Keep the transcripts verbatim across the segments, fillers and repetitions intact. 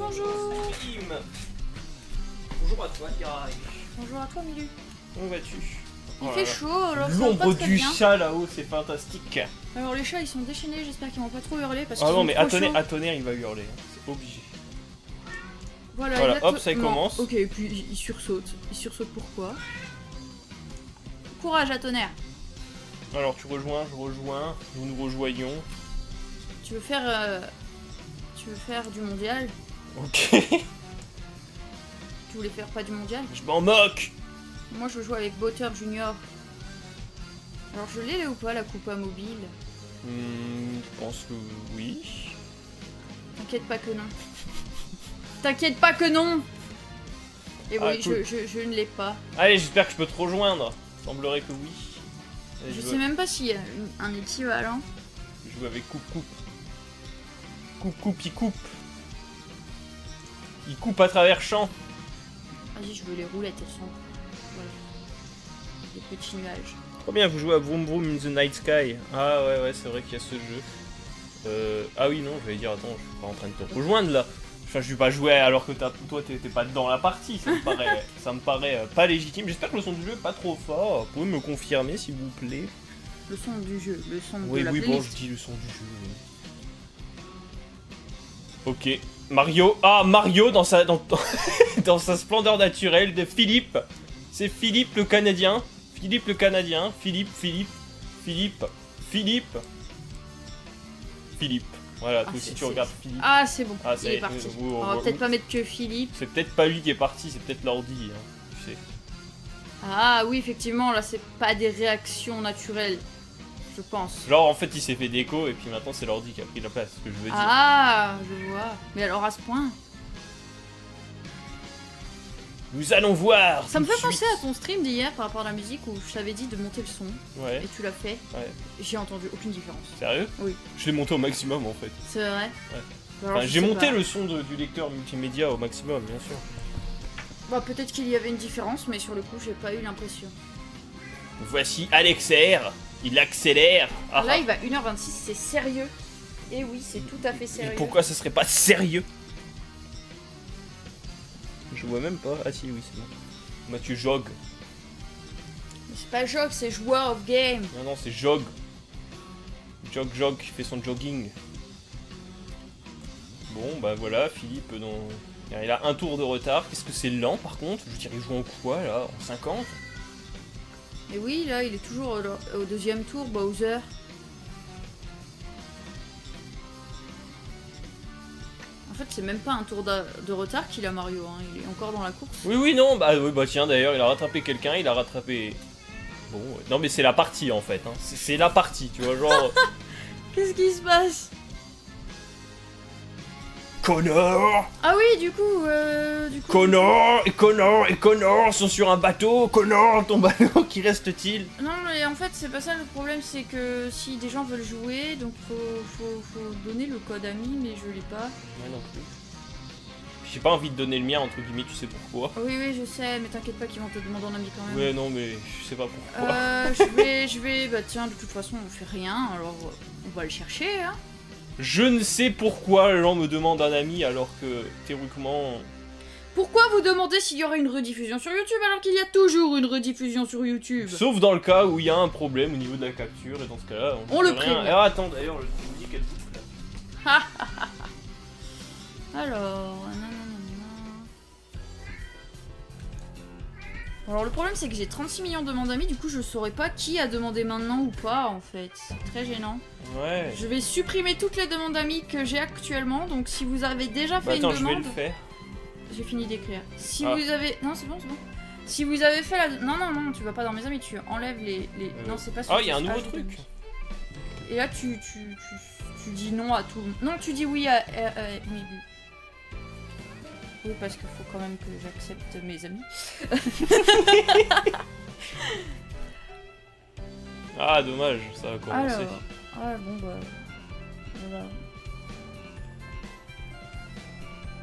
bonjour. Bonjour à toi, Lirae. Bonjour à toi, Milu. Où vas-tu? Il oh fait là chaud, alors l'ombre du bien. Chat là-haut, c'est fantastique. Alors les chats ils sont déchaînés, j'espère qu'ils vont pas trop hurler parce que. Ah non mais attendez, Tonnerre il va hurler, c'est obligé. Voilà, voilà hop ça commence. Ok, et puis il sursaute. Il sursaute pourquoi? Courage à Tonnerre. Alors tu rejoins, je rejoins, nous nous rejoignons. Tu veux faire euh... Tu veux faire du mondial? Ok. Tu voulais faire pas du mondial? Je m'en moque. Moi je joue avec Bowser Junior. Alors je l'ai ou pas la Koopa mobile? mmh, Je pense que oui. T'inquiète pas que non. T'inquiète pas que non. Et ah, oui, cool. je, je, je ne l'ai pas. Allez, j'espère que je peux te rejoindre. Semblerait que oui. Allez, je, je sais même pas s'il y a un équivalent. Je joue avec coupe coupe. Coupe coupe, il coupe. Il coupe à travers champ. Vas-y, je veux les roulettes, elles sont... Des petits nuages. Trop bien, vous jouez à Vroom Vroom in the Night Sky. Ah ouais, ouais, c'est vrai qu'il y a ce jeu. Euh, ah oui, non, je vais dire, attends, je suis pas en train de te rejoindre là. Enfin, je suis pas joué alors que as, toi t'étais pas dans la partie. Ça me paraît, ça me paraît euh, pas légitime. J'espère que le son du jeu est pas trop fort. Vous pouvez me confirmer s'il vous plaît? Le son du jeu, le son oui, de la Oui, oui, bon, je dis le son du jeu. Ok. Mario. Ah, Mario dans sa, dans, dans sa splendeur naturelle de Philippe. C'est Philippe le Canadien, Philippe le Canadien, Philippe, Philippe, Philippe, Philippe, Philippe. Voilà, ah, toi aussi tu regardes Philippe. Ah c'est bon, ah, il est, est parti. Euh, on va peut-être pas mettre que Philippe. C'est peut-être pas lui qui est parti, c'est peut-être l'ordi, hein, tu sais. Ah oui, effectivement, là c'est pas des réactions naturelles, je pense. Genre en fait il s'est fait déco et puis maintenant c'est l'ordi qui a pris la place, ce que je veux dire. Ah, je vois. Mais alors à ce point... Nous allons voir. Ça me fait penser à ton stream d'hier par rapport à la musique où je t'avais dit de monter le son. Ouais. Et tu l'as fait. Ouais. J'ai entendu aucune différence. Sérieux? Oui. Je l'ai monté au maximum en fait. C'est vrai? Ouais. Enfin, j'ai monté pas. le son de, du lecteur multimédia au maximum, bien sûr. Bah, peut-être qu'il y avait une différence, mais sur le coup, j'ai pas eu l'impression. Voici Alexer. Il accélère. Ah, là, il va une heure vingt-six, c'est sérieux. Et oui, c'est tout à fait sérieux. Et pourquoi ce serait pas sérieux? Je vois même pas. Ah si, oui, c'est bon. Mathieu Jogue. C'est pas Jogue, c'est joueur of game. Non, non, c'est Jogue. Jogue, Jogue, qui fait son jogging. Bon, bah voilà, Philippe, dans... il a un tour de retard. Qu'est-ce que c'est lent, par contre? Je dirais, il joue en quoi, là? En cinquante? Et oui, là, il est toujours au deuxième tour, Bowser. En fait, c'est même pas un tour de retard qu'il a, Mario, hein. Il est encore dans la course. Oui, oui, non, bah, oui, bah tiens, d'ailleurs, il a rattrapé quelqu'un, il a rattrapé... Bon, ouais. Non, mais c'est la partie, en fait, hein. C'est la partie, tu vois, genre... Qu'est-ce qui se passe? Connor! Ah oui, du coup, euh... Du coup, Connor et Connor et Connor sont sur un bateau. Connor, ton bateau, qui reste-t-il? Non, mais en fait, c'est pas ça le problème, c'est que si des gens veulent jouer, donc faut, faut, faut donner le code ami, mais je l'ai pas. Moi non plus. J'ai pas envie de donner le mien, entre guillemets, tu sais pourquoi. Oui, oui, je sais, mais t'inquiète pas qu'ils vont te demander en ami quand même. Ouais, non, mais je sais pas pourquoi. Euh, je vais, je vais, bah tiens, de toute façon, on fait rien, alors on va le chercher, hein. Je ne sais pourquoi les gens me demandent un ami alors que théoriquement... Pourquoi vous demandez s'il y aurait une rediffusion sur YouTube alors qu'il y a toujours une rediffusion sur YouTube? Sauf dans le cas où il y a un problème au niveau de la capture et dans ce cas-là... On, on le prévient. Ah, attends, d'ailleurs, je vous dis qu'elle coupe là. Alors... Alors le problème c'est que j'ai trente-six millions de demandes d'amis, du coup je saurais pas qui a demandé maintenant ou pas en fait. C'est très gênant. Ouais. Je vais supprimer toutes les demandes d'amis que j'ai actuellement, donc si vous avez déjà fait bah, attends, une demande... je vais le faire. J'ai fini d'écrire. Si ah. vous avez... Non c'est bon, c'est bon. Si vous avez fait la... Non, non, non, tu vas pas dans mes amis, tu enlèves les... les... Euh... Non c'est pas ça. Ah il y a un nouveau truc. Et là tu, tu, tu, tu dis non à tout... Non tu dis oui à... à, à... Oui. Oui, parce qu'il faut quand même que j'accepte mes amis. Ah, dommage, ça a commencé. Alors, ah, bon, bah... Voilà.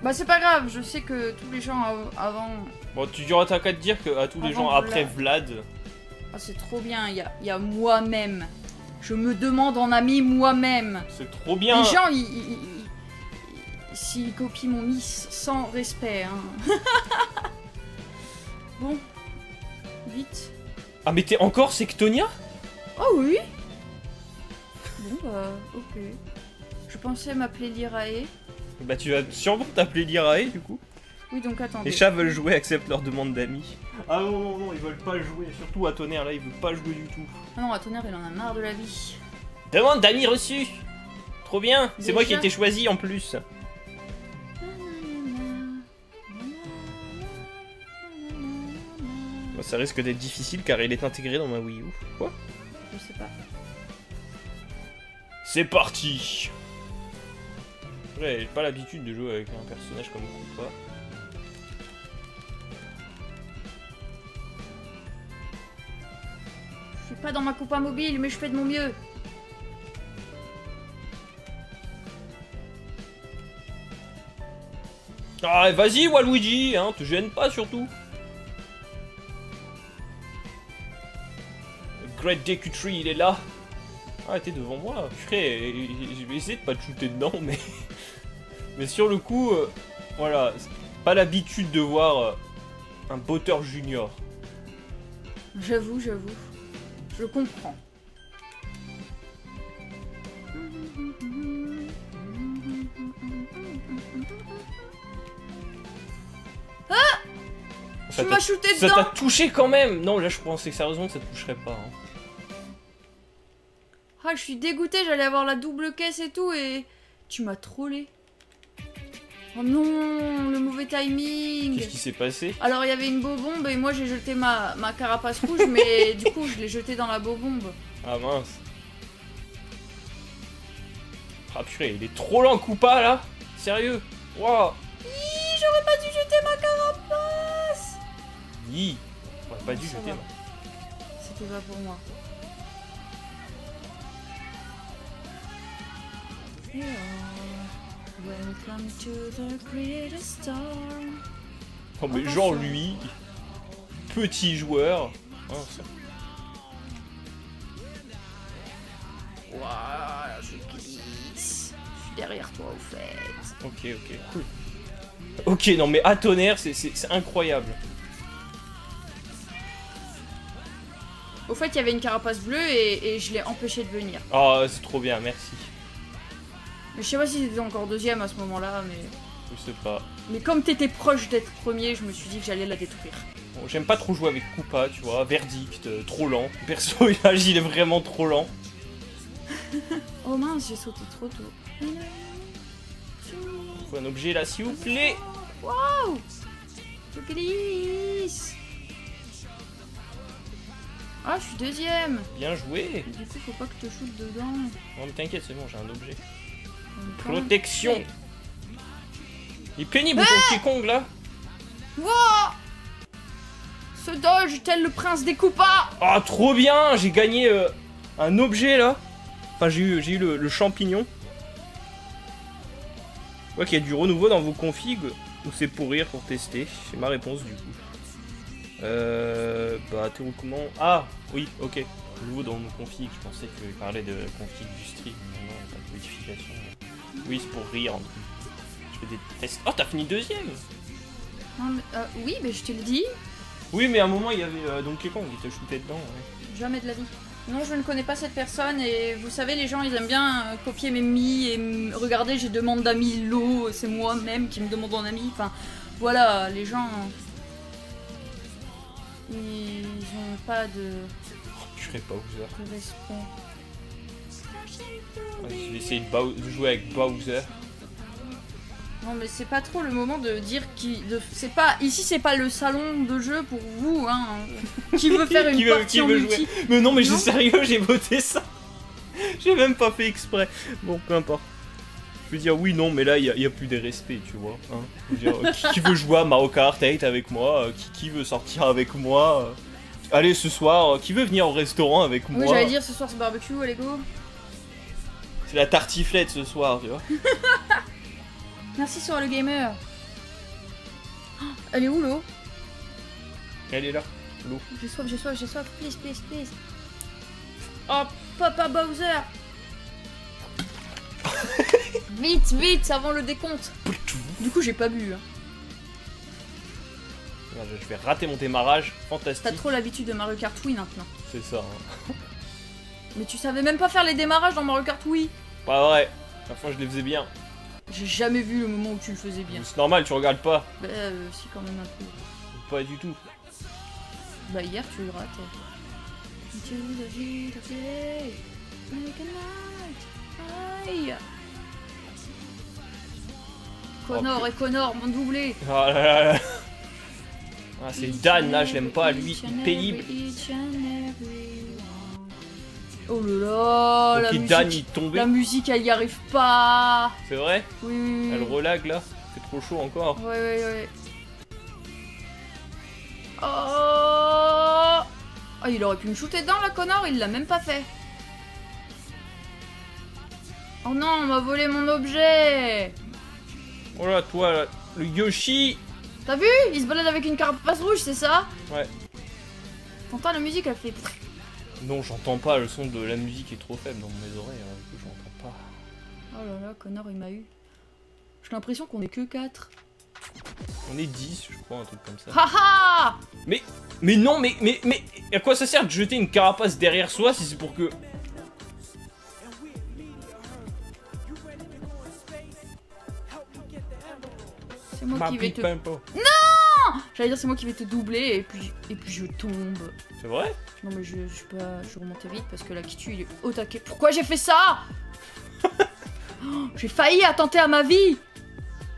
Bah, c'est pas grave, je sais que tous les gens avant... Bon, tu auras qu'à te dire qu'à tous les gens Vlad. Après Vlad... Ah, c'est trop bien, il y a, y a moi-même. Je me demande en ami moi-même. C'est trop bien. Les gens, ils... s'il copie mon miss sans respect. Hein. Bon. Vite. Ah mais t'es encore Sectonia? Oh oui. Bon bah, ok. Je pensais m'appeler Lirae. Bah tu vas sûrement t'appeler Lirae du coup. Oui donc attendez. Les chats veulent jouer, acceptent leur demande d'amis. Ah non non non, ils veulent pas jouer, surtout à Tonnerre là, ils veulent pas jouer du tout. Ah non, à Tonnerre il en a marre de la vie. Demande d'amis reçue. Trop bien, c'est moi qui ai été choisi en plus. Bon, ça risque d'être difficile car il est intégré dans ma Wii U. Quoi? Je sais pas. C'est parti. J'ai pas l'habitude de jouer avec un personnage comme Koopa. Je suis pas dans ma Koopa mobile, mais je fais de mon mieux. Ah, vas-y Waluigi, hein, te gêne pas surtout. Le Great Deku Tree, il est là. Ah, t'es devant moi. Purée, je vais essayer de pas te shooter dedans, mais... mais sur le coup, euh, voilà, pas l'habitude de voir euh, un botteur junior. J'avoue, j'avoue. Je comprends. Ah! Tu m'as shooté dedans! Ça t'a touché quand même! Non, là je pensais sérieusement que ça te toucherait pas. Hein. Ah, je suis dégoûtée, j'allais avoir la double caisse et tout et... Tu m'as trollé. Oh non, le mauvais timing. Qu'est-ce qui s'est passé? Alors il y avait une beau-bombe et moi j'ai jeté ma, ma carapace rouge mais du coup je l'ai jetée dans la beau-bombe. Ah mince. Ah purée, il est trop lent Koopa là. Sérieux? Waouh. J'aurais pas dû jeter ma carapace. Hi. J'aurais pas non, dû jeter ma... C'était pas pour moi. Yeah. Welcome to the greatest storm. Oh mais genre lui, petit joueur. Oh, ça... Waouh, je glisse. Je suis derrière toi au fait. Ok, ok, cool. Ok, non mais à Tonnerre, c'est incroyable. Au fait, il y avait une carapace bleue et, et je l'ai empêché de venir. Oh, c'est trop bien, merci. Je sais pas si j'étais encore deuxième à ce moment-là, mais... Je sais pas. Mais comme t'étais proche d'être premier, je me suis dit que j'allais la détruire. Bon, j'aime pas trop jouer avec Koopa, tu vois. Verdict, euh, trop lent. Perso, il agit, il est vraiment trop lent. Oh mince, j'ai sauté trop tôt. Faut un objet là, s'il vous plaît. Waouh, je glisse. Ah, je suis deuxième. Bien joué. Du coup, faut pas que je te shoote dedans. Non, mais t'inquiète, c'est bon, j'ai un objet. Protection. Ouais. Il est pénible ton petit Kong là. Wow. Ce dodge tel le prince des Koopas. Ah oh, trop bien. J'ai gagné euh, un objet là. Enfin j'ai eu, j'ai eu le, le champignon. Ouais, qu'il y a du renouveau dans vos configs. Ou c'est pour rire, pour tester. C'est ma réponse du coup. Euh... Bah théoriquement... Ah oui, ok. Nouveau dans nos configs. Je pensais que tu parlais de config du stream. Non, pas de modification. Oui, c'est pour rire. Je fais des tests. Oh, t'as fini deuxième. Non, mais, euh, oui, mais je te le dis. Oui, mais à un moment, il y avait euh, Donkey Kong qui te shootait dedans. Ouais. Jamais de la vie. Non, je ne connais pas cette personne. Et vous savez, les gens, ils aiment bien euh, copier mes mi et regardez, j'ai demande d'amis l'eau. C'est moi-même qui me demande en ami. Enfin, voilà, les gens... Ils ont pas de... Oh, je serais pas Bowser. De respect. Ouais, je vais essayer de, de jouer avec Bowser. Non mais c'est pas trop le moment de dire qui... De... C'est pas... Ici c'est pas le salon de jeu pour vous hein. Qui veut faire une qui partie veut, qui en veut multi... jouer. Mais non mais j'ai sérieux, j'ai voté ça. J'ai même pas fait exprès. Bon peu importe. Je veux dire oui non mais là il y, y a plus des respects tu vois. Hein. Je veux dire, qui, qui veut jouer à Mario Kart huit avec moi, qui, qui veut sortir avec moi. Allez ce soir, qui veut venir au restaurant avec oui, moi. Oui j'allais dire ce soir c'est barbecue, allez go. C'est la tartiflette ce soir, tu vois. Merci sur le gamer. Elle est où l'eau? Elle est là, l'eau. J'ai soif, j'ai soif, j'ai soif, please, please, please. Oh, Papa Bowser. Vite, vite, avant le décompte. Du coup, j'ai pas bu. Hein. Je vais rater mon démarrage, fantastique. T'as trop l'habitude de Mario Kart Wii maintenant. C'est ça. Hein. Mais tu savais même pas faire les démarrages dans Mario Kart Wii. Pas vrai, la fois je les faisais bien. J'ai jamais vu le moment où tu le faisais bien. C'est normal, tu regardes pas. Bah euh, si quand même un peu. Pas du tout. Bah hier tu le rates. Aïe. Connor oh, et Connor m'ont doublé. Oh là là là. Ah c'est Dan là, je l'aime pas lui, il est pénible. Oh là là, la musique, Dan, il tombait. La musique elle y arrive pas. C'est vrai? Oui, oui, oui. Elle relague là, c'est trop chaud encore. Ouais ouais ouais. Oh, oh il aurait pu me shooter dedans là, Connor, il l'a même pas fait. Oh non, on m'a volé mon objet. Oh là toi, là, le Yoshi. T'as vu? Il se balade avec une carapace rouge, c'est ça? Ouais. T'entends la musique, elle fait... Non, j'entends pas, le son de la musique est trop faible dans mes oreilles, hein. Du coup, j'entends pas. Oh là là, Connor, il m'a eu. J'ai l'impression qu'on est que quatre. On est dix, je crois, un truc comme ça. Haha. Mais, mais non, mais, mais, mais... À quoi ça sert de jeter une carapace derrière soi si c'est pour que... C'est moi qui vais te... Non! J'allais dire c'est moi qui vais te doubler et puis, et puis je tombe. C'est vrai? Non mais je, je suis pas... Je remontais vite parce que la Kitu il est au taquet. Pourquoi j'ai fait ça? Oh, j'ai failli attenter à ma vie.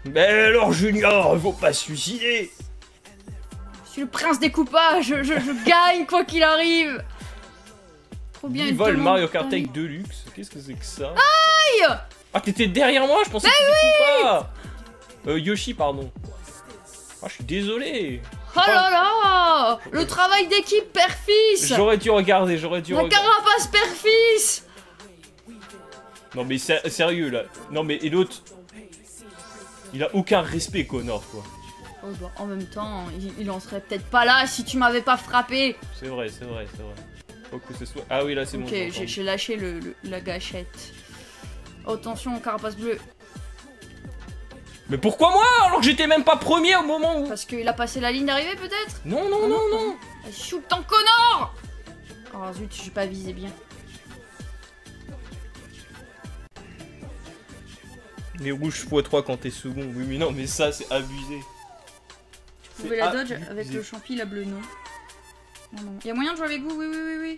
Mais alors Junior, faut pas se suicider. Je suis le prince des Koopas, je, je, je gagne quoi qu'il arrive. Trop bien. Ils volent Mario Kart Tech Deluxe. Qu'est-ce que c'est que ça? Aïe! Ah t'étais derrière moi, je pensais mais que c'était oui Koopa. Euh, Yoshi, pardon. Ah, je suis désolé. Oh là là, le travail d'équipe père-fils. J'aurais dû regarder, j'aurais dû regarder. La carapace père-fils. Non mais sérieux là. Non mais et l'autre, il a aucun respect Connor quoi. Oh, bah, en même temps, il, il en serait peut-être pas là si tu m'avais pas frappé. C'est vrai, c'est vrai, c'est vrai. Faut que ce soit. Ah oui là c'est bon. Ok, j'ai lâché le, le, la gâchette. Oh attention carapace bleue. Mais pourquoi moi alors que j'étais même pas premier au moment où... Parce qu'il a passé la ligne d'arrivée peut-être. Non, non, oh, non, non, non. Shoot ton Connor. Oh zut, j'ai pas visé bien. Les rouges fois trois quand t'es second, oui mais non mais ça c'est abusé. Tu pouvais la dodge abusé avec le champi, la bleue non. Non, non. Y a moyen de jouer avec vous, oui, oui, oui, oui.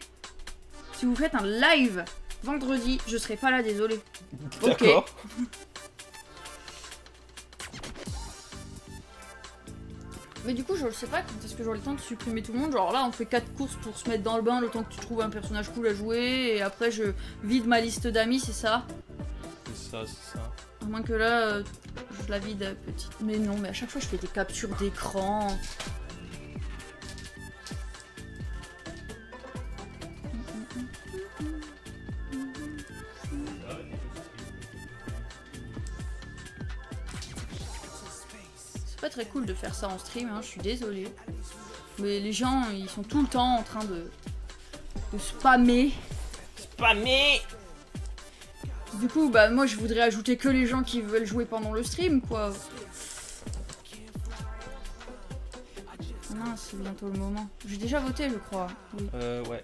Si vous faites un live vendredi, je serai pas là, désolé. D'accord. Okay. Mais du coup, je sais pas quand est-ce que j'aurai le temps de supprimer tout le monde. Genre là, on fait quatre courses pour se mettre dans le bain le temps que tu trouves un personnage cool à jouer. Et après, je vide ma liste d'amis, c'est ça? C'est ça, c'est ça. À moins que là, euh, je la vide à petite. Mais non, mais à chaque fois, je fais des captures d'écran. Pas très cool de faire ça en stream, hein, je suis désolée. Mais les gens, ils sont tout le temps en train de, de spammer. Spammer. Du coup, bah moi, je voudrais ajouter que les gens qui veulent jouer pendant le stream, quoi. Non, c'est bientôt le moment. J'ai déjà voté, je crois. Oui. Euh, ouais.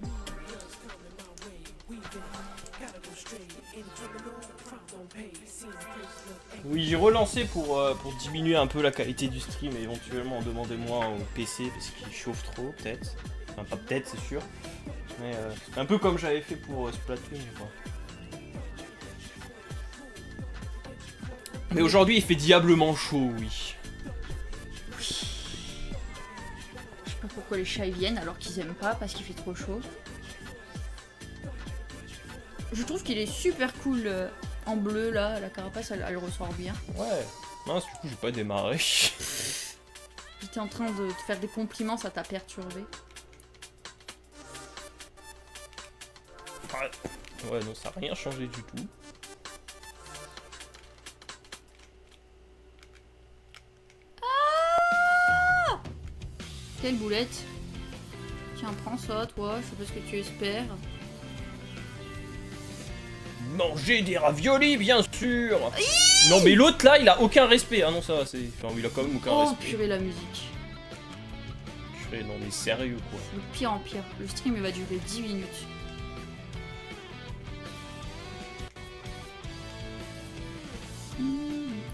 Oui, j'ai relancé pour, euh, pour diminuer un peu la qualité du stream et éventuellement en demander moins au P C parce qu'il chauffe trop, peut-être. Enfin, pas peut-être, c'est sûr. Mais euh, un peu comme j'avais fait pour euh, Splatoon, quoi. Mais aujourd'hui, il fait diablement chaud, oui. Oui. Je sais pas pourquoi les chats y viennent alors qu'ils aiment pas parce qu'il fait trop chaud. Je trouve qu'il est super cool euh, en bleu là, la carapace elle, elle ressort bien. Ouais, mince du coup j'ai pas démarré. J'étais en train de te faire des compliments, ça t'a perturbé. Ouais non ça a rien changé du tout. Ah quelle boulette. Tiens prends ça toi, je sais pas ce que tu espères. Manger des raviolis, bien sûr. Iiii. Non mais l'autre là, il a aucun respect. Ah non, ça va, c'est... Enfin, il a quand même aucun oh, respect. Oh purée, la musique. Purée, non mais sérieux quoi. Le pire en pire. Le stream, il va durer dix minutes.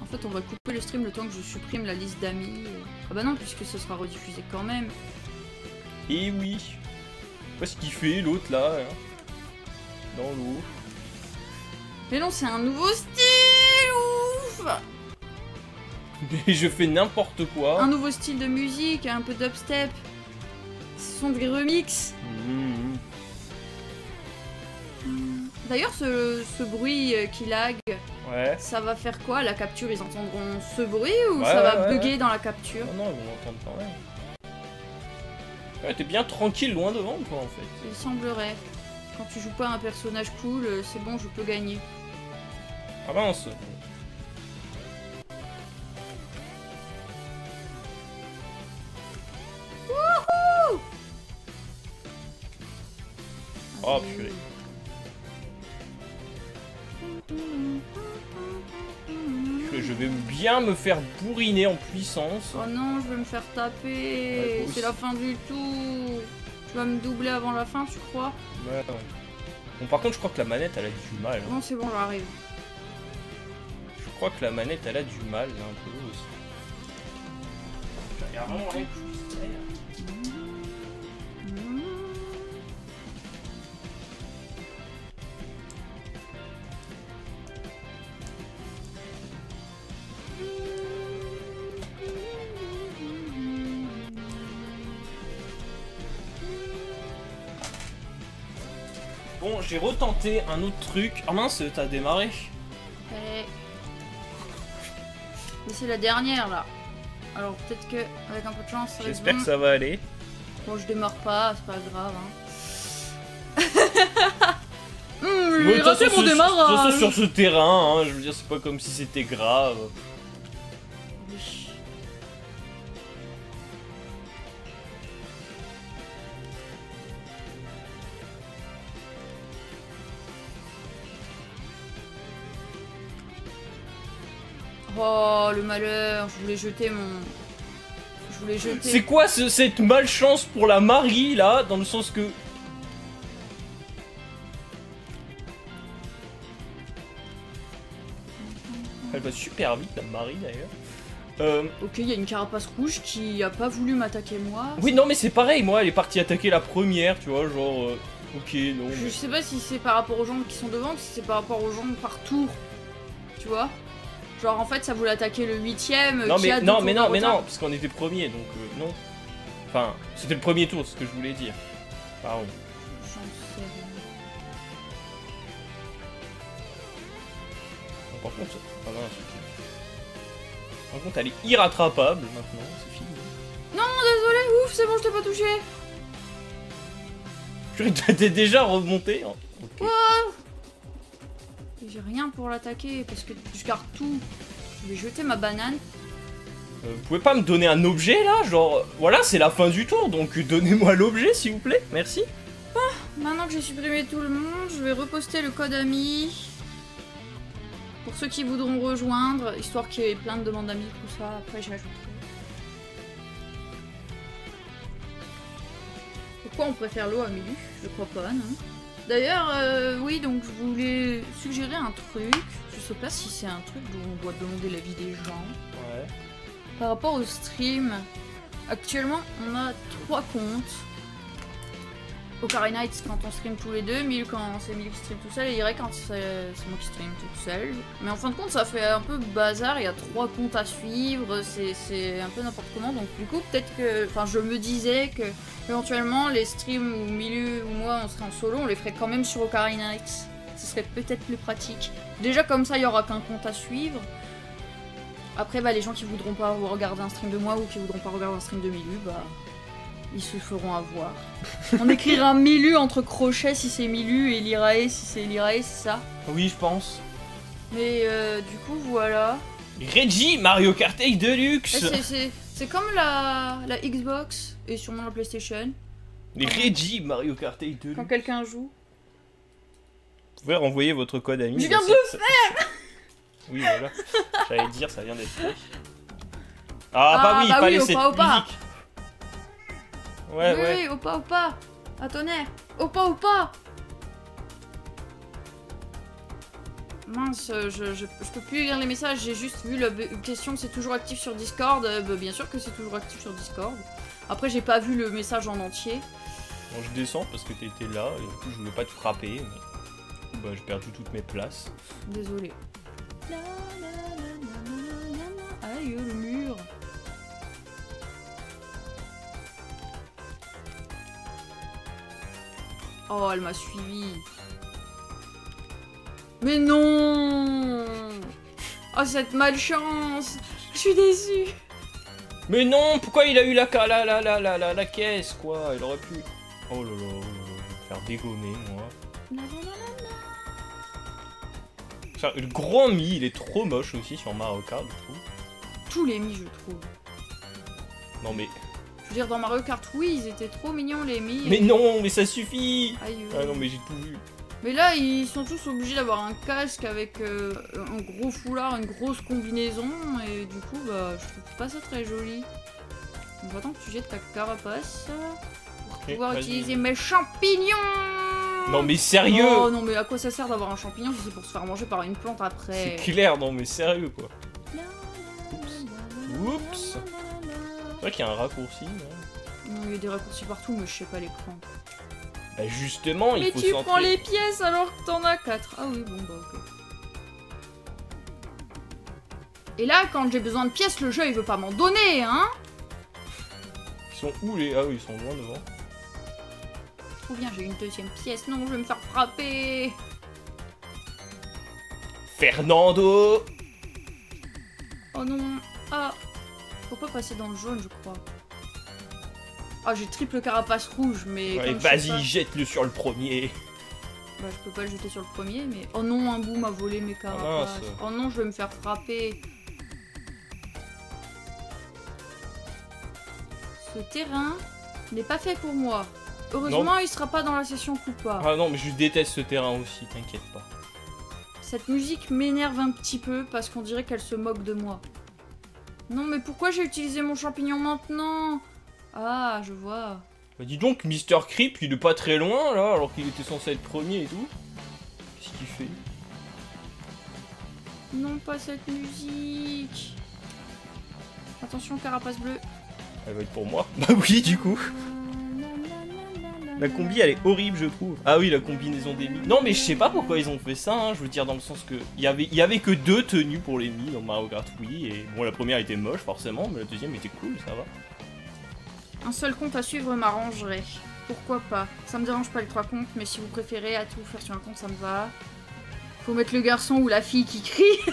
En fait, on va couper le stream le temps que je supprime la liste d'amis. Ah bah non, puisque ce sera rediffusé quand même. Et oui. Je sais pas ce qu'il fait, l'autre là. Hein. Dans l'eau. Mais non, c'est un nouveau style, ouf. Mais je fais n'importe quoi. Un nouveau style de musique, un peu d'upstep. Ce sont des remixes. Mmh. D'ailleurs, ce, ce bruit qui lag, ouais. Ça va faire quoi? La capture, ils entendront ce bruit ou ouais, ça ouais, va ouais, bugger ouais. Dans la capture? Non, non, ils vont l'entendre quand même. Ouais, t'es bien tranquille, loin devant, quoi, en fait. Il semblerait. Quand tu joues pas un personnage cool, c'est bon, je peux gagner. Avance. Wouhou! Oh, purée. Je vais bien me faire bourriner en puissance. Oh non, je vais me faire taper. Ouais, c'est la fin du tout. Tu vas me doubler avant la fin, tu crois? Ouais. Bon, par contre, je crois que la manette, elle a du mal. Hein. Non, c'est bon, j'arrive. Je crois que la manette, elle a du mal, là, un peu aussi. Regarde, vraiment, ouais. Bon, j'ai retenté un autre truc. Ah mince, t'as démarré. Ouais. Mais c'est la dernière là. Alors peut-être que avec un peu de chance, ça va être bon. J'espère que ça va aller. Bon, je démarre pas, c'est pas grave. Hein. mmh, bon, de raté mon ce, démarrage. De toute façon, sur ce terrain, hein, je veux dire, c'est pas comme si c'était grave. Oui. Oh le malheur, je voulais jeter mon... Je voulais jeter... C'est quoi ce, cette malchance pour la Marie là, dans le sens que... Elle va super vite la Marie d'ailleurs. Euh... Ok, il y a une carapace rouge qui a pas voulu m'attaquer moi. Oui non mais c'est pareil, moi elle est partie attaquer la première, tu vois, genre... Euh... Ok, non... Je mais... sais pas si c'est par rapport aux gens qui sont devant, si c'est par rapport aux gens par tour, tu vois. Genre en fait ça voulait attaquer le huitième. Non mais a non mais non mais non parce qu'on était premier donc euh, non. Enfin c'était le premier tour ce que je voulais dire. Pardon. Bon, par contre, ah, non, par contre elle est irrattrapable maintenant, c'est fini. Non désolé, ouf c'est bon je t'ai pas touché. Tu t'es déjà remonté. Hein. Okay. Wow. J'ai rien pour l'attaquer parce que je garde tout. Je vais jeter ma banane. Euh, vous pouvez pas me donner un objet là? Genre, voilà, c'est la fin du tour donc donnez-moi l'objet s'il vous plaît. Merci. Bon, maintenant que j'ai supprimé tout le monde, je vais reposter le code ami. Pour ceux qui voudront rejoindre, histoire qu'il y ait plein de demandes d'amis, tout ça. Après, j'ajouterai. Pourquoi on préfère l'eau à Milu? Je crois pas, non? D'ailleurs, euh, oui, donc je voulais suggérer un truc. Je sais pas si c'est un truc où on doit demander l'avis des gens. Ouais. Par rapport au stream, actuellement, on a trois comptes. OcariKnights quand on stream tous les deux, Milu quand c'est Milu qui stream tout seul, et Lirae quand c'est moi qui stream toute seule. Mais en fin de compte, ça fait un peu bazar, il y a trois comptes à suivre, c'est un peu n'importe comment, donc du coup, peut-être que... Enfin, je me disais que, éventuellement, les streams où Milu ou moi, on serait en solo, on les ferait quand même sur OcariKnights. Ce serait peut-être plus pratique. Déjà, comme ça, il n'y aura qu'un compte à suivre. Après, bah, les gens qui voudront pas regarder un stream de moi ou qui voudront pas regarder un stream de Milu, bah... ils se feront avoir. On écrira Milu entre crochets si c'est Milu et Lirae si c'est Lirae, c'est ça? Oui, je pense. Mais euh, du coup, voilà. Reggie, Mario Kart X Deluxe. C'est comme la, la Xbox et sûrement la PlayStation. Mais Reggie, Mario Kart X Deluxe. Quand quelqu'un joue. pouvez renvoyer votre code ami. Je viens de le faire. Oui, voilà. J'allais dire, ça vient d'être fait. Ah, ah bah oui, bah pas oui, laisser. Opa, opa. Ouais, oui, ouais. Oui, opa, opa. À Tonnerre. Opa, opa. Mince, je, je, je peux plus lire les messages, j'ai juste vu la question, c'est toujours actif sur Discord. Euh, bah, bien sûr que c'est toujours actif sur Discord. Après, j'ai pas vu le message en entier. Bon, je descends parce que t'étais là, et du coup, je voulais pas te frapper. Mais... Bah, j'ai perdu toutes mes places. Désolé. La, la, la, la, la, la. Aïe, le mur. Oh, elle m'a suivi. Mais non! Oh, cette malchance! Je suis déçue! Mais non! Pourquoi il a eu la, la, la, la, la, la, la caisse, quoi? Il aurait pu... Oh là là, oh là, je vais me faire dégommer, moi. La, la, la, la. Le grand Mi, il est trop moche aussi sur Mario Kart, je trouve. Tous les Mi, je trouve. Non mais... Je veux dire, dans Mario Kart, oui, ils étaient trop mignons, les Mi. Mais non, mais ça suffit! Aïe, euh... Ah non, mais j'ai tout vu. Mais là, ils sont tous obligés d'avoir un casque avec euh, un gros foulard, une grosse combinaison, et du coup, bah, je trouve pas ça très joli. Donc, attends que tu jettes ta carapace pour okay, pouvoir utiliser mes champignons. Non mais sérieux. Oh non mais à quoi ça sert d'avoir un champignon si c'est pour se faire manger par une plante après? C'est clair, non mais sérieux quoi. Oups. Oups. C'est vrai qu'il y a un raccourci. Non, il y a des raccourcis partout, mais je sais pas les prendre. Bah justement, mais il faut s'entrer. Mais tu prends les pièces alors que t'en as quatre. Ah oui, bon bah ok. Et là, quand j'ai besoin de pièces, le jeu il veut pas m'en donner, hein. Ils sont où les... Ah oui, ils sont loin devant. Trop bien, j'ai une deuxième pièce. Non, je vais me faire frapper. Fernando. Oh non. Ah. Faut pas passer dans le jaune, je crois. Ah, oh, j'ai triple carapace rouge, mais... Ouais, vas-y, pas... jette-le sur le premier. Bah, je peux pas le jeter sur le premier, mais... Oh non, un boum a volé mes carapaces. Ah, oh non, je vais me faire frapper. Ce terrain n'est pas fait pour moi. Heureusement, non. Il sera pas dans la session Koopa. Ah non, mais je déteste ce terrain aussi, t'inquiète pas. Cette musique m'énerve un petit peu, parce qu'on dirait qu'elle se moque de moi. Non, mais pourquoi j'ai utilisé mon champignon maintenant ? Ah, je vois. Bah dis donc, Mister Creep, il est pas très loin, là, alors qu'il était censé être premier et tout. Qu'est-ce qu'il fait? Non, pas cette musique. Attention, carapace bleue. Elle va être pour moi. Bah oui, du coup. La combi, elle est horrible, je trouve. Ah oui, la combinaison des Mi. Non, mais je sais pas pourquoi ils ont fait ça, hein. Je veux dire, dans le sens que... Il y avait, il y avait que deux tenues pour les Mi dans Mario Kart Wii. Et bon, la première était moche, forcément, mais la deuxième était cool, ça va. Un seul compte à suivre m'arrangerait. Pourquoi pas? Ça me dérange pas les trois comptes, mais si vous préférez à tout faire sur un compte, ça me va. Faut mettre le garçon ou la fille qui crie.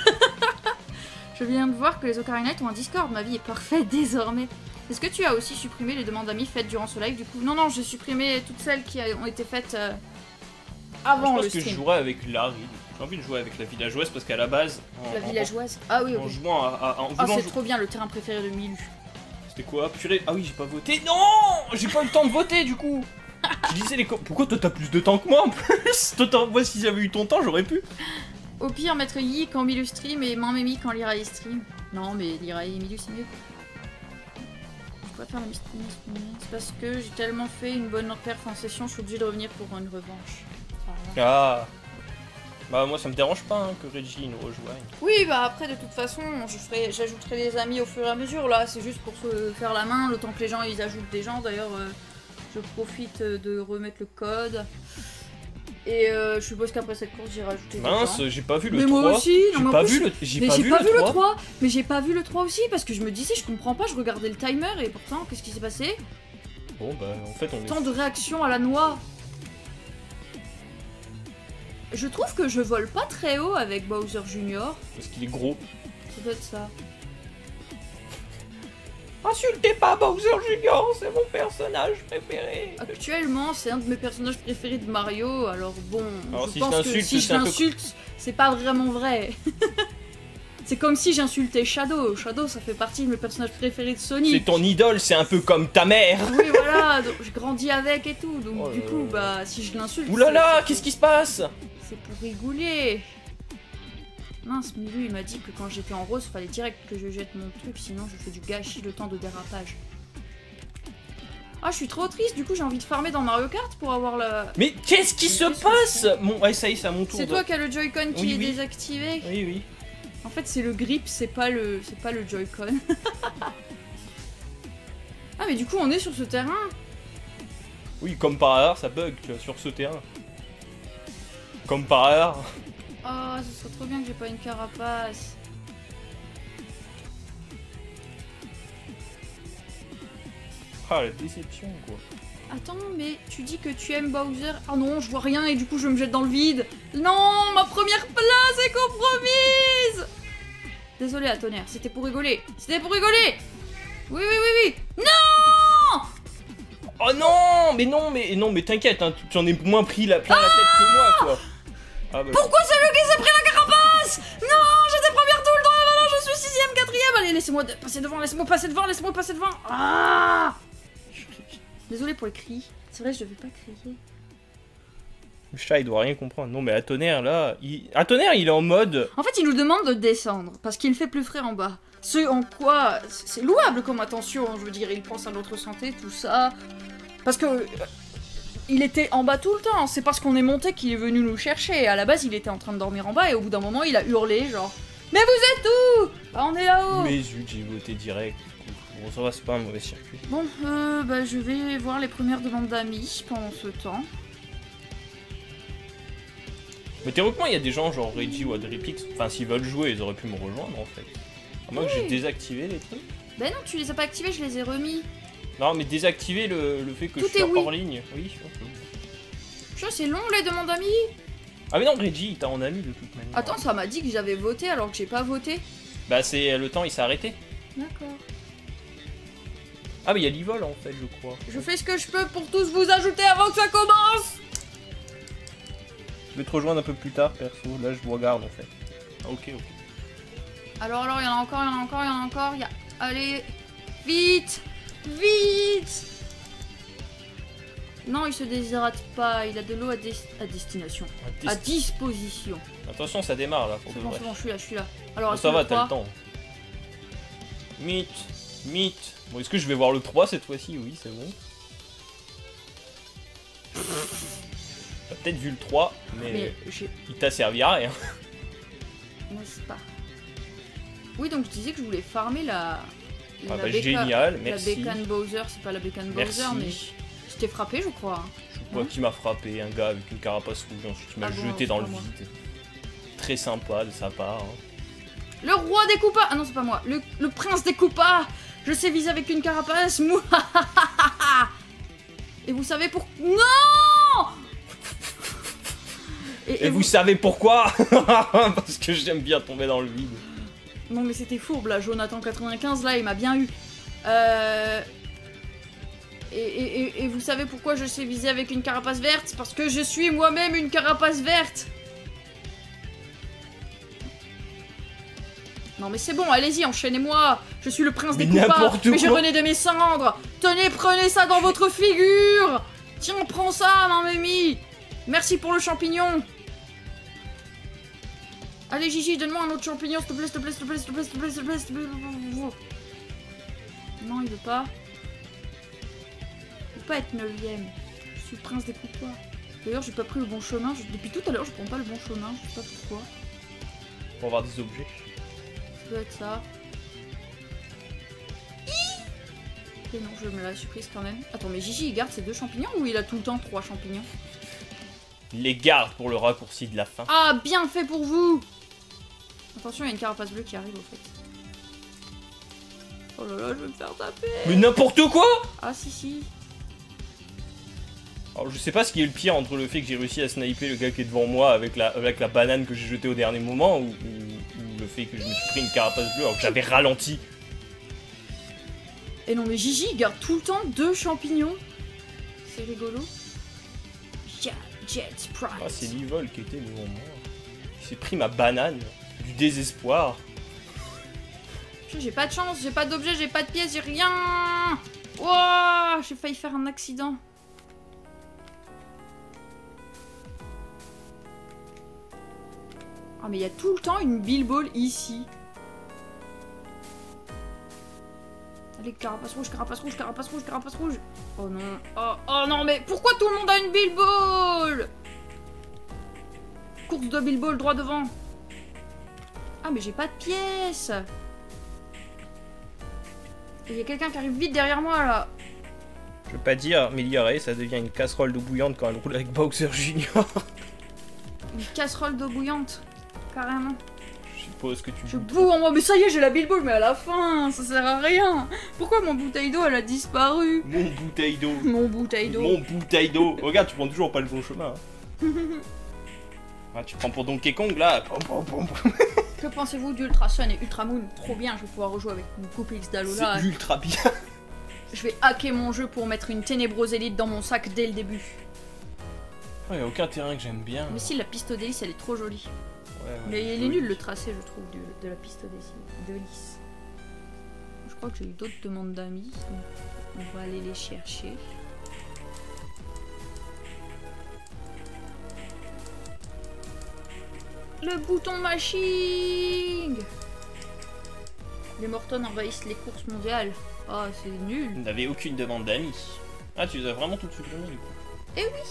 Je viens de voir que les OcariKnights ont un Discord, ma vie est parfaite désormais. Est-ce que tu as aussi supprimé les demandes d'amis faites durant ce live du coup? Non, non, j'ai supprimé toutes celles qui ont été faites euh, avant le stream. Je pense que stream. Je jouerais avec Larry. J'ai envie de jouer avec la villageoise parce qu'à la base... En, la villageoise en, Ah oui, ok. En jouant à... à en ah, c'est trop bien, le terrain préféré de Milu. C'était quoi? Purée. Ah oui, j'ai pas voté. Non, j'ai pas eu le temps de voter du coup. Je disais les... Pourquoi toi t'as plus de temps que moi en plus? Toi, moi si j'avais eu ton temps, j'aurais pu. Au pire, mettre Yi quand Milu stream et Mémé quand Lirae stream. Non, mais Lirae et Milu c'est mieux. Je peux pas faire la mystery. C'est parce que j'ai tellement fait une bonne perf en session, je suis obligée de revenir pour une revanche. Ah. Bah moi ça me dérange pas hein, que Reggie nous rejoigne. Oui bah après de toute façon j'ajouterai des amis au fur et à mesure là, c'est juste pour se faire la main, le temps que les gens ils ajoutent des gens. D'ailleurs euh, je profite de remettre le code. Et euh, je suppose qu'après cette course j'ai rajouté des gens. Mince, j'ai pas vu le mais trois. Mais moi aussi, j'ai pas, pas vu le trois. Mais j'ai pas vu le trois aussi parce que je me disais je comprends pas, je regardais le timer et pourtant qu'est-ce qui s'est passé? Bon bah en fait on est... Tant de réaction à la noix. Je trouve que je vole pas très haut avec Bowser Junior parce qu'il est gros. Ça doit être ça. Insultez pas Bowser Junior, c'est mon personnage préféré. Actuellement, c'est un de mes personnages préférés de Mario. Alors bon, alors je si pense je que si je l'insulte, c'est pas vraiment vrai. C'est comme si j'insultais Shadow. Shadow, ça fait partie de mes personnages préférés de Sonic. C'est ton idole, c'est un peu comme ta mère. Oui, voilà, j'ai grandi avec et tout. Donc oh du coup, bah si je l'insulte... Oulala, qu'est-ce qui se passe? C'est pour rigoler. Mince, Milu, il m'a dit que quand j'étais en rose, il fallait direct que je jette mon truc, sinon je fais du gâchis le temps de dérapage. Ah, je suis trop triste, du coup j'ai envie de farmer dans Mario Kart pour avoir la... Mais qu'est-ce qui se passe? Bon, ouais, ça y est, c'est à mon tour. C'est toi qui as le Joy-Con qui est désactivé. Oui, oui. En fait, c'est le grip, c'est pas le, c'est pas le Joy-Con. Ah, mais du coup, on est sur ce terrain. Oui, comme par hasard, ça bug, tu vois, sur ce terrain. Comme par hasard. Oh, ce serait trop bien que j'ai pas une carapace. Ah, la déception, quoi. Attends, mais tu dis que tu aimes Bowser. Ah non, je vois rien et du coup je me jette dans le vide. Non, ma première place est compromise. Désolé à Tonnerre, c'était pour rigoler. C'était pour rigoler. Oui, oui, oui, oui. Non. Oh non, mais non, mais non, mais t'inquiète, hein, tu en es moins pris la, plein ah la tête que moi, quoi. Ah bah, pourquoi c'est lui qui s'est pris la carapace? Non, j'étais première tout le temps, et voilà, je suis sixième, quatrième. Allez, laissez-moi de... passer devant, laissez-moi passer devant, laissez-moi passer devant. Ah. Désolé pour le cri. C'est vrai, je devais pas crier. Le chat, il doit rien comprendre. Non, mais à Tonnerre, là... Il... À Tonnerre, il est en mode... En fait, il nous demande de descendre, parce qu'il fait plus frais en bas. Ce en quoi... C'est louable comme attention, je veux dire. Il pense à notre santé, tout ça. Parce que... Il était en bas tout le temps. C'est parce qu'on est monté qu'il est venu nous chercher. À la base, il était en train de dormir en bas, et au bout d'un moment, il a hurlé, genre... Mais vous êtes où? Bah, on est là-haut. Mais zut, j'ai voté direct. Bon, ça va, c'est pas un mauvais circuit. Bon, euh, bah, je vais voir les premières demandes d'amis pendant ce temps. Mais théoriquement, il y a des gens genre Reggie ou AdriPixs. Enfin, s'ils veulent jouer, ils auraient pu me rejoindre en fait. À moins oui. que j'ai désactivé les trucs. Bah non, tu les as pas activés, je les ai remis. Non, mais désactiver le, le fait que Tout je sois oui. hors ligne. Oui, je pense. C'est long les demandes d'amis. Ah, mais non, Reggie, il t'a en ami de toute manière. Attends, ça m'a dit que j'avais voté alors que j'ai pas voté. Bah, c'est le temps, il s'est arrêté. D'accord. Ah mais il y a Livol en fait, je crois. Je fais ce que je peux pour tous vous ajouter avant que ça commence. Je vais te rejoindre un peu plus tard perso, là je vous regarde en fait. Ok, ok. Alors alors, il y en a encore, il y en a encore, il y en a encore, il y a... Allez, vite, vite. Non, il se déshydrate pas, il a de l'eau à, des... à destination, à, des... à disposition. Attention, ça démarre là, pour de vrai. C'est bon, je suis là, je suis là. Alors, bon, ça va, t'as le temps. Mythe, mythe. Bon, est-ce que je vais voir le trois cette fois-ci? Oui, c'est bon. T'as peut-être vu le trois, mais, mais il t'a servi à rien. N'est-ce pas? Oui, donc je disais que je voulais farmer la... la ah bah béca... génial, merci. La bécane Bowser, c'est pas la bécane Bowser, merci. Mais... Je t'ai frappé, je crois. Je crois qu'il m'a frappé, un gars avec une carapace rouge, ensuite il m'a ah jeté bon, dans le moi. vide. Très sympa de sa part. Hein. Le roi des Koopas. Ah non, c'est pas moi. Le, le prince des Koopas. Je sais viser avec une carapace, mouah. Et vous savez pour... Non. Et, et, et vous... vous savez pourquoi? Parce que j'aime bien tomber dans le vide. Non mais c'était fourbe là, Jonathan quatre-vingt-quinze là, il m'a bien eu. Euh... Et, et, et vous savez pourquoi je sais viser avec une carapace verte? Parce que je suis moi-même une carapace verte. Non mais c'est bon, allez-y, enchaînez-moi. Je suis le prince des Koopas, mais je renais de mes cendres. Tenez, prenez ça dans votre figure. Tiens, prends ça, ma mémie. Merci pour le champignon. Allez, Gigi, donne-moi un autre champignon, s'il te plaît, s'il te plaît, s'il te plaît, s'il te plaît, s'il te plaît, s'il te plaît, s'il te plaît. Non, il veut pas. Il veut pas être neuvième. Je suis le prince des Koopas. D'ailleurs, j'ai pas pris le bon chemin. Depuis tout à l'heure, je prends pas le bon chemin. Je sais pas pourquoi. Pour avoir des objets. Être ça. Et non, je me la surprise quand même. Attends, mais Gigi, il garde ses deux champignons ou il a tout le temps trois champignons? Il les garde pour le raccourci de la fin. Ah, bien fait pour vous. Attention, il y a une carapace bleue qui arrive au fait. Oh là là, je vais me faire taper. Mais n'importe quoi. Ah si si. Alors je sais pas ce qui est le pire entre le fait que j'ai réussi à sniper le gars qui est devant moi avec la, avec la banane que j'ai jetée au dernier moment ou... Le fait que je me suis pris une carapace bleue alors que j'avais ralenti. Et non mais Gigi il garde tout le temps deux champignons. C'est rigolo. Yeah, jet ah, c'est Livol qui était devant moi. Il s'est pris ma banane. Du désespoir. J'ai pas de chance, j'ai pas d'objet, j'ai pas de pièce, j'ai rien. Wow, j'ai failli faire un accident. Ah, mais il y a tout le temps une billball ici. Allez, carapace rouge, carapace rouge, carapace rouge, carapace rouge. Oh non. Oh, oh non, mais pourquoi tout le monde a une billball? Course de billball droit devant. Ah, mais j'ai pas de pièces. Il y a quelqu'un qui arrive vite derrière moi là. Je veux pas dire, mais Lirae, ça devient une casserole d'eau bouillante quand elle roule avec Bowser Junior Une casserole d'eau bouillante, carrément. Je suppose que tu... Je boue en moi, mais ça y est, j'ai la billball, mais à la fin, ça sert à rien. Pourquoi mon bouteille d'eau, elle a disparu? Mon bouteille d'eau. Mon bouteille d'eau. Mon bouteille d'eau. Regarde, tu prends toujours pas le bon chemin. Hein. Ah, tu prends pour Donkey Kong, là. Que pensez-vous d'Ultra Sun et Ultra Moon? Trop bien, je vais pouvoir rejouer avec mon couple X-Dalola. C'est ultra bien. Je vais hacker mon jeu pour mettre une ténébreuse élite dans mon sac dès le début. Il n'y a aucun terrain que j'aime bien. Mais si, la piste d'hélice, elle est trop jolie. Ouais, ouais, mais il est nul le tracé, je trouve, de, de la piste d'hélice. Je crois que j'ai eu d'autres demandes d'amis. On va aller les chercher. Le bouton mashing. Les Mortons envahissent les courses mondiales. Ah, oh, c'est nul. Vous n'avez aucune demande d'amis. Ah, tu les as vraiment tout de suite du coup. Eh oui.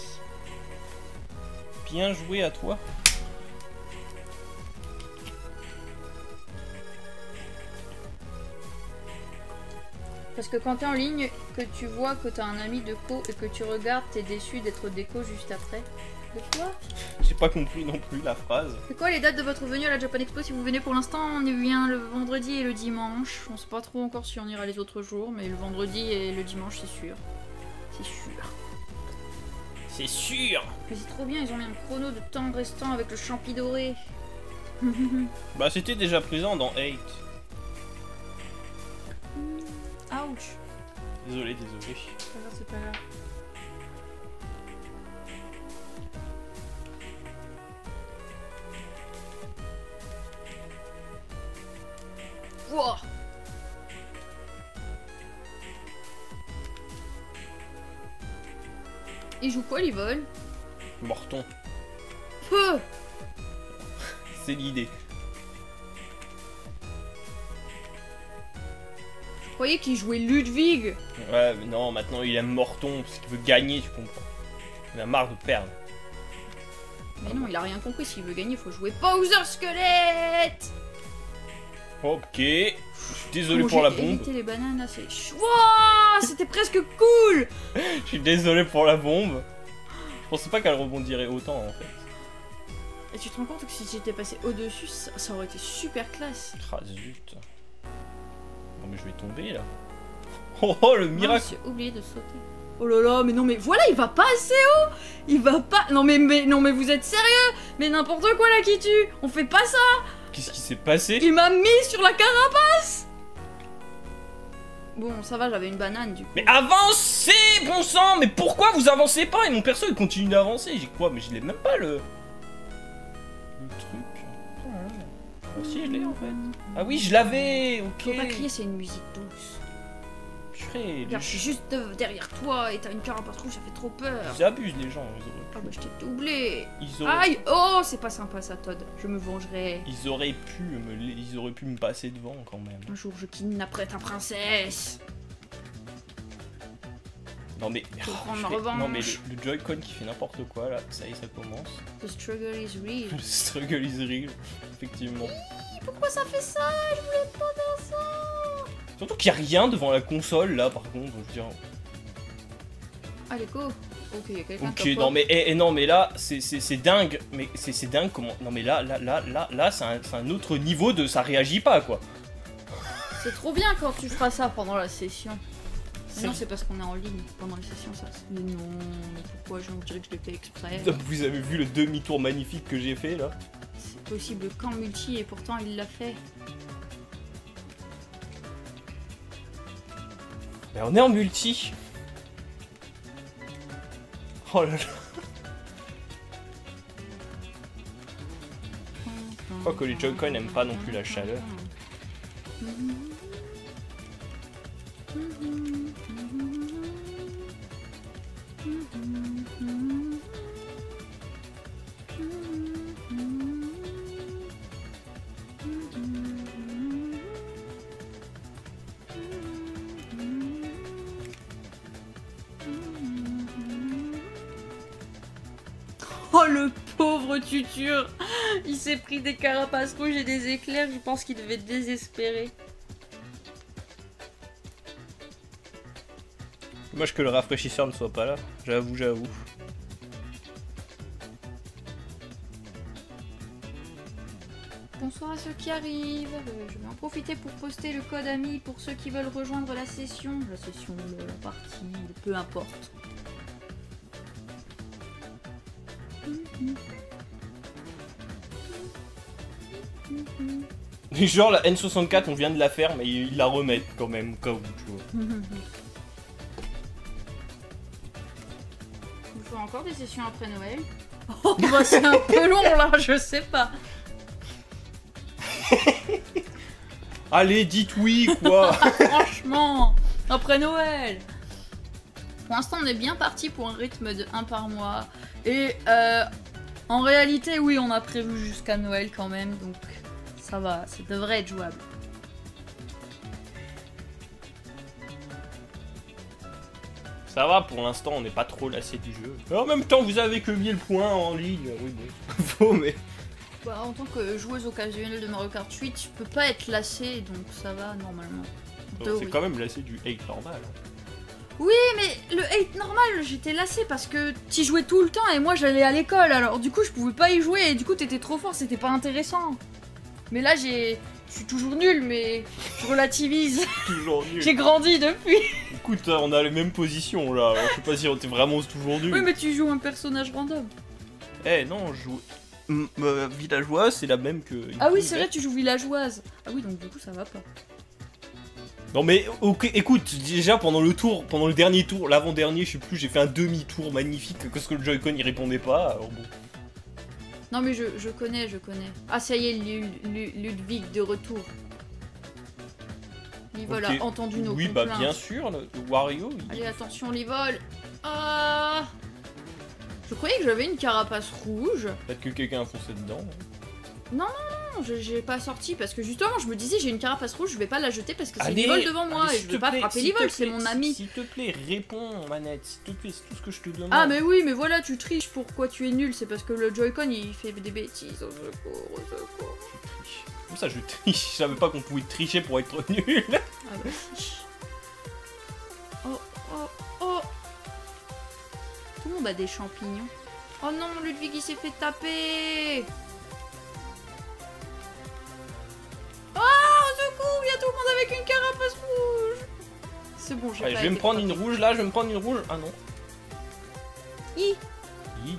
Bien joué à toi. Parce que quand t'es en ligne, que tu vois que t'as un ami de co et que tu regardes, t'es déçu d'être déco juste après. De quoi? J'ai pas compris non plus la phrase. C'est quoi les dates de votre venue à la Japan Expo? Si vous venez pour l'instant, on est bien le vendredi et le dimanche. On sait pas trop encore si on ira les autres jours, mais le vendredi et le dimanche, c'est sûr. C'est sûr. C'est sûr. Mais c'est trop bien, ils ont mis un chrono de temps restant avec le champi doré. Bah c'était déjà présent dans huit. Mmh. Ouch. Désolé, désolé. C'est pas grave, c'est pas grave. Wow. Il joue quoi, Livol? Morton. Peu. C'est l'idée. Je croyais qu'il jouait Ludwig. Ouais, mais non, maintenant il aime Morton parce qu'il veut gagner, tu comprends. Il a marre de perdre. Mais non, il a rien compris. S'il veut gagner, il faut jouer Bowser Squelette. Ok, je suis désolé oh, pour la bombe. Éviter les bananes, c'est... Wow, c'était presque cool. Je suis désolé pour la bombe. Je pensais pas qu'elle rebondirait autant en fait. Et tu te rends compte que si j'étais passé au-dessus, ça, ça aurait été super classe. Ah zut. Non mais je vais tomber là. Oh, oh le miracle. J'ai oublié de sauter. Oh là là, mais non mais voilà, il va pas assez haut. Il va pas... Non mais, mais, non, mais vous êtes sérieux? Mais n'importe quoi là qui tue. On fait pas ça. Qu'est-ce qui s'est passé? Il m'a mis sur la carapace. Bon, ça va, j'avais une banane du coup. Mais avancez, bon sang. Mais pourquoi vous avancez pas? Et mon perso, il continue d'avancer. J'ai quoi? Mais je l'ai même pas le... Le truc... Oh, si, je l'ai en fait. Ah oui, je l'avais. Ok. Faut pas crier, c'est une musique douce. Purée... Regarde, je suis juste derrière toi et t'as une carapace rouge, ça fait trop peur. Ils abusent les gens. Ils auraient pu... Ah bah je t'ai doublé. Ils auraient... Aïe. Oh, c'est pas sympa ça, Todd. Je me vengerai. Ils auraient pu me, Ils auraient pu me passer devant quand même. Un jour, je kidnapperai ta princesse. Non mais... Oh, je fais... Non mais le, le Joy-Con qui fait n'importe quoi là, ça y est, ça commence. The struggle is real. The struggle is real, effectivement. Hi, pourquoi ça fait ça? Je voulais pas faire ça. Surtout qu'il n'y a rien devant la console là par contre, je veux dire. Allez go. Ok, il y a quelqu'un. Ok, non quoi. mais eh, eh, non mais là c'est dingue, mais c'est dingue comment. Non mais là là là là là c'est un, un autre niveau de ça réagit pas quoi. C'est trop bien quand tu feras ça pendant la session. Non, c'est parce qu'on est en ligne pendant les sessions, ça. Mais non, mais pourquoi? Je dirais que je l'ai fait exprès. Vous avez vu le demi-tour magnifique que j'ai fait là? C'est possible qu'en multi et pourtant il l'a fait. Mais on est en multi. Oh là là. Je crois que les Joy-Con n'aiment pas non plus la chaleur. Oh le pauvre tuture. Il s'est pris des carapaces rouges et des éclairs, je pense qu'il devait être désespéré. Dommage que le rafraîchisseur ne soit pas là, j'avoue, j'avoue. Bonsoir à ceux qui arrivent, je vais en profiter pour poster le code ami pour ceux qui veulent rejoindre la session, la session, la partie, peu importe. Genre la N soixante-quatre on vient de la faire mais ils la remettent quand même, comme tu vois. Il faut encore des sessions après Noël. Oh bah c'est un peu long là, je sais pas. Allez, dites oui, quoi. Franchement, après Noël. Pour l'instant, on est bien parti pour un rythme de un par mois. Et euh, en réalité, oui, on a prévu jusqu'à Noël quand même. Donc, ça va, ça devrait être jouable. Ça va, pour l'instant, on n'est pas trop lassé du jeu. Mais en même temps, vous avez que mille points en ligne. Oui, bon, faux, mais... Bah, en tant que joueuse occasionnelle de Mario Kart huit, je peux pas être lassée, donc ça va normalement. C'est oui. Quand même lassé du hate normal. Oui, mais le hate normal, j'étais lassée parce que t'y jouais tout le temps et moi j'allais à l'école, alors du coup je pouvais pas y jouer et du coup t'étais trop fort, c'était pas intéressant. Mais là j'ai... Je suis toujours nulle, mais je relativise. Toujours nul. J'ai grandi depuis. Écoute, on a les mêmes positions là, alors, je sais pas si on était vraiment toujours nul. Oui, mais tu joues un personnage random. Eh hey, non, je joue... Euh, villageoise, c'est la même que... Ah oui, c'est vrai, tu joues villageoise. Ah oui, donc du coup, ça va pas. Non mais, ok, écoute, déjà pendant le tour, pendant le dernier tour, l'avant-dernier, je sais plus, j'ai fait un demi-tour magnifique, parce que le Joy-Con, il répondait pas, alors bon. Non mais je, je connais, je connais. Ah ça y est, Lu, Lu, Ludwig de retour. Livol okay. A entendu nos oui, complaintes. Bah bien sûr, le Wario... Il... Allez, attention, Livol. Ah oh. Je croyais que j'avais une carapace rouge. Peut-être que quelqu'un a foncé dedans. Non, non, non, j'ai pas sorti parce que justement je me disais j'ai une carapace rouge, je vais pas la jeter parce que c'est Livol devant moi et je veux pas frapper Livol, c'est mon ami. S'il te plaît, réponds manette, s'il te plaît, c'est tout ce que je te demande. Ah mais oui, mais voilà, tu triches, pourquoi tu es nul, c'est parce que le Joy-Con il fait des bêtises, au secours, au secours. Je triche. Comme ça je triche, je savais pas qu'on pouvait tricher pour être nul. Ah bah si. Oh, oh, oh. Tout le monde a des champignons. Oh non, Ludwig il s'est fait taper. Oh, au secours, il y a tout le monde avec une carapace rouge. C'est bon, j'ai ouais, je vais me prendre une rouge là, je vais me prendre une rouge. Ah non. Hi. Hi.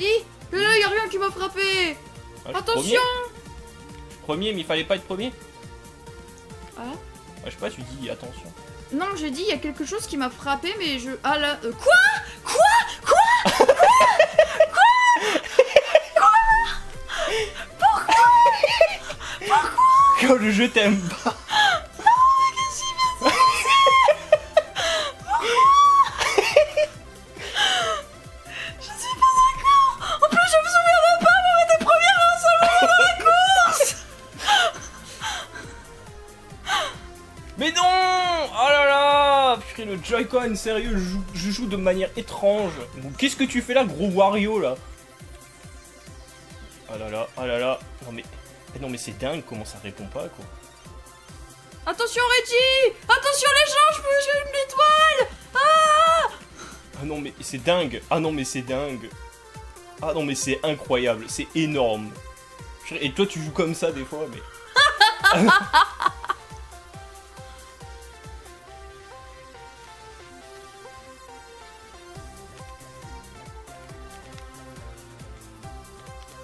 Hi. Mais là, il n'y a rien qui m'a frappé. Ah, attention. Premier. premier, mais il fallait pas être premier. Ah ouais, je sais pas, tu dis attention. Non, j'ai dit, il y a quelque chose qui m'a frappé, mais je... Ah là... Euh, quoi Quoi Quoi Quoi Quoi Quoi Pourquoi Pourquoi Quand le jeu t'aime pas. Non, mais qu'est-ce qui m'est passé? Pourquoi? Je suis pas d'accord. En plus, je me souviens même pas avoir été première à un seul moment dans la course. Mais non. Oh là là, purée, le Joy-Con, sérieux, je joue, je joue de manière étrange. Qu'est-ce que tu fais là, gros Wario, là? Oh là là, oh là là. Non mais, non mais c'est dingue, comment ça répond pas, quoi. Attention, Reggie. Attention, les gens, je peux jouer une étoile. Ah, ah non mais, c'est dingue. Ah non mais, c'est dingue. Ah non mais, c'est incroyable, c'est énorme. Et toi, tu joues comme ça, des fois, mais...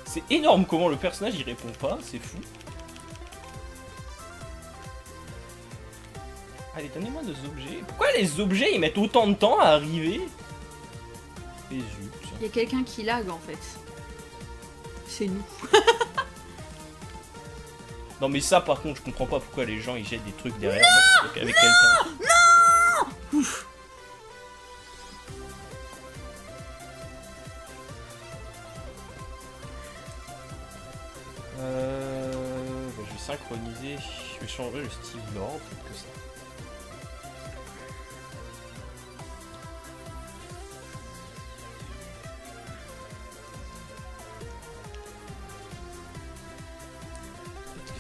C'est énorme comment le personnage il répond pas, c'est fou. Allez, donnez-moi des objets. Pourquoi les objets ils mettent autant de temps à arriver? Et zut. Il y a quelqu'un qui lag en fait. C'est nous. Non mais ça par contre je comprends pas pourquoi les gens ils jettent des trucs derrière non moi, avec quelqu'un. Non, non. Ouf. Euh, bah je vais synchroniser, je vais changer le style d'ordre, peut-être que ça.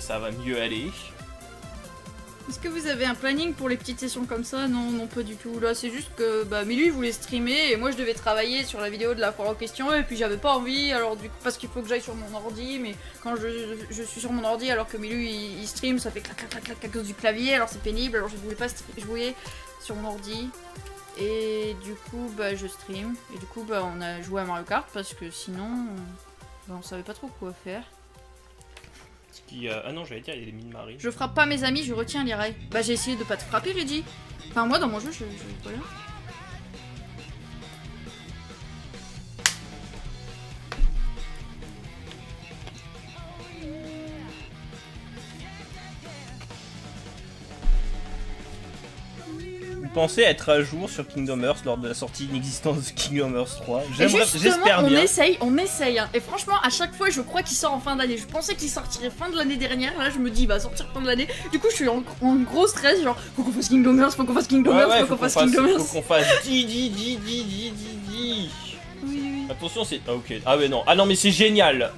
ça va mieux aller. Est-ce que vous avez un planning pour les petites sessions comme ça? Non, non pas du tout. Là, c'est juste que bah, Milu voulait streamer et moi je devais travailler sur la vidéo de la foire aux questions et puis j'avais pas envie, alors du coup, parce qu'il faut que j'aille sur mon ordi, mais quand je, je, je suis sur mon ordi alors que Milu il, il stream, ça fait clac clac clac clac à cause du clavier, alors c'est pénible, alors je voulais pas jouer sur mon ordi. Et du coup, bah je stream. Et du coup, bah on a joué à Mario Kart parce que sinon, bah, on savait pas trop quoi faire. Qui, euh, ah non, j'allais dire, il y a des mines marines. Je frappe pas mes amis, je retiens les rails. Bah j'ai essayé de pas te frapper, Reggie. Enfin moi dans mon jeu, je, je, je voilà. Vous pensez être à jour sur Kingdom Hearts lors de la sortie inexistante de Kingdom Hearts trois? J'espère bien. On essaye, on essaye. Hein. Et franchement, à chaque fois, je crois qu'il sort en fin d'année. Je pensais qu'il sortirait fin de l'année dernière. Là, je me dis, il va sortir fin de l'année. Du coup, je suis en, en gros stress. Genre, faut qu'on fasse Kingdom Hearts, faut qu'on fasse Kingdom Hearts, ah ouais, faut, faut qu'on qu fasse Kingdom Hearts. Faut qu'on fasse Gigi, Gigi, Gigi, Gigi. Oui. Attention, c'est. Ah, ok. Ah, mais non. Ah, non, mais c'est génial.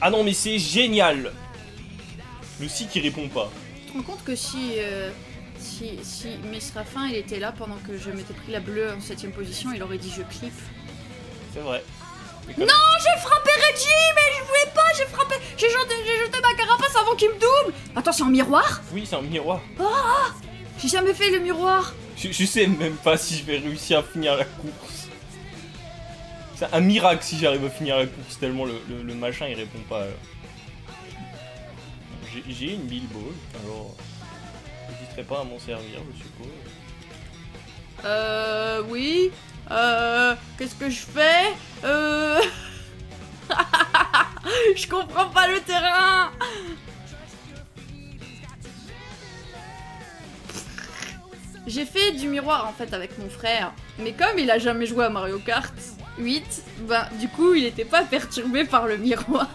Ah, non, mais c'est génial. Le si qui répond pas. Tu te rends compte que si. Euh... Si, si Mesrafin il était là pendant que je m'étais pris la bleue en septième position, il aurait dit je clip. C'est vrai. Non, j'ai frappé Reggie, mais je voulais pas, j'ai frappé, j'ai jeté, jeté ma carapace avant qu'il me double. Attends, c'est un miroir? Oui, c'est un miroir. Ah, oh, j'ai jamais fait le miroir. Je, je sais même pas si je vais réussir à finir la course. C'est un miracle si j'arrive à finir la course, tellement le, le, le machin il répond pas. J'ai une Billboard, alors... N'hésiterai pas à m'en servir, je suppose. Euh... Oui... Euh... Qu'est-ce que je fais? Euh... Je comprends pas le terrain. J'ai fait du miroir en fait avec mon frère. Mais comme il a jamais joué à Mario Kart huit, ben du coup il était pas perturbé par le miroir.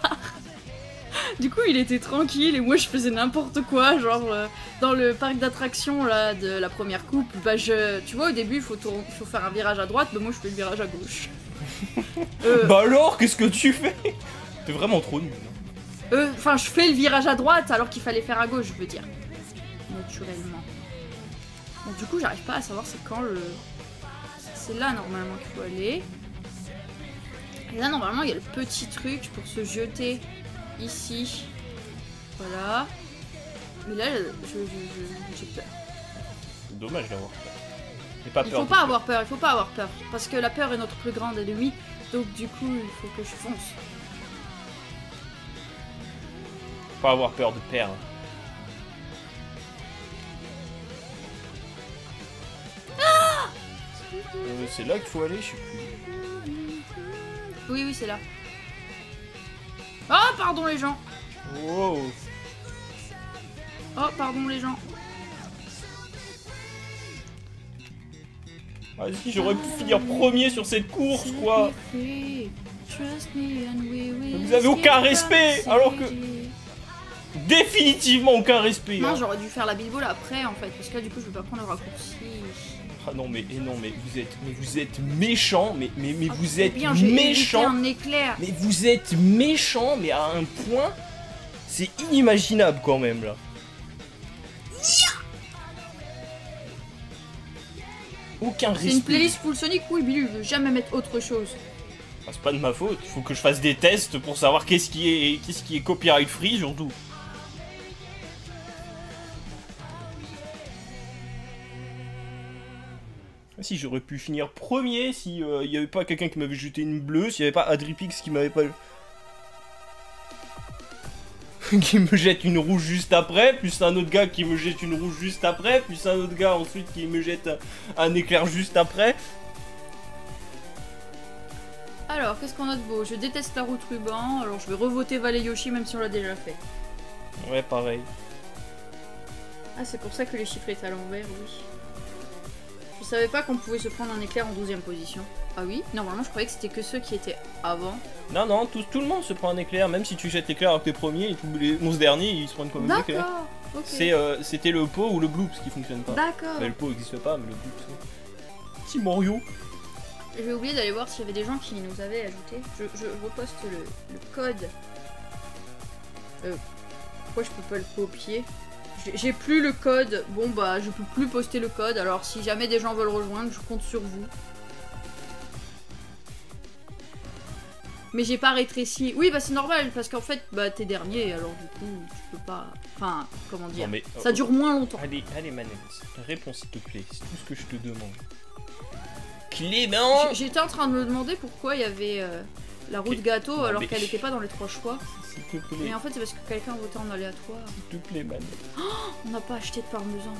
Du coup, il était tranquille et moi je faisais n'importe quoi, genre euh, dans le parc d'attractions là de la première coupe, bah je, tu vois au début il faut, faut faire un virage à droite, bah moi je fais le virage à gauche. euh, bah alors qu'est-ce que tu fais? T'es vraiment trop nul. Enfin euh, je fais le virage à droite alors qu'il fallait faire à gauche, je veux dire. Naturellement. Donc du coup j'arrive pas à savoir c'est quand le... C'est là normalement qu'il faut aller. Et là normalement il y a le petit truc pour se jeter. Ici, voilà. Mais là, je j'ai peur. C'est dommage d'avoir peur. Il faut pas avoir peur, il faut pas avoir peur. Parce que la peur est notre plus grande ennemie. Donc du coup, il faut que je fonce. Faut pas avoir peur de perdre. Ah euh, c'est là qu'il faut aller, je sais plus. Oui, oui, c'est là. Oh pardon les gens. Wow. Oh pardon les gens. Vas-y, j'aurais pu finir premier sur cette course quoi. Vous avez aucun respect alors que... Définitivement aucun respect. Non hein. J'aurais dû faire la billboard après en fait parce que là du coup je veux pas prendre le raccourci. Ah non mais non mais vous êtes mais vous êtes méchant mais mais mais ah, vous êtes bien, méchant un éclair. Mais vous êtes méchant mais à un point c'est inimaginable quand même là. Aucun respect. C'est une playlist full Sonic où Milu veut jamais mettre autre chose. Ah, c'est pas de ma faute, il faut que je fasse des tests pour savoir qu'est-ce qui est qu'est-ce qui est copyright free surtout. Si j'aurais pu finir premier, si il euh, n'y avait pas quelqu'un qui m'avait jeté une bleue, s'il n'y avait pas AdriPixs qui m'avait pas... qui me jette une rouge juste après, plus un autre gars qui me jette une rouge juste après, plus un autre gars ensuite qui me jette un, un éclair juste après. Alors, qu'est-ce qu'on a de beau? Je déteste la route ruban, alors je vais revoter Valet Yoshi même si on l'a déjà fait. Ouais, pareil. Ah, c'est pour ça que les chiffres étaient à l'envers, oui. Je savais pas qu'on pouvait se prendre un éclair en douzième position. Ah oui? Normalement je croyais que c'était que ceux qui étaient avant. Non non, tout, tout le monde se prend un éclair, même si tu jettes l'éclair avec tes premiers et tous les onze derniers ils se prennent comme un éclair. D'accord, ok. C'était euh, le pot ou le bloops qui fonctionne pas. D'accord. Bah, le pot n'existe pas, mais le bloops... Oui. Timorio. J'ai oublié d'aller voir s'il y avait des gens qui nous avaient ajouté. Je, je reposte le, le code. Euh, Pourquoi je peux pas le copier? J'ai plus le code. Bon bah je peux plus poster le code. Alors si jamais des gens veulent rejoindre, je compte sur vous. Mais j'ai pas rétréci. Oui bah c'est normal parce qu'en fait bah t'es dernier alors du coup tu peux pas. Enfin comment dire. Non, mais, ça oh, dure oh, moins longtemps. Allez, allez Manette, la réponse s'il te plaît, c'est tout ce que je te demande. Clément. J'étais en train de me demander pourquoi il y avait euh, la roue de gâteau non, alors mais... qu'elle était pas dans les trois choix. S'il te plaît. Mais en fait c'est parce que quelqu'un votait en aléatoire. S'il te plaît Manette. Oh, on n'a pas acheté de parmesan.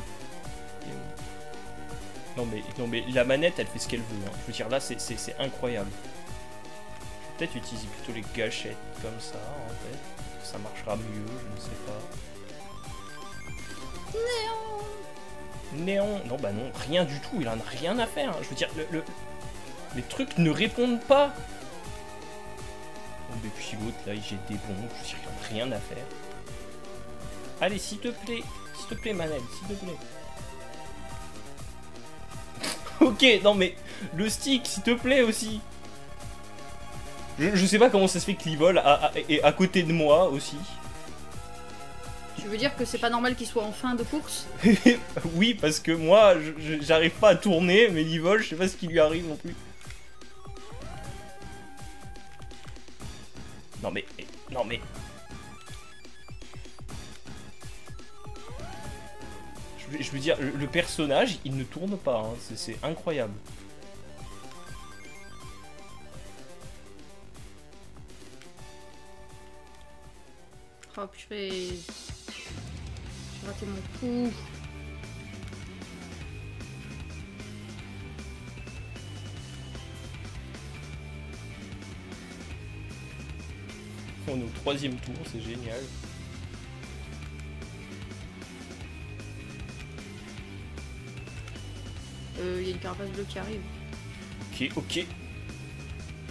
Non mais, non mais la manette elle fait ce qu'elle veut. Hein. Je veux dire là c'est incroyable. Peut-être utiliser plutôt les gâchettes comme ça en fait. Ça marchera mieux, je ne sais pas. Néon. Néon. Non bah non, rien du tout, il en a rien à faire. Hein. Je veux dire, le, le... les trucs ne répondent pas. Oh mais puis l'autre là, j'ai des bombes, je veux dire, il en a rien à faire. Allez, s'il te plaît, s'il te plaît Manel, s'il te plaît. Ok, non mais le stick, s'il te plaît aussi. Je, je sais pas comment ça se fait que Livol est à, à, à côté de moi aussi. Tu veux dire que c'est pas normal qu'il soit en fin de course? Oui, parce que moi, j'arrive pas à tourner, mais Livol, je sais pas ce qui lui arrive non plus. Non mais, non mais... Je, je veux dire, le, le personnage, il ne tourne pas, hein. C'est incroyable. Oh, purée. J'ai raté mon coup. On est au troisième tour, c'est génial. Euh, il y a une carapace bleue qui arrive. Ok, ok.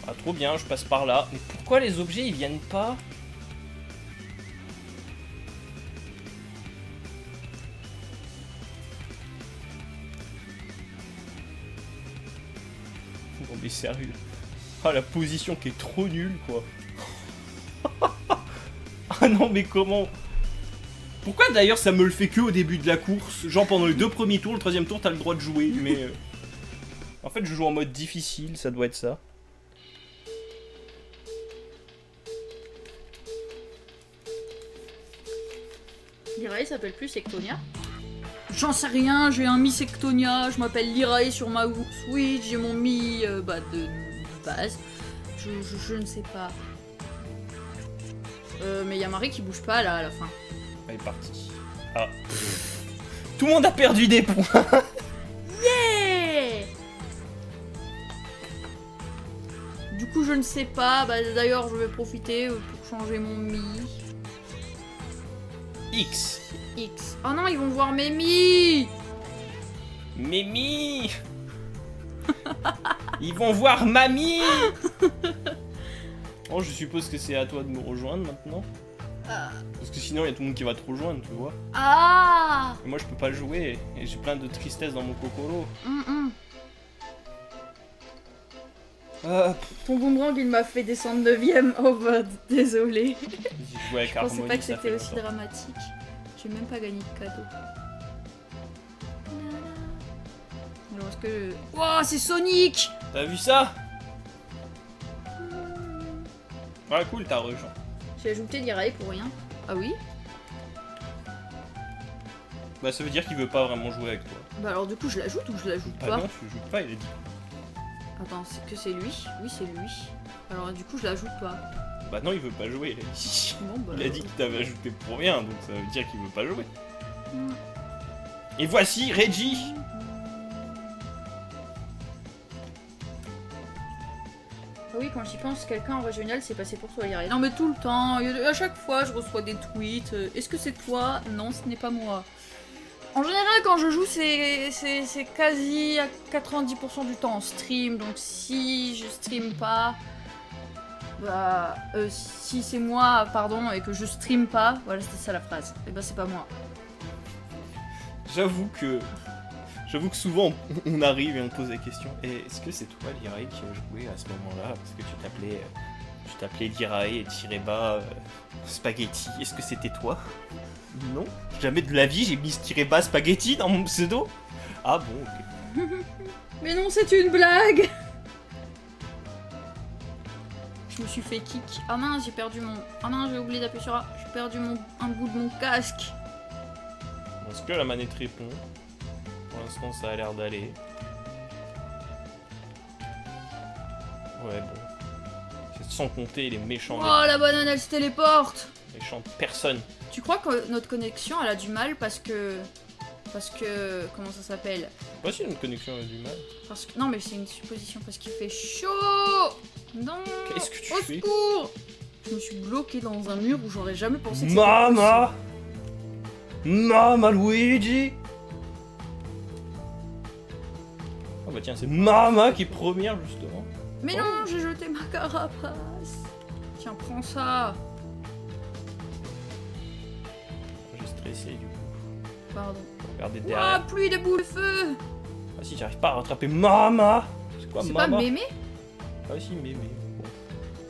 Ah, trop bien, je passe par là. Mais pourquoi les objets, ils viennent pas ? Mais sérieux. Ah la position qui est trop nulle quoi. Ah non mais comment. Pourquoi d'ailleurs ça me le fait que au début de la course? Genre pendant les deux premiers tours, le troisième tour t'as le droit de jouer. Mais euh... en fait je joue en mode difficile, ça doit être ça. Lirae s'appelle plus Sectonia? J'en sais rien, j'ai un Mi Sectonia, je m'appelle Lirae sur ma Switch, j'ai mon Mi euh, bah, de, de base, je, je, je ne sais pas. Euh, mais il y a Marie qui bouge pas là à la fin. Elle est partie. Ah. Tout le monde a perdu des points. Yeah. Du coup je ne sais pas, bah, d'ailleurs je vais profiter pour changer mon Mi. X. X. Oh non, ils vont voir Mémé. Mémé. Ils vont voir Mamie. Oh, je suppose que c'est à toi de me rejoindre maintenant. Parce que sinon, il y a tout le monde qui va te rejoindre, tu vois. Ah. Et moi, je peux pas jouer et j'ai plein de tristesse dans mon cocoro. Mm -mm. Ah. Ton boomerang, il m'a fait descendre neuvième. Oh, bah, désolé. Je, je pensais pas que c'était aussi longtemps. Dramatique. J'ai même pas gagné de cadeau. Alors est-ce que... Wow, c'est Sonic! T'as vu ça? Ouais, cool, t'as rejoint. J'ai ajouté Lirae pour rien. Ah oui? Bah ça veut dire qu'il veut pas vraiment jouer avec toi. Bah alors du coup je l'ajoute ou je l'ajoute pas? Ah non, tu joues pas, il a dit. Attends, c'est que c'est lui? Oui, c'est lui. Alors du coup je l'ajoute pas. Bah non, il veut pas jouer, il a dit, non, bah... il a dit que t'avais ajouté pour rien, donc ça veut dire qu'il veut pas jouer. Mm. Et voici Reggie. Ah oui, quand j'y pense, quelqu'un en régional s'est passé pour toi hier. Non mais tout le temps, à chaque fois je reçois des tweets, est-ce que c'est toi? Non, ce n'est pas moi. En général, quand je joue, c'est quasi à quatre-vingt-dix pour cent du temps en stream, donc si je stream pas... Bah, euh, si c'est moi, pardon, et que je stream pas, voilà, c'était ça la phrase. Et bah, c'est pas moi. J'avoue que. J'avoue que souvent, on arrive et on pose la question. Est-ce que c'est toi, Lirae, qui a joué à ce moment-là? Parce que tu t'appelais. Je t'appelais Lirae et tirer bas euh, Spaghetti. Est-ce que c'était toi? Non. Jamais de la vie, j'ai mis tirer bas Spaghetti dans mon pseudo. Ah bon, ok. Mais non, c'est une blague. Je me suis fait kick. Ah mince, j'ai perdu mon... Ah mince, j'ai oublié d'appuyer sur A. J'ai perdu mon... un bout de mon casque. Est-ce que la manette répond? Pour l'instant, ça a l'air d'aller. Ouais, bon. Sans compter les méchants. Oh, là. La banane, elle se téléporte. Méchante personne. Tu crois que notre connexion, elle a du mal parce que... Parce que... Comment ça s'appelle? Pas si notre connexion a du mal. Parce que... Non, mais c'est une supposition. Parce qu'il fait chaud. Non. Qu'est-ce que tu fais? Au secours! Je me suis bloqué dans un mur où j'aurais jamais pensé que c'était possible. Mama! Mama Luigi! Oh bah tiens, c'est Mama qui est première, justement. Mais oh non, j'ai jeté ma carapace. Tiens, prends ça. J'ai stressé du coup. Pardon. Regardez derrière. Ah, pluie de boules de feu. Ah si, j'arrive pas à rattraper Mama. C'est quoi Mama? C'est pas Mémé? Ah si, Mémé.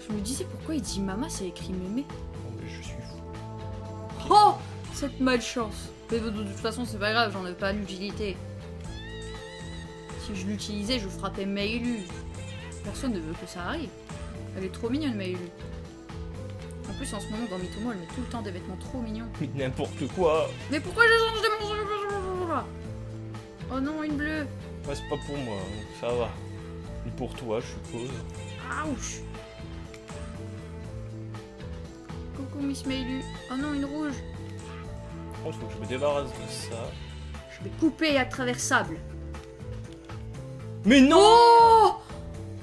Je me disais pourquoi il dit Mama, c'est écrit Mémé. Oh, mais je suis fou. Oh, cette malchance. Mais de toute façon, c'est pas grave, j'en ai pas l'utilité. Si je l'utilisais, je frappais Milu. Personne ne veut que ça arrive. Elle est trop mignonne, Milu. En plus, en ce moment, dans Mitomo, elle met tout le temps des vêtements trop mignons. N'importe quoi. Mais pourquoi je change de mon... Oh non, une bleue. Ouais, c'est pas pour moi, ça va. Mais pour toi, je suppose. Ouch. Coucou, Miss Milu. Oh non, une rouge. Je pense que je me débarrasse de ça. Je vais couper attraversable. Mais non. Oh,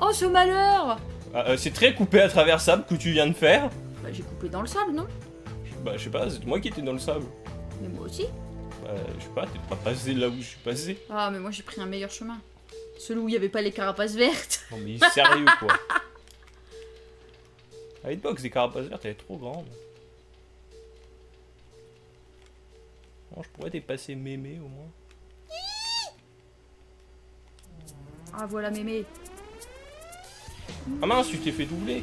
oh ce malheur! Ah, euh, c'est très coupé à travers sable que tu viens de faire. Bah, j'ai coupé dans le sable, non? Bah je sais pas, c'est moi qui étais dans le sable. Mais moi aussi. Bah je sais pas, t'es pas passé là où je suis passé. Ah mais moi j'ai pris un meilleur chemin. Celui où il y avait pas les carapaces vertes. Non mais sérieux quoi. À l'époque les carapaces vertes elles étaient trop grandes. Bon, je pourrais dépasser Mémé au moins. Ah voilà Mémé. Ah mince, tu t'es fait doubler.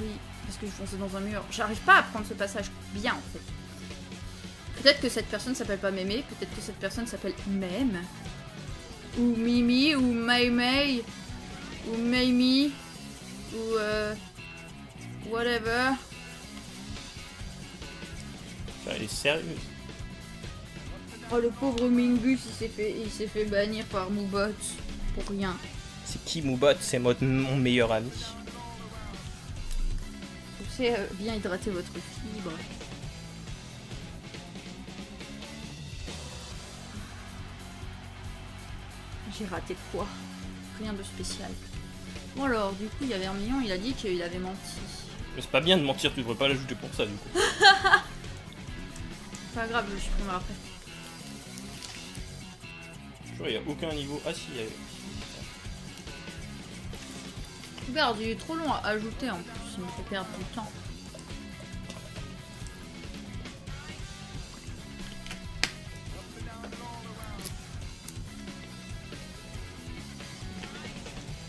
Oui, parce que je fonçais dans un mur. J'arrive pas à prendre ce passage bien, en fait. Peut-être que cette personne s'appelle pas Mémé, peut-être que cette personne s'appelle Mème. Ou Mimi, ou Maymay, ou Maymi, ou euh... whatever. Elle est sérieuse. Oh, le pauvre Mingus, il s'est fait, il s'est fait bannir par Moubot. Pour rien. C'est qui Moubot? C'est mon meilleur ami. Je sais euh, bien hydrater votre fibre. J'ai raté quoi? Rien de spécial. Bon alors, du coup, il y a Vermillon, il a dit qu'il avait menti. Mais c'est pas bien de mentir, tu devrais pas l'ajouter pour ça, du coup. Pas grave, je supprime après. Je vois, il n'y a aucun niveau... Ah si, il y a... Regarde, il est trop long à ajouter en plus, il me fait perdre du temps.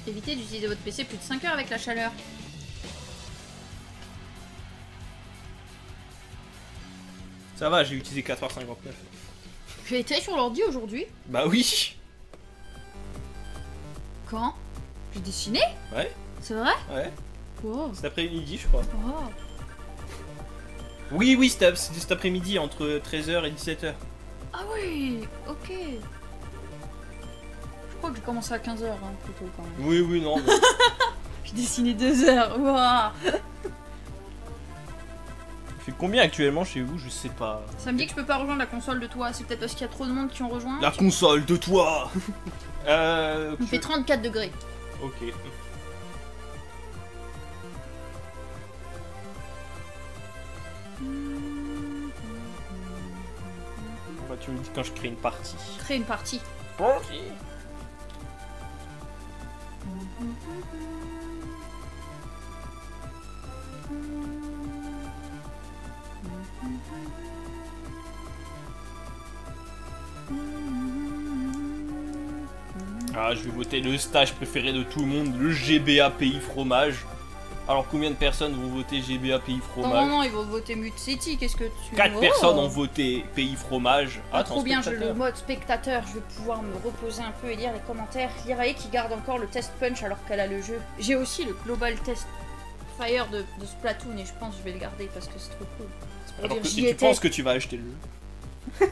Évitez d'utiliser votre P C plus de cinq heures avec la chaleur. Ça va, j'ai utilisé quatre heures cinquante-neuf. J'ai été sur l'ordi aujourd'hui? Bah oui. Quand? J'ai dessiné? Ouais. C'est vrai? Ouais. Wow. Cet après-midi, je crois. Wow. Oui, oui, c'était cet après-midi, entre treize heures et dix-sept heures. Ah oui, ok. Je crois que j'ai commencé à quinze heures, hein, plutôt, quand même. Oui, oui, non. Mais... j'ai dessiné deux heures, waouh. Je fais combien actuellement chez vous? Je sais pas. Ça me dit que je peux pas rejoindre la console de toi, c'est peut-être parce qu'il y a trop de monde qui ont rejoint. La console de toi. euh, Il je... fait trente-quatre degrés. Ok. Bah, tu me dis quand je crée une partie. Crée une partie. Ok. Ah, je vais voter le stage préféré de tout le monde, le G B A Pays Fromage. Alors combien de personnes vont voter G B A Pays Fromage? Non, non, ils vont voter Mute City, qu'est-ce que tu... Quatre oh. personnes ont voté Pays Fromage. Ah, Attends, trop bien, je le mode spectateur, je vais pouvoir me reposer un peu et lire les commentaires. Lirae qui garde encore le test punch alors qu'elle a le jeu. J'ai aussi le Global Test Fire de, de Splatoon et je pense que je vais le garder parce que c'est trop cool. Alors que, et tu penses que tu vas acheter le jeu?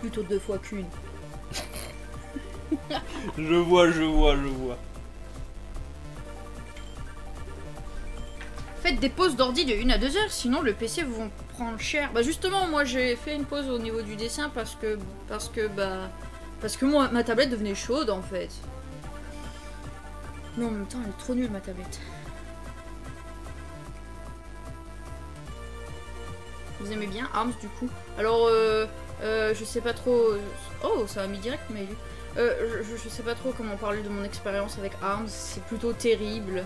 Plutôt deux fois qu'une. Je vois, je vois, je vois. Faites des pauses d'ordi de une à deux heures, sinon le P C vous vont prendre cher. Bah justement, moi j'ai fait une pause au niveau du dessin parce que parce que bah parce que moi ma tablette devenait chaude en fait. Mais en même temps, elle est trop nulle ma tablette. Vous aimez bien Arms du coup? Alors euh, euh, je sais pas trop. Oh, ça a mis direct mais Euh, je, je sais pas trop comment parler de mon expérience avec Arms, c'est plutôt terrible.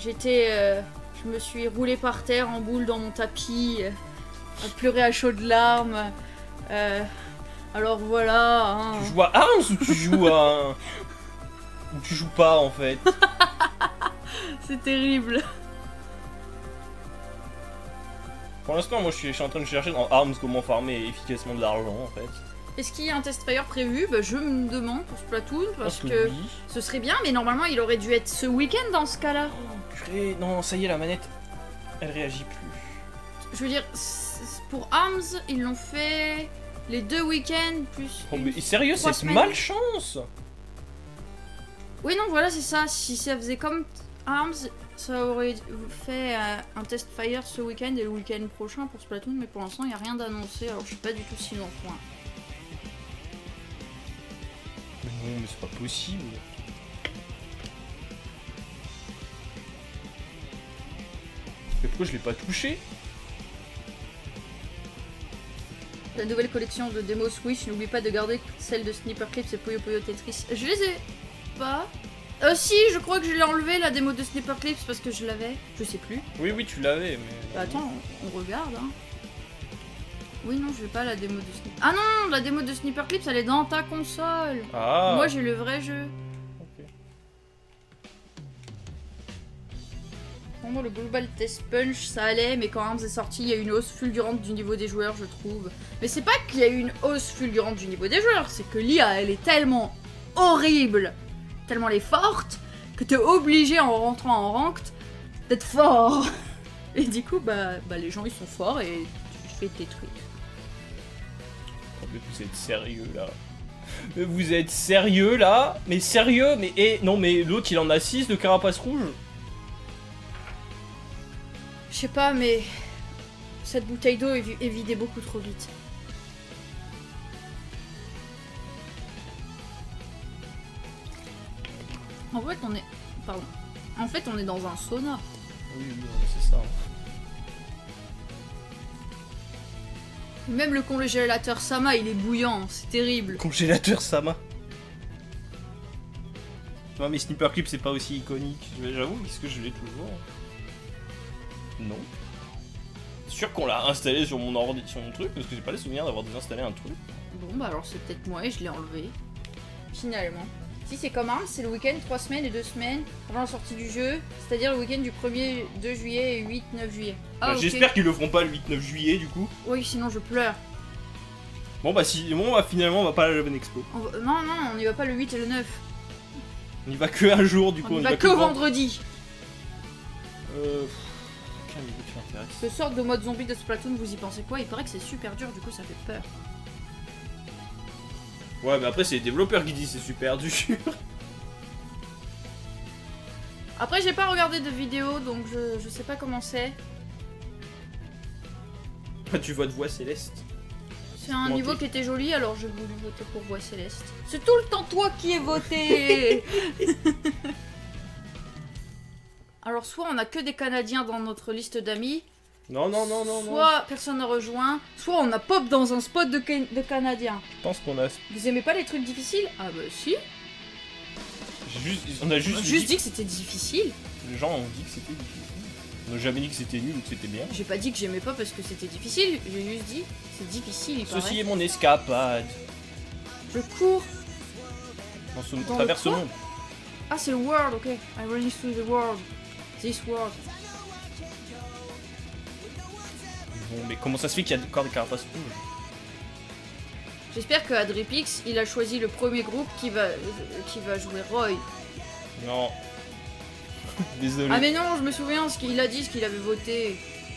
J'étais... Euh, je me suis roulée par terre en boule dans mon tapis, euh, à pleurer à chaudes larmes. Euh, alors voilà... Hein. Tu joues à Arms ou tu joues à... ou tu joues pas en fait? C'est terrible. Pour l'instant, moi je suis, je suis en train de chercher dans Arms comment farmer efficacement de l'argent en fait. Est-ce qu'il y a un test fire prévu? Bah, je me demande pour Splatoon parce que, que oui. ce serait bien, mais normalement il aurait dû être ce week-end dans ce cas-là. Oh, non, ça y est, la manette, elle réagit plus. Je veux dire, pour Arms, ils l'ont fait les deux week-ends plus. Oh, mais sérieux, c'est malchance! Oui, non, voilà, c'est ça. Si ça faisait comme Arms, ça aurait fait un test fire ce week-end et le week-end prochain pour Splatoon, mais pour l'instant il n'y a rien d'annoncé, alors je suis pas du tout si loin point. Non, mais c'est pas possible. Mais pourquoi je l'ai pas touché? La nouvelle collection de démos Switch, n'oublie pas de garder celle de Snipperclips et Puyo Puyo Tetris. Je les ai pas. Euh, si, je crois que je l'ai enlevé la démo de Snipperclips parce que je l'avais. Je sais plus. Oui, oui, tu l'avais, mais. Bah, attends, on regarde, hein. Oui, non, je veux pas la démo de Snipperclips. Ah non, la démo de Snipperclips, elle est dans ta console. Ah. Moi, j'ai le vrai jeu. Ok. Pendant le Global Test Punch, ça allait, mais quand Arms est sorti, il y a eu une hausse fulgurante du niveau des joueurs, je trouve. Mais c'est pas qu'il y a eu une hausse fulgurante du niveau des joueurs, c'est que l'I A, elle est tellement horrible, tellement elle est forte, que t'es obligé, en rentrant en ranked, d'être fort. Et du coup, bah, bah, les gens, ils sont forts et tu fais tes trucs. Vous êtes sérieux là? Mais vous êtes sérieux là? Mais sérieux? Mais eh, non, mais l'autre il en a six de carapace rouge? Je sais pas, mais cette bouteille d'eau est, est vidée beaucoup trop vite. En fait, on est. Pardon. En fait, on est dans un sauna. Oui, oui, c'est ça. Même le congélateur Sama, il est bouillant, c'est terrible. Congélateur Sama. Non mais Snipperclip, c'est pas aussi iconique. J'avoue, est-ce que je l'ai toujours? Non. C'est sûr qu'on l'a installé sur mon ordi, sur mon truc, parce que j'ai pas le souvenir d'avoir désinstallé un truc. Bon bah alors c'est peut-être moi et je l'ai enlevé. Finalement. Si c'est comme Arms, c'est le week-end trois semaines et deux semaines avant la sortie du jeu, c'est-à-dire le week-end du premier deux juillet et huit neuf juillet. Ah, bah, okay. J'espère qu'ils le feront pas le huit neuf juillet du coup. Oui, sinon je pleure. Bon bah si, bon, bah, finalement on va pas à la Japan Expo. On va... Non, non, on y va pas le huit et le neuf. On y va que un jour du coup. On, on y va, va que, que vendredi. vendredi. Euh... Aucun niveau qui m'intéresse. Ce sort de mode zombie de Splatoon, vous y pensez quoi? Il paraît que c'est super dur, du coup ça fait peur. Ouais, mais après, c'est les développeurs qui disent c'est super dur. Après, j'ai pas regardé de vidéo, donc je, je sais pas comment c'est. Ah, tu votes Voix Céleste. C'est un niveau qui était joli, alors j'ai voulu voter pour Voix Céleste. C'est tout le temps toi qui es voté. Alors, soit on a que des Canadiens dans notre liste d'amis. Non, non, non, non. Soit non. Personne n'a rejoint, soit on a pop dans un spot de, can de Canadien. Je pense qu'on a... Vous aimez pas les trucs difficiles? Ah bah si. Juste, on a juste, on a juste dit, dit que c'était difficile. Les gens ont dit que c'était difficile. On n'a jamais dit que c'était nul ou que c'était bien. J'ai pas dit que j'aimais pas parce que c'était difficile, j'ai juste dit c'est difficile. Il Ceci paraît. Est mon escapade. Je cours. On se traverse le monde. Ah, c'est le world, ok. I release to the world. This world. Bon, mais comment ça se fait qu'il y a encore des carapaces rouges? J'espère que AdriPixs, il a choisi le premier groupe qui va, qui va jouer Roy. Non. Désolé. Ah mais non, je me souviens ce qu'il a dit, ce qu'il avait voté.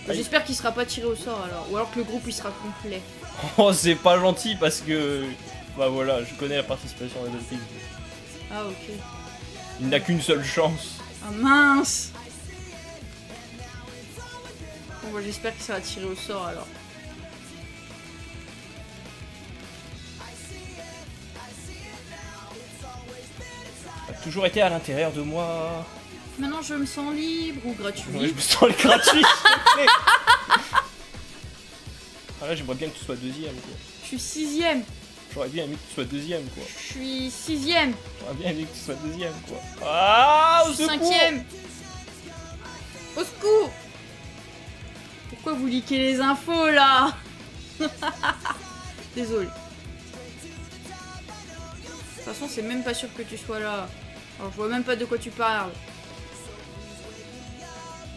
Ah, j'espère il... qu'il sera pas tiré au sort alors, ou alors que le groupe il sera complet. Oh, c'est pas gentil parce que, bah voilà, je connais la participation des autres filles. Ah ok. Il n'a qu'une seule chance. Ah mince. Bon, bah, j'espère qu'il sera tiré au sort alors. Toujours été à l'intérieur de moi. Maintenant je me sens libre ou gratuit. Ouais, je me sens le gratuit. Ah là j'aimerais bien que tu sois deuxième quoi. Je suis sixième. J'aurais bien aimé que tu sois deuxième quoi. Je suis sixième. J'aurais bien aimé que tu sois deuxième quoi. Ah, au secours. Cinquième. Au secours. Pourquoi vous liquez les infos là? Désolé. De toute façon c'est même pas sûr que tu sois là. Alors, je vois même pas de quoi tu parles.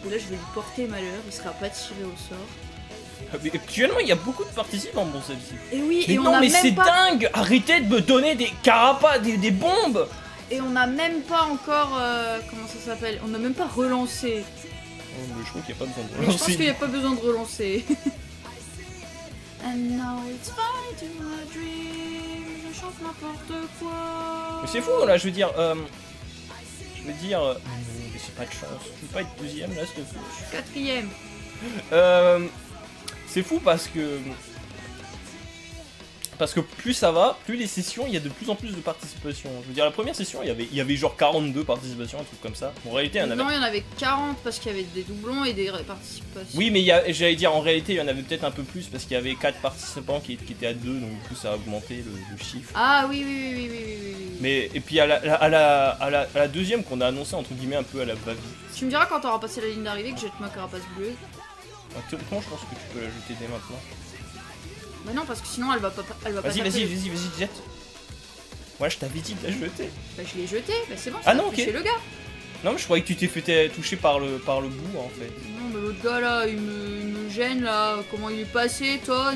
Et là, je vais lui porter malheur, il sera pas tiré au sort. Mais actuellement, il y a beaucoup de participants, bon, celle-ci. Et oui, mais et non, on a mais c'est pas... dingue. Arrêtez de me donner des carapaces, des, des bombes. Et on n'a même pas encore. Euh, comment ça s'appelle? On n'a même pas relancé. Oh, mais je trouve qu'il n'y a pas besoin de relancer. Mais je pense qu'il n'y a pas besoin de relancer. And now it's fine to my dream. Je chante n'importe quoi. Mais c'est fou, là, je veux dire. Euh... Je veux dire, mais c'est pas de chance, je peux pas être deuxième là, c'est fou. Je suis quatrième. Euh, c'est fou parce que parce que plus ça va, plus les sessions, il y a de plus en plus de participation. Je veux dire, la première session, il y avait, il y avait genre quarante-deux participations, un truc comme ça. En réalité, il y en avait. Non, il y en avait quarante parce qu'il y avait des doublons et des participations. Oui, mais j'allais dire, en réalité, il y en avait peut-être un peu plus parce qu'il y avait quatre participants qui, qui étaient à deux, donc du coup, ça a augmenté le, le chiffre. Ah oui, oui, oui, oui, oui, oui. Mais et puis à la, à la, à la, à la deuxième qu'on a annoncé entre guillemets un peu à la va-vite. Tu me diras quand t'auras passé la ligne d'arrivée que j'ai ma carapace bleue. Bah, théoriquement, je pense que tu peux la jeter dès maintenant. Bah non, parce que sinon elle va pas, elle va pas. Vas-y, vas-y, vas-y, vas-y, jette. Ouais, je t'avais dit de la jeter. Bah je l'ai jetée, bah c'est bon. Ah non, ok. Chez le gars. Non, mais je croyais que tu t'es fait toucher par le, par le bout en fait. Non, mais l'autre gars là, il me, il me gêne là. Comment il est passé, Ton?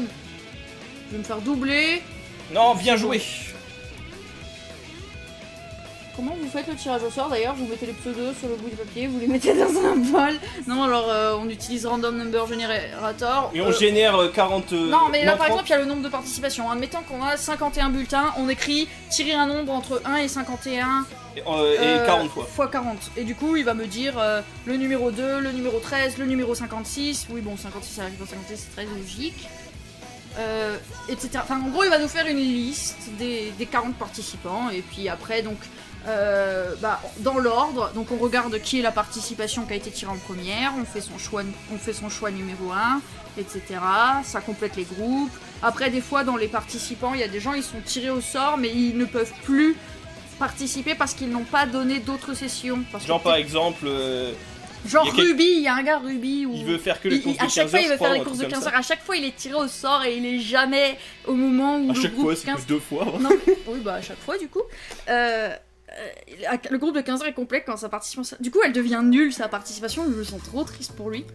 Je vais me faire doubler. Non, bien joué. Comment vous faites le tirage au sort d'ailleurs? Vous mettez les pseudos sur le bout du papier, vous les mettez dans un bol. Non, alors euh, on utilise Random Number Generator. Et on euh... génère quarante... Non, mais là non, par trente... exemple, il y a le nombre de participations. Admettons qu'on a cinquante et un bulletins, on écrit tirer un nombre entre un et cinquante et un... Et, euh, et euh, quarante fois. Fois quarante. Et du coup, il va me dire euh, le numéro deux, le numéro treize, le numéro cinquante-six. Oui, bon, cinquante-six, ça arrive dans cinquante-six, c'est très logique. Euh, et cetera. Enfin, en gros, il va nous faire une liste des, des quarante participants. Et puis après, donc... Euh, bah, dans l'ordre, donc on regarde qui est la participation qui a été tirée en première, on fait son choix, on fait son choix numéro un, et cetera. Ça complète les groupes. Après, des fois, dans les participants, il y a des gens, ils sont tirés au sort, mais ils ne peuvent plus participer parce qu'ils n'ont pas donné d'autres sessions. Parce genre, que par exemple... Euh... Genre il Ruby, il y a un gars Ruby où il veut faire que les courses de quinze heures. À chaque fois, il veut faire les courses de quinze heures. À chaque fois, il est tiré au sort et il est jamais au moment où... À chaque fois, c'est plus deux fois. Non, mais... Oui, bah à chaque fois, du coup. Euh... Euh, le groupe de quinze heures est complet quand sa participation... Du coup, elle devient nulle, sa participation, je me sens trop triste pour lui.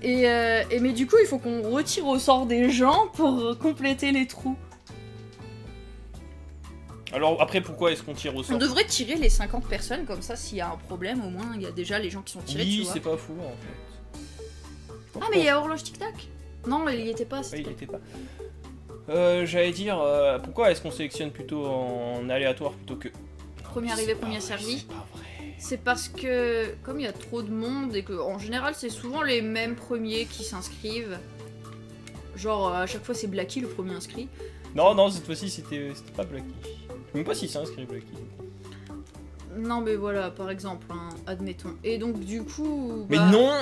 Et, euh, et mais du coup, il faut qu'on retire au sort des gens pour compléter les trous. Alors après, pourquoi est-ce qu'on tire au sort? On devrait tirer les cinquante personnes, comme ça, s'il y a un problème, au moins, il y a déjà les gens qui sont tirés, oui, tu vois. Oui, c'est pas fou, en fait. Ah, mais il y a Horloge Tic-Tac? Non, il y était pas, c'était... Ouais, il y était pas. Euh, j'allais dire, euh, pourquoi est-ce qu'on sélectionne plutôt en aléatoire plutôt que... Premier arrivé, premier servi. C'est parce que, comme il y a trop de monde et que, en général, c'est souvent les mêmes premiers qui s'inscrivent. Genre, à chaque fois, c'est Blackie le premier inscrit. Non, non, cette fois-ci, c'était pas Blackie. Je sais même pas s'il s'est inscrit Blackie. Non, mais voilà, par exemple, hein, admettons. Et donc, du coup. Bah, mais non!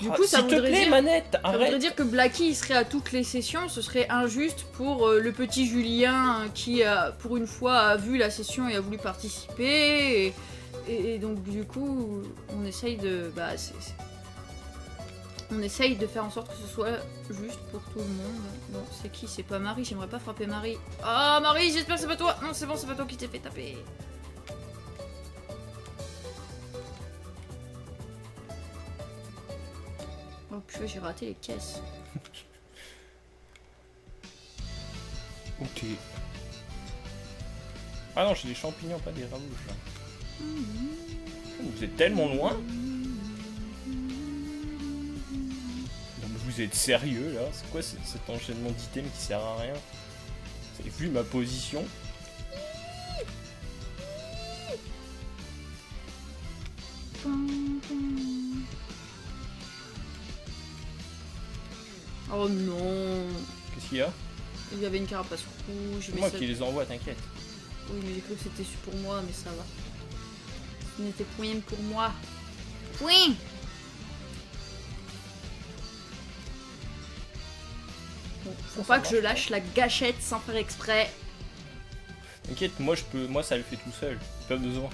Du coup, ah, ça, voudrait plaît, dire, manette, ça voudrait dire que Blackie il serait à toutes les sessions, ce serait injuste pour euh, le petit Julien qui, a, pour une fois, a vu la session et a voulu participer. Et, et, et donc, du coup, on essaye de, bah, c'est, c'est... on essaye de faire en sorte que ce soit juste pour tout le monde. Bon, c'est qui? C'est pas Marie. J'aimerais pas frapper Marie. Ah, oh, Marie, j'espère que c'est pas toi. Non, c'est bon, c'est pas toi qui t'es fait taper. cheveux, j'ai raté les caisses. Ok. Ah non, j'ai des champignons, pas des rabouches. Vous êtes tellement loin. Non, mais vous êtes sérieux là? C'est quoi cet enchaînement d'items qui sert à rien? Vous avez vu ma position? Oh non! Qu'est-ce qu'il y a? Il y avait une carapace rouge. C'est moi ça... qui les envoie, t'inquiète. Oui, mais j'ai cru que c'était pour moi, mais ça va. Ce n'était point pour moi. Point! Bon, faut ça pas ça que je lâche pas. La gâchette sans faire exprès. T'inquiète, moi je peux, moi ça le fait tout seul. Pas besoin.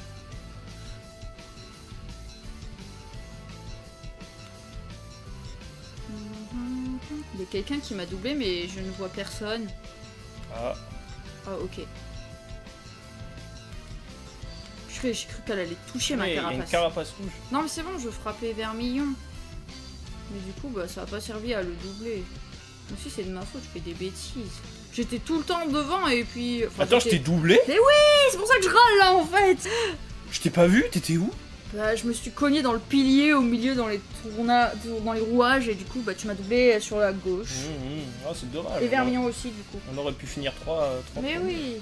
Il y a quelqu'un qui m'a doublé, mais je ne vois personne. Ah. Ah, ok. J'ai cru qu'elle allait toucher mais ma carapace. Il y a une carapace rouge. Non, mais c'est bon, je frappais Vermillon. Mais du coup, bah, ça n'a pas servi à le doubler. Moi aussi, c'est de ma faute, je fais des bêtises. J'étais tout le temps devant et puis. Enfin, attends, je t'ai doublé? Mais oui, c'est pour ça que je râle là en fait. Je t'ai pas vu, t'étais où? Bah, je me suis cogné dans le pilier au milieu, dans les tourna... dans les rouages, et du coup, bah, tu m'as doublé sur la gauche. Mmh, mmh. Oh, c'est dommage. Et Vermillon ouais. aussi, du coup. On aurait pu finir trois. trois mais points. Oui.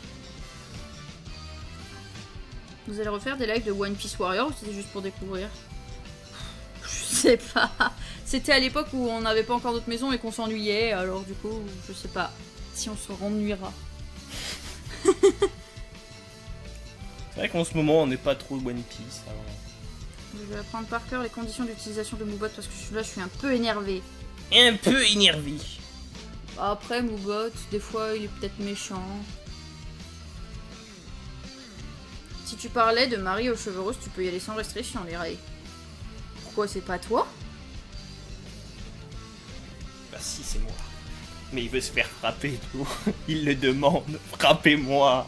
Vous allez refaire des lives de One Piece Warrior ou c'était juste pour découvrir? Je sais pas. C'était à l'époque où on n'avait pas encore d'autres maisons et qu'on s'ennuyait, alors du coup, je sais pas si on se rennuiera. C'est vrai qu'en ce moment, on n'est pas trop One Piece. Alors... Je vais apprendre par cœur les conditions d'utilisation de Moubot parce que là, je suis un peu énervée. Un peu énervée. Après, Moubot, des fois, il est peut-être méchant. Si tu parlais de Marie aux cheveux roses, tu peux y aller sans restriction, Lirae. Pourquoi c'est pas toi? Bah si, c'est moi. Mais il veut se faire frapper, tout. Il le demande. Frappez-moi.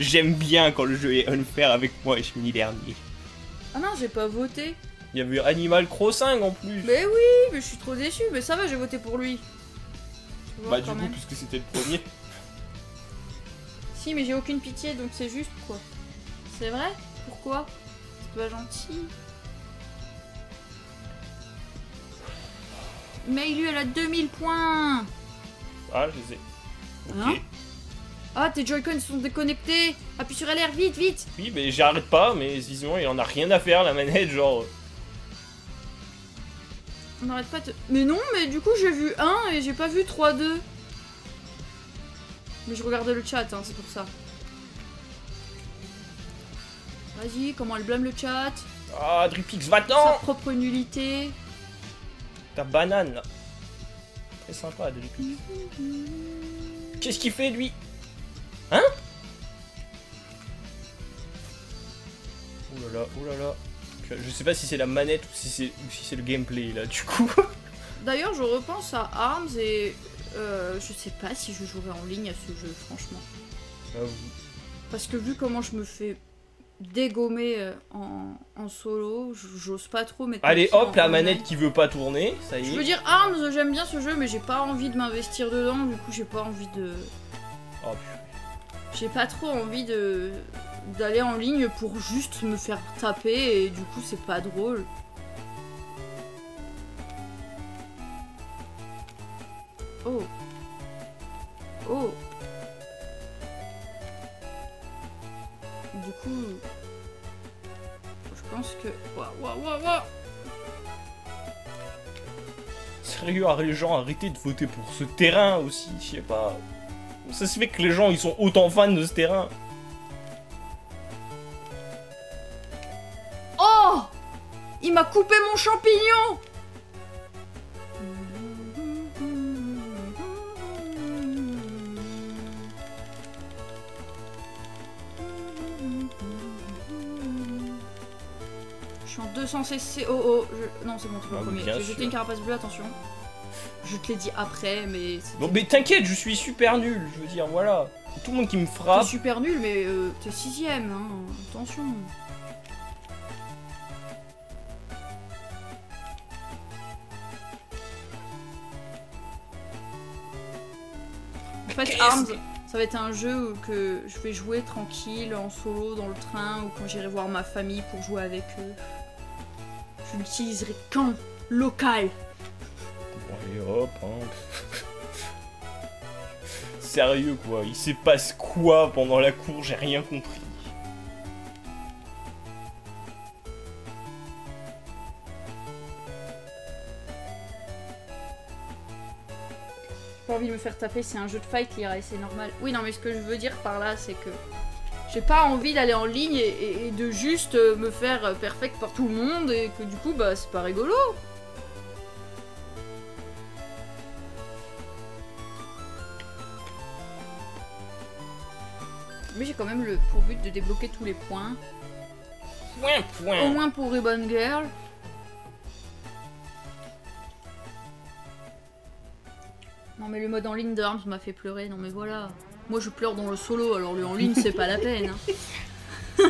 J'aime bien quand le jeu est unfair avec moi et je finis dernier. Ah non, j'ai pas voté. Il y avait Animal Crossing en plus. Mais oui, mais je suis trop déçu. Mais ça va, j'ai voté pour lui. Tu vois, bah du coup, même. Puisque c'était le premier. Si, mais j'ai aucune pitié, donc c'est juste quoi. C'est vrai? Pourquoi? C'est pas gentil. Mais lui, elle a deux mille points. Ah, je les ai. Ok. Hein? Ah, tes Joy-Con sont déconnectés. Appuie sur L R, vite, vite. Oui, mais j'arrête pas, mais visiblement, il en a rien à faire, la manette, genre... On n'arrête pas de... Mais non, mais du coup, j'ai vu un et j'ai pas vu trois deux. Mais je regardais le chat, hein, c'est pour ça. Vas-y, comment elle blâme le chat? Ah, AdriPixs, va-t'en! Sa propre nullité. Ta banane, là. Très sympa, AdriPixs. Mm-hmm. Qu'est-ce qu'il fait, lui? Hein? Oh là là, oh là là. Je sais pas si c'est la manette ou si c'est si le gameplay, là, du coup. D'ailleurs, je repense à Arms et... Euh, je sais pas si je jouerai en ligne à ce jeu, franchement. J'avoue. Parce que vu comment je me fais... dégommé en, en solo, j'ose pas trop mettre. Allez hop, la manette qui veut pas tourner, ça y est. Je veux dire, Arms, j'aime bien ce jeu, mais j'ai pas envie de m'investir dedans, du coup j'ai pas envie de... Oh putain. J'ai pas trop envie de d'aller en ligne pour juste me faire taper, et du coup c'est pas drôle. Oh. Oh. Du coup, je pense que... Waouh, waouh, waouh, waouh. Sérieux, les gens, arrêtez de voter pour ce terrain aussi, je sais pas. Ça se fait que les gens, ils sont autant fans de ce terrain. Oh! Il m'a coupé mon champignon! deux cents C C, oh oh, je... non c'est bon, c'est le premier. J'ai jeté une carapace bleue, attention. Je te l'ai dit après, mais... Bon mais t'inquiète, je suis super nul, je veux dire, voilà. Tout le monde qui me frappe. T'es super nul, mais euh, t'es sixième, hein, attention. En fait, Arms, ça va être un jeu que je vais jouer tranquille, en solo, dans le train, ou quand j'irai voir ma famille pour jouer avec eux. Je l'utiliserai quand local. Allez hop, hein. Sérieux quoi, il se passe quoi pendant la cour, j'ai rien compris. J'ai pas envie de me faire taper, c'est un jeu de fight, Lirae, c'est normal. Oui, non, mais ce que je veux dire par là, c'est que j'ai pas envie d'aller en ligne et, et, et de juste me faire perfect par tout le monde et que du coup, bah, c'est pas rigolo. Mais j'ai quand même le pour but de débloquer tous les points. Point, point. Au moins pour Ribbon Girl. Non mais le mode en ligne d'Arms m'a fait pleurer, non mais voilà. Moi je pleure dans le solo, alors le en ligne c'est pas la peine. Hein.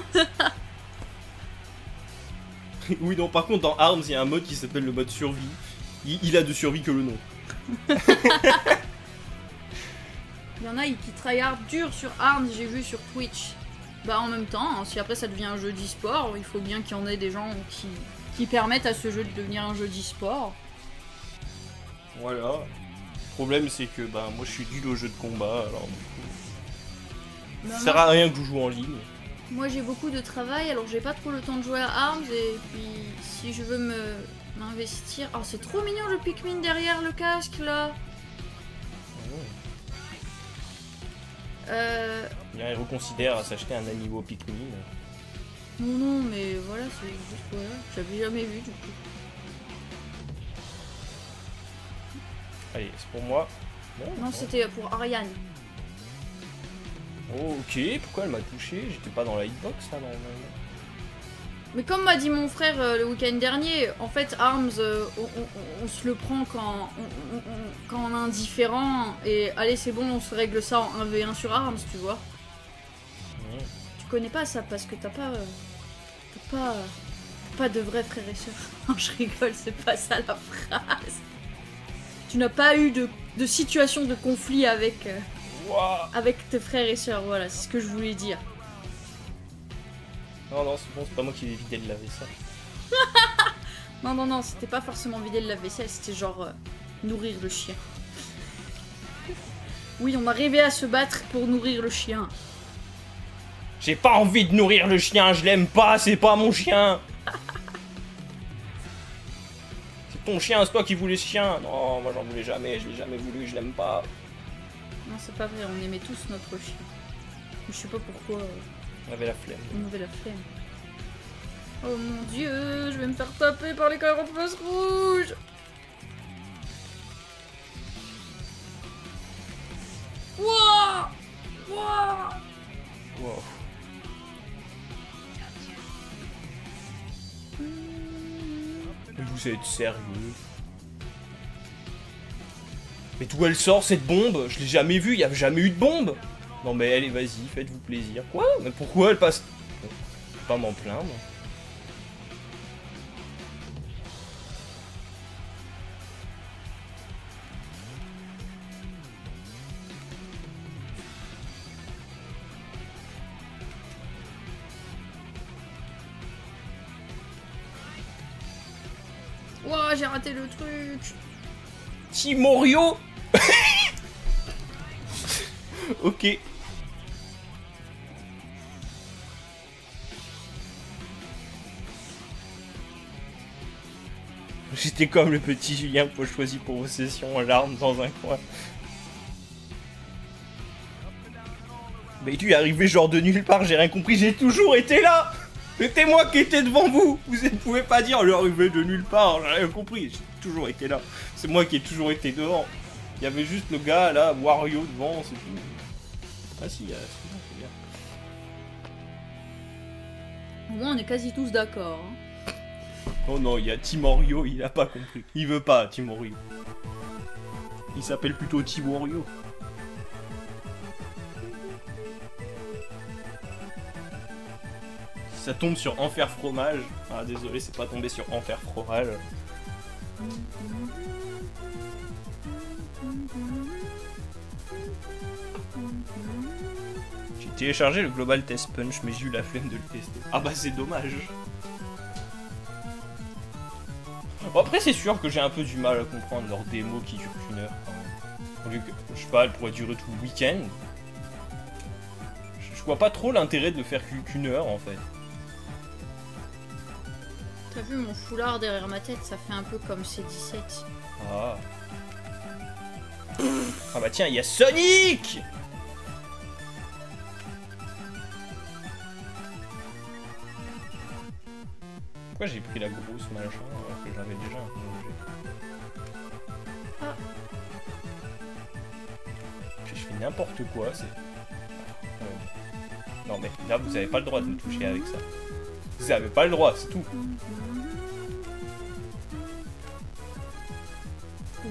Oui non, par contre dans Arms il y a un mode qui s'appelle le mode survie. Il, il a de survie que le nom. Il y en a qui tryhard dur sur Arms, j'ai vu sur Twitch. Bah en même temps, hein, si après ça devient un jeu d'e-sport, il faut bien qu'il y en ait des gens qui, qui permettent à ce jeu de devenir un jeu d'e-sport. Voilà. Le problème c'est que bah moi je suis nul au jeu de combat, alors du coup ça sert à rien que je joue en ligne. Moi j'ai beaucoup de travail, alors j'ai pas trop le temps de jouer à Arms, et puis si je veux me m'investir... Oh c'est trop mignon le Pikmin derrière le casque là. Oh. euh... Il reconsidère à s'acheter un amiibo Pikmin. Non non mais voilà, c'est juste voilà, j'avais jamais vu du coup. Allez, c'est pour moi. Bon, non, bon. C'était pour Ariane. Oh, ok, pourquoi elle m'a touché? J'étais pas dans la hitbox là, non, non, non. Mais comme m'a dit mon frère euh, le week-end dernier, en fait, Arms, euh, on, on, on se le prend quand on, on, on, quand on est indifférent. Et allez, c'est bon, on se règle ça en un v un sur Arms, tu vois. Mmh. Tu connais pas ça parce que t'as pas. Euh, t'as pas. T'as pas de vrais frères et sœurs. Non, je rigole, c'est pas ça la phrase. Tu n'as pas eu de, de situation de conflit avec, euh, wow. avec tes frères et sœurs, voilà, c'est ce que je voulais dire. Non, non, c'est bon, c'est pas moi qui vais vider de la vaisselle. Non, non, non, c'était pas forcément vider de la vaisselle, c'était genre euh, nourrir le chien. Oui, on arrivait à se battre pour nourrir le chien. J'ai pas envie de nourrir le chien, je l'aime pas, c'est pas mon chien. Ton chien, c'est toi qui voulais ce chien. Non, moi j'en voulais jamais, je l'ai jamais voulu, je l'aime pas. Non, c'est pas vrai, on aimait tous notre chien. Je sais pas pourquoi. On avait la flemme. On avait la flemme. Oh mon dieu, je vais me faire taper par les quarante-neuf rouges. Wouah, wouah, wow. Vous êtes sérieux? Mais d'où elle sort cette bombe? Je l'ai jamais vue, il n'y a jamais eu de bombe. Non mais allez, vas-y, faites-vous plaisir. Quoi? Mais pourquoi elle passe? Je vais pas m'en plaindre. Wow, j'ai raté le truc. Timorio. Ok. J'étais comme le petit Julien pour choisir pour vos sessions, l'arme dans un coin. Mais tu es arrivé genre de nulle part, j'ai rien compris, j'ai toujours été là. C'était moi qui étais devant vous. Vous ne pouvez pas dire le arrivé de nulle part, j'ai rien compris, j'ai toujours été là. C'est moi qui ai toujours été devant. Il y avait juste le gars là, Wario devant, c'est tout. Ah si, euh, c'est bien. Au moins on est quasi tous d'accord. Hein. Oh non, il y a Timorio, il a pas compris. Il veut pas Timorio. Il s'appelle plutôt Timorio. Ça tombe sur Enfer Fromage. Ah désolé, c'est pas tombé sur Enfer Fromage. Télécharger le Global Test Punch, mais j'ai eu la flemme de le tester. Ah bah c'est dommage. Bon, après c'est sûr que j'ai un peu du mal à comprendre leur démo qui dure qu'une heure quand même. Vu que, je sais pas, elle pourrait durer tout le week-end. Je, je vois pas trop l'intérêt de le faire qu'une heure en fait. T'as vu mon foulard derrière ma tête, ça fait un peu comme C dix-sept. Ah. Ah bah tiens, il y a Sonic! Pourquoi j'ai pris la grosse machin alors que j'avais déjà un peu. Ah. Je fais n'importe quoi, c'est... Euh... Non mais là vous avez pas le droit de me toucher avec ça. Vous avez pas le droit, c'est tout.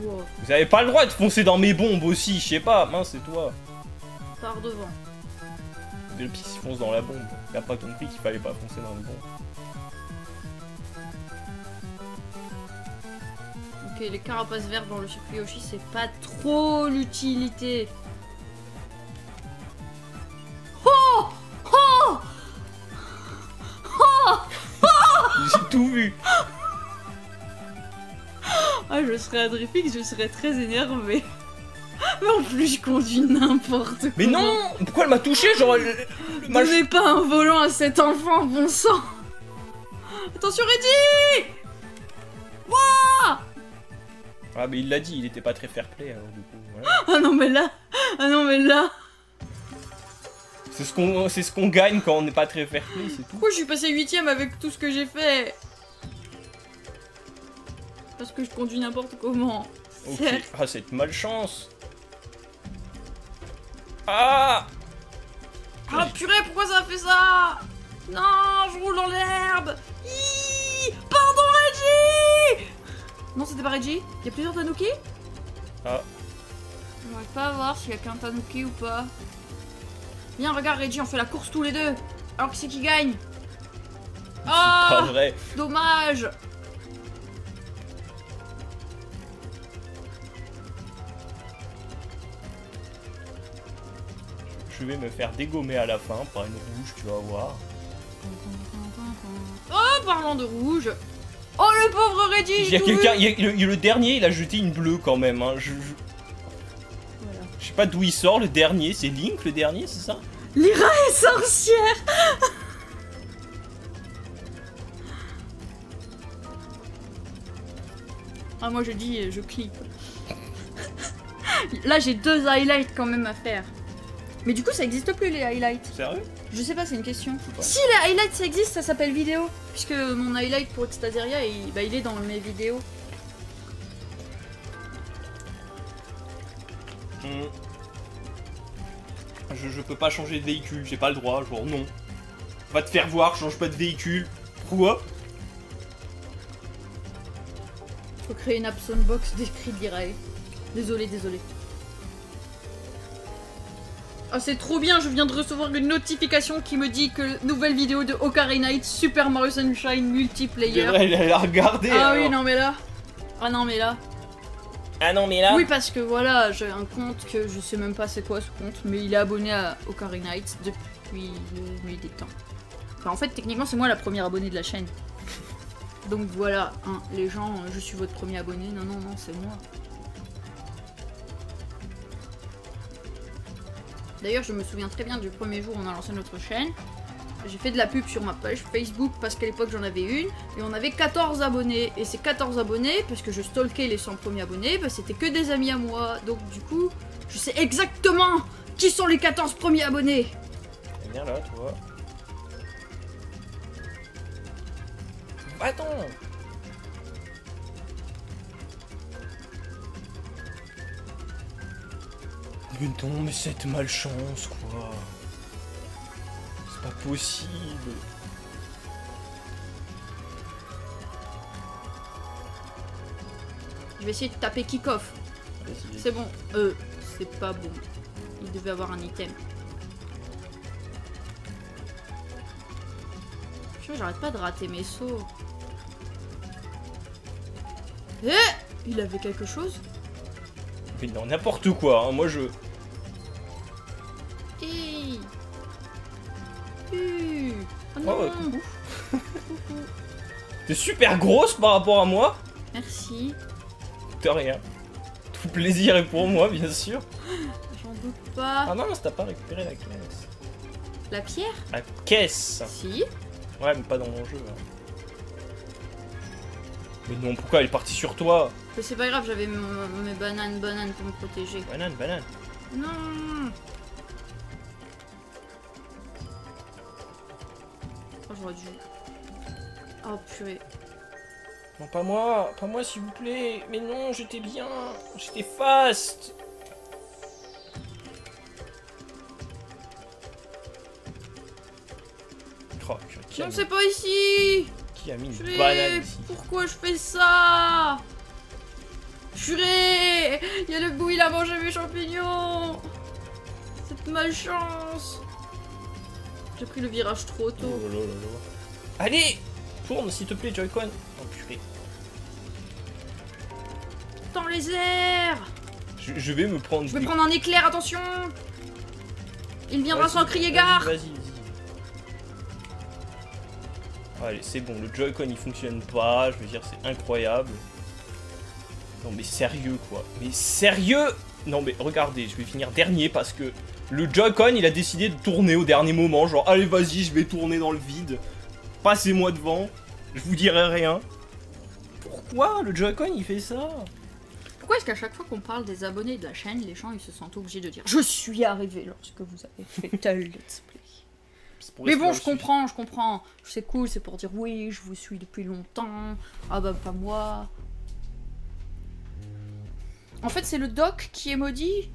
Wow. Vous avez pas le droit de foncer dans mes bombes aussi, je sais pas, mince c'est toi. Par devant. Le pire s'il fonce dans la bombe, il a pas compris qu'il fallait pas foncer dans les bombes. Ok, les carapaces vertes dans le circuit Yoshi c'est pas trop l'utilité. Oh oh oh oh. J'ai tout vu. Ah, je serais AdriPixs, je serais très énervé. Mais en plus, je conduis n'importe quoi. Mais non, pourquoi elle m'a touché? Genre, ne mets pas un volant à cet enfant, bon sang. Attention, Reggie. Wouah. Ah, mais il l'a dit, il était pas très fair-play alors du coup. Voilà. Ah non, mais là, ah non, mais là. C'est ce qu'on, c'est ce qu'on gagne quand on n'est pas très fair-play, c'est tout. Pourquoi je suis passé huitième avec tout ce que j'ai fait? Parce que je conduis n'importe comment. Ok. Ah, cette malchance. Ah. Ah purée, pourquoi ça a fait ça? Non, je roule dans l'herbe. Pardon Reggie. Non, c'était pas Reggie. Il y a plusieurs Tanuki. Ah. J'arrive pas à voir s'il y a qu'un Tanuki ou pas. Viens, regarde Reggie, on fait la course tous les deux. Alors que c'est qui gagne? Ah. C'est pas vrai. Dommage. Je vais me faire dégommer à la fin par une rouge, tu vas voir. Oh, parlant de rouge. Oh, le pauvre Reggie. Il y a quelqu'un, le, le dernier, il a jeté une bleue quand même. Hein. Je, je... Voilà. Je sais pas d'où il sort, le dernier. C'est Link, le dernier, c'est ça? Lirae est sorcière. Ah, moi je dis, je clipe. Là, j'ai deux highlights quand même à faire. Mais du coup, ça existe plus les highlights. Sérieux? Je sais pas, c'est une question. Si les highlights ça existe, ça s'appelle vidéo. Puisque mon highlight pour Extaseria, il, bah, il est dans mes vidéos. Mmh. Je, je peux pas changer de véhicule, j'ai pas le droit. Genre, non. Va te faire voir, change pas de véhicule. Pourquoi? Faut créer une app soundbox d'écrit d'Irae. Désolé, désolé. Ah, c'est trop bien, je viens de recevoir une notification qui me dit que nouvelle vidéo de OcariKnights Super Mario Sunshine multiplayer. Elle a regardé. Ah alors. Oui, non mais là. Ah non mais là. Ah non mais là. Oui parce que voilà, j'ai un compte que je sais même pas c'est quoi ce compte, mais il est abonné à OcariKnights depuis le milieu des temps. Enfin en fait techniquement c'est moi la première abonnée de la chaîne. Donc voilà, hein, les gens, je suis votre premier abonné. Non non non, c'est moi. D'ailleurs, je me souviens très bien du premier jour où on a lancé notre chaîne. J'ai fait de la pub sur ma page Facebook parce qu'à l'époque j'en avais une. Et on avait quatorze abonnés. Et ces quatorze abonnés, parce que je stalkais les cent premiers abonnés, bah, c'était que des amis à moi. Donc du coup, je sais exactement qui sont les quatorze premiers abonnés. Et bien là, tu vois. Attends. Mais non, mais cette malchance, quoi. C'est pas possible. Je vais essayer de taper kick-off. C'est bon. Euh, c'est pas bon. Il devait avoir un item. Putain, j'arrête pas de rater mes sauts. Eh, il avait quelque chose? Mais non, n'importe quoi, hein. Moi je... Salut. Oh, non. Oh, coucou. Coucou. T'es super grosse par rapport à moi. Merci. De rien. Tout plaisir est pour moi, bien sûr. J'en doute pas. Ah non, non, t'as pas récupéré la caisse. La pierre? La caisse. Si. Ouais, mais pas dans mon jeu. Hein. Mais non, pourquoi elle est partie sur toi? Mais c'est pas grave, j'avais mes bananes, bananes pour me protéger. Banane, banane. Non. Oh, j'aurais dû... Oh purée. Non, pas moi, pas moi s'il vous plaît. Mais non, j'étais bien, j'étais fast. Oh, non, c'est pas ici. Qui a mis une Juré, banane ici? Pourquoi je fais ça? Juré, il y a le bout, il a mangé mes champignons. Cette malchance. J'ai pris le virage trop tôt. Oh, là, là, là. Allez, tourne s'il te plaît, Joy-Con. Oh purée. Dans les airs. Je, je vais me prendre. Je vais des... prendre un éclair, attention. Il viendra sans crier gare. Vas-y, vas-y. Allez, c'est bon, le Joy-Con il fonctionne pas, je veux dire, c'est incroyable. Non mais sérieux quoi, mais sérieux. Non mais regardez, je vais finir dernier parce que le Joy-Con il a décidé de tourner au dernier moment, genre allez vas-y, je vais tourner dans le vide, passez-moi devant, je vous dirai rien. Pourquoi le Joy-Con il fait ça? Pourquoi est-ce qu'à chaque fois qu'on parle des abonnés de la chaîne, les gens ils se sentent obligés de dire « Je suis arrivé lorsque vous avez fait tel let's play ». Mais bon, je comprends, je comprends. C'est cool, c'est pour dire oui, je vous suis depuis longtemps. Ah bah pas moi. En fait, c'est le doc qui est maudit.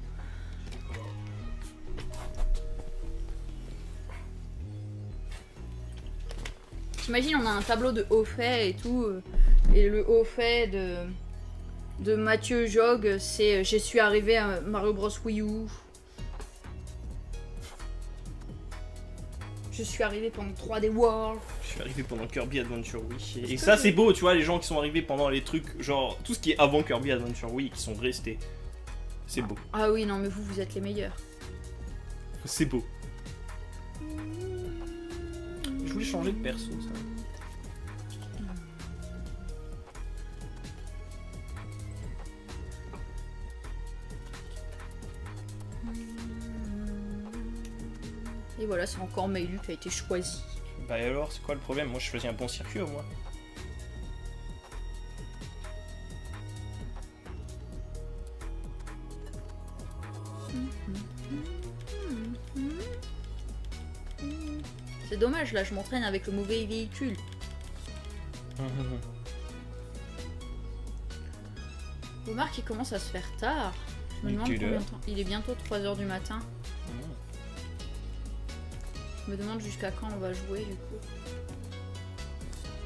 T'imagines, on a un tableau de haut fait et tout. Et le haut fait de, de Mathieu Jogue, c'est « Je suis arrivé à Mario Bros Wii U ». Je suis arrivé pendant trois D World. Je suis arrivé pendant Kirby Adventure Wii. Et, et ça, c'est beau, tu vois, les gens qui sont arrivés pendant les trucs, genre tout ce qui est avant Kirby Adventure Wii, qui sont restés. C'est beau. Ah oui, non, mais vous, vous êtes les meilleurs. C'est beau. Je voulais changer de perso, ça. Et voilà, c'est encore Milu qui a été choisi. Bah alors, c'est quoi le problème? Moi, je choisis un bon circuit, au moins. C'est dommage, là, je m'entraîne avec le mauvais véhicule. Remarque, il commence à se faire tard. Je me demande combien de temps. Il est bientôt trois heures du matin. Je me demande jusqu'à quand on va jouer du coup.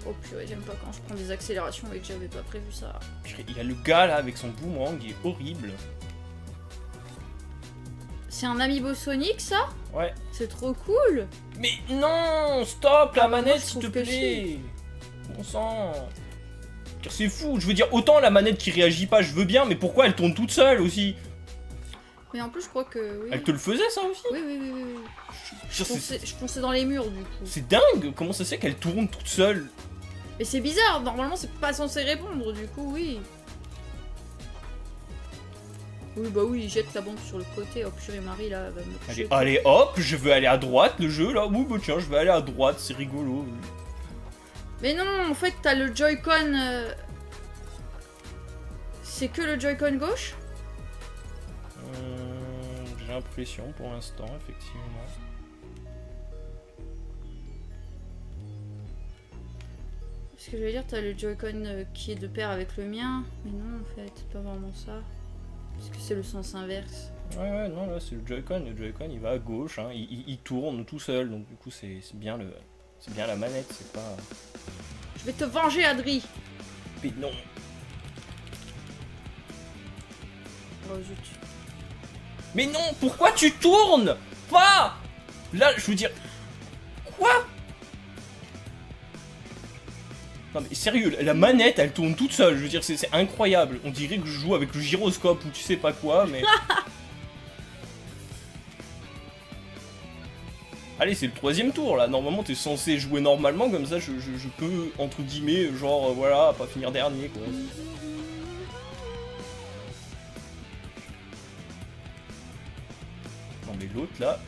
Oh purée, j'aime pas quand je prends des accélérations et que j'avais pas prévu ça. Il y a le gars là avec son boomerang, il est horrible. C'est un amiibo Sonic ça? Ouais. C'est trop cool. Mais non, stop la ah, manette s'il te plaît. Bon sang. C'est fou, je veux dire autant la manette qui réagit pas, je veux bien, mais pourquoi elle tourne toute seule aussi? Mais en plus, je crois que. Oui. Elle te le faisait, ça aussi? Oui, oui, oui. oui, oui. Je, je, pensais, je pensais dans les murs, du coup. C'est dingue! Comment ça se fait qu'elle tourne toute seule? Mais c'est bizarre, normalement, c'est pas censé répondre, du coup, oui. Oui, bah oui, il jette la bombe sur le côté. Hop, purée, Marie, là, va me toucher. Allez, allez, hop, je veux aller à droite, le jeu, là. Oui, bah tiens, je vais aller à droite, c'est rigolo. Oui. Mais non, en fait, t'as le Joy-Con. Euh... C'est que le Joy-Con gauche? Euh, j'ai l'impression pour l'instant, effectivement. Ce que je veux dire, t'as le Joy-Con qui est de pair avec le mien, mais non en fait, c'est pas vraiment ça. Parce que c'est le sens inverse. Ouais ouais, non là c'est le Joy-Con, le Joy-Con il va à gauche, hein. il, il, il tourne tout seul, donc du coup c'est bien le, c'est bien la manette, c'est pas... Je vais te venger Adri. Mais non. Oh, zut. Mais non, pourquoi tu tournes pas? Là, je veux dire... Quoi? Non mais sérieux, la manette, elle tourne toute seule, je veux dire, c'est incroyable. On dirait que je joue avec le gyroscope ou tu sais pas quoi, mais... Allez, c'est le troisième tour, là. Normalement, t'es censé jouer normalement, comme ça, je, je, je peux, entre guillemets, genre, euh, voilà, pas finir dernier, quoi. Non, mais l'autre, là...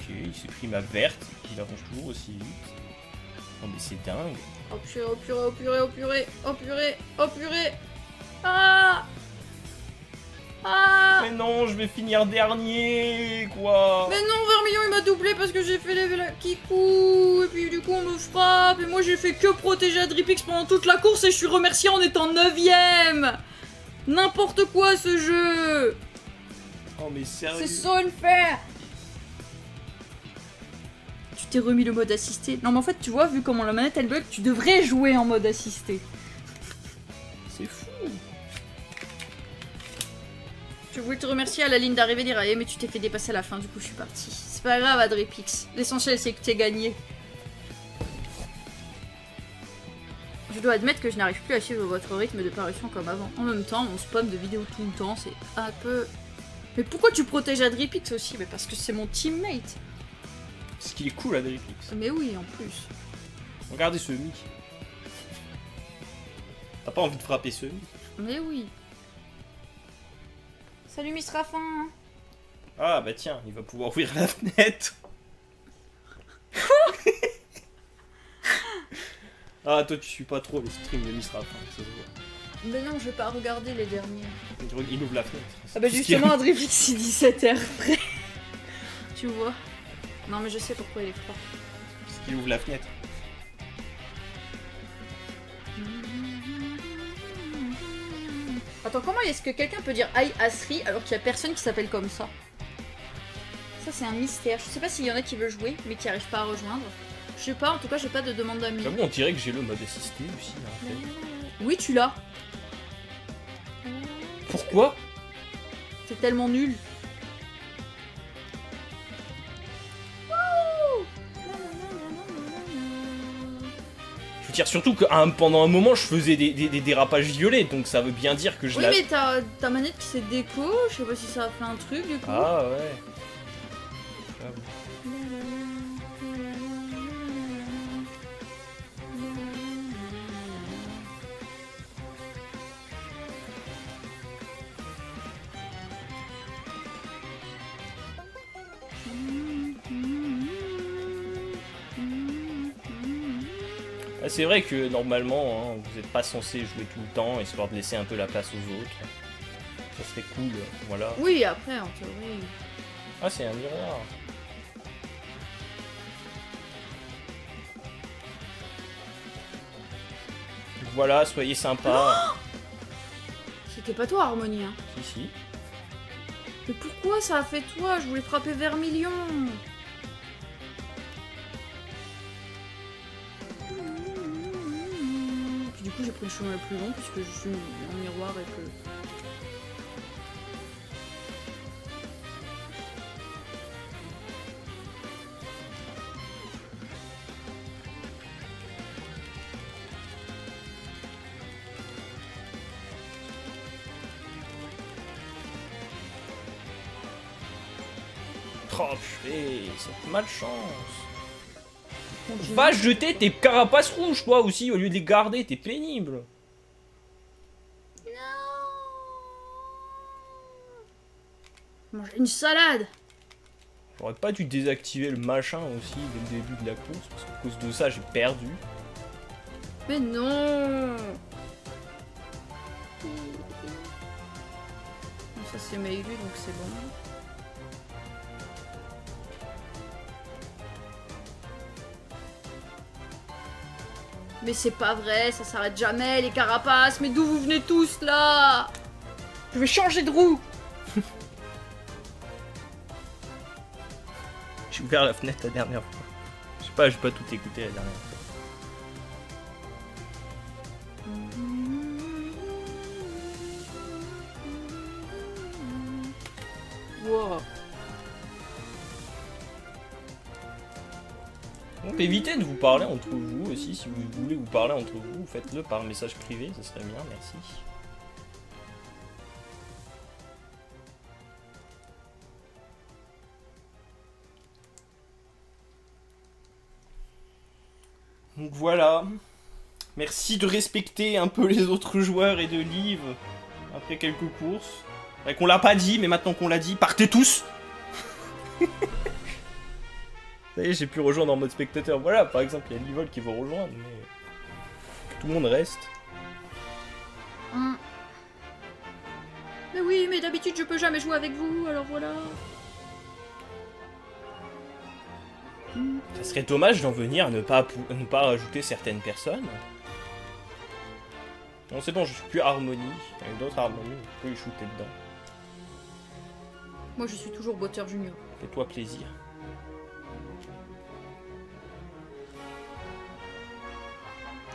Ok, il s'est pris ma verte, il avance toujours aussi vite. Non, mais c'est dingue. Oh purée, oh purée, oh purée, oh purée, oh purée, oh purée. Ah! Ah! Mais non, je vais finir dernier, quoi! Mais non, Vermillon, il m'a doublé parce que j'ai fait les kikou, et puis du coup, on me frappe, et moi, j'ai fait que protéger AdriPixs pendant toute la course, et je suis remercié en étant neuvième! N'importe quoi, ce jeu! Oh, mais sérieux? C'est ça l'enfer! Tu t'es remis le mode assisté? Non, mais en fait, tu vois, vu comment la manette elle bug, tu devrais jouer en mode assisté. C'est fou! Je voulais te remercier à la ligne d'arrivée d'Irae, mais tu t'es fait dépasser à la fin, du coup je suis partie. C'est pas grave, AdriPixs. L'essentiel c'est que t'es gagné. Je dois admettre que je n'arrive plus à suivre votre rythme de parution comme avant. En même temps, on spam de vidéos tout le temps, c'est un peu... Mais pourquoi tu protèges AdriPixs aussi? Mais parce que c'est mon teammate. Parce qu'il est cool, AdriPixs. Mais oui, en plus. Regardez ce mic. T'as pas envie de frapper ce mic? Mais oui. Salut Mistrafin. Ah bah tiens, il va pouvoir ouvrir la fenêtre. Ah toi tu suis pas trop les streams de Mistrafin, ça se voit. Mais non, je vais pas regarder les derniers. Il ouvre la fenêtre. Ah bah justement, AdriPixs il dit sept heures près. Tu vois. Non mais je sais pourquoi il est froid. Parce qu'il ouvre la fenêtre. Attends, comment est-ce que quelqu'un peut dire Aïe Asri alors qu'il n'y a personne qui s'appelle comme ça? Ça, c'est un mystère. Je sais pas s'il y en a qui veulent jouer, mais qui n'arrivent pas à rejoindre. Je sais pas, en tout cas, j'ai pas de demande d'amis. J'avoue, on dirait que j'ai le mode assisté aussi, en fait. Oui, tu l'as. Pourquoi? C'est tellement nul. Surtout que hein, pendant un moment je faisais des, des, des dérapages violets, donc ça veut bien dire que je l'ai. Oui, mais t'as ta manette qui s'est déco, je sais pas si ça a fait un truc du coup. Ah ouais. Ah, bon. C'est vrai que normalement, hein, vous n'êtes pas censé jouer tout le temps, histoire de laisser un peu la place aux autres. Ça serait cool, voilà. Oui, après, en théorie. Ah, c'est un miroir. Donc voilà, soyez sympa. Oh, c'était pas toi, Harmonie, hein? Si, si. Mais pourquoi ça a fait toi? Je voulais frapper Vermillon. J'ai pris le chemin le plus long puisque je suis en miroir et que... Oh purée, cette malchance. Va jeter tes carapaces rouges, toi aussi, au lieu de les garder, t'es pénible. Non. Manger une salade. J'aurais pas dû désactiver le machin aussi dès le début de la course, parce qu'à cause de ça, j'ai perdu. Mais non. Ça, c'est Mélu, donc c'est bon. Mais c'est pas vrai, ça s'arrête jamais les carapaces, mais d'où vous venez tous là? Je vais changer de roue. J'ai ouvert la fenêtre la dernière fois. Je sais pas, j'ai pas tout écouté la dernière fois. Wow. Donc évitez de vous parler entre vous aussi, si vous voulez vous parler entre vous, faites-le par message privé, ça serait bien, merci. Donc voilà. Merci de respecter un peu les autres joueurs et de Liv après quelques courses. Et qu'on l'a pas dit, mais maintenant qu'on l'a dit, partez tous. Ça y est, j'ai pu rejoindre en mode spectateur. Voilà, par exemple, il y a Livol qui va rejoindre, mais tout le monde reste. Mm. Mais oui, mais d'habitude, je peux jamais jouer avec vous, alors voilà. Ça serait dommage d'en venir à ne pas, à ne pas ajouter certaines personnes. Non, c'est bon, je suis plus harmonie. Il y a d'autres harmonies, je peux y shooter dedans. Moi, je suis toujours Bowser Junior. Fais-toi plaisir.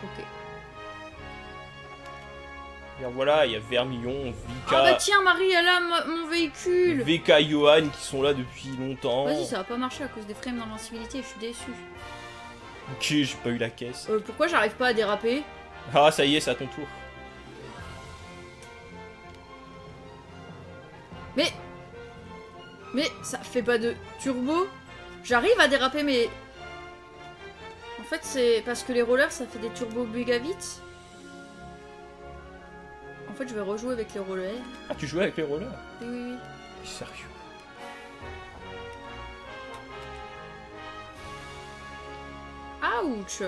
Ok. Et voilà, il y a Vermillon, V K... Ah bah tiens, Marie, elle a mon véhicule V K, Johan, qui sont là depuis longtemps. Vas-y, ça va pas marcher à cause des frames d'invincibilité, je suis déçu. Ok, j'ai pas eu la caisse. Euh, pourquoi j'arrive pas à déraper? Ah, ça y est, c'est à ton tour. Mais... Mais ça fait pas de turbo. J'arrive à déraper, mais... En fait, c'est parce que les rollers, ça fait des turbos méga vite. En fait, je vais rejouer avec les rollers. Ah, tu jouais avec les rollers? Oui, oui, oui. Sérieux? Ouch!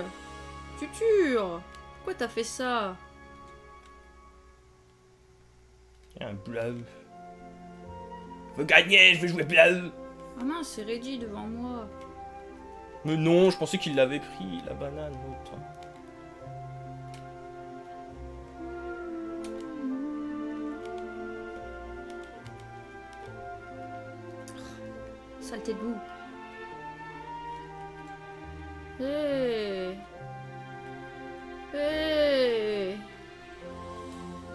Tuture! Pourquoi t'as fait ça? Un bleu. Je veux gagner, je vais jouer bleu! Ah mince, c'est Reggie devant moi. Mais non, je pensais qu'il l'avait pris, la banane, l'autre. Saleté de loup. Hey. Hey.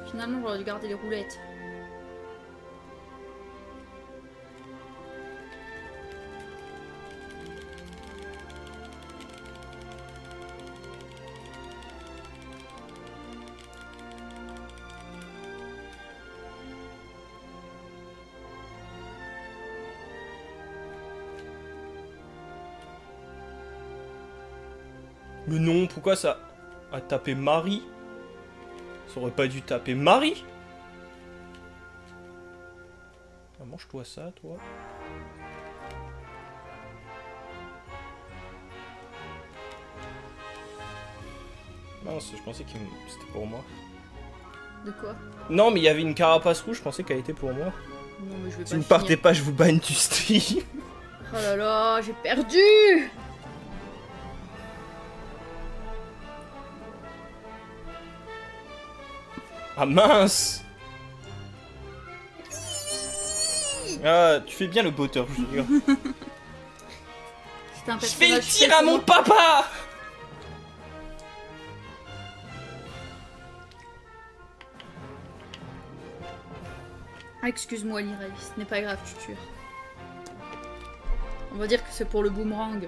Finalement, j'aurais dû garder les roulettes. Mais non, pourquoi ça a tapé Marie? Ça aurait pas dû taper Marie? Ah, mange-toi ça, toi. Mince, je pensais que c'était pour moi. De quoi? Non, mais il y avait une carapace rouge, je pensais qu'elle était pour moi. Non, mais je vais pas. Si vous partez pas, je vous banne du stream. Oh là là, j'ai perdu! Ah mince! Ah, tu fais bien le botteur, je veux dire. Je fais le tir à mon papa! Ah, excuse-moi, Lirae, ce n'est pas grave, tu tues. On va dire que c'est pour le boomerang.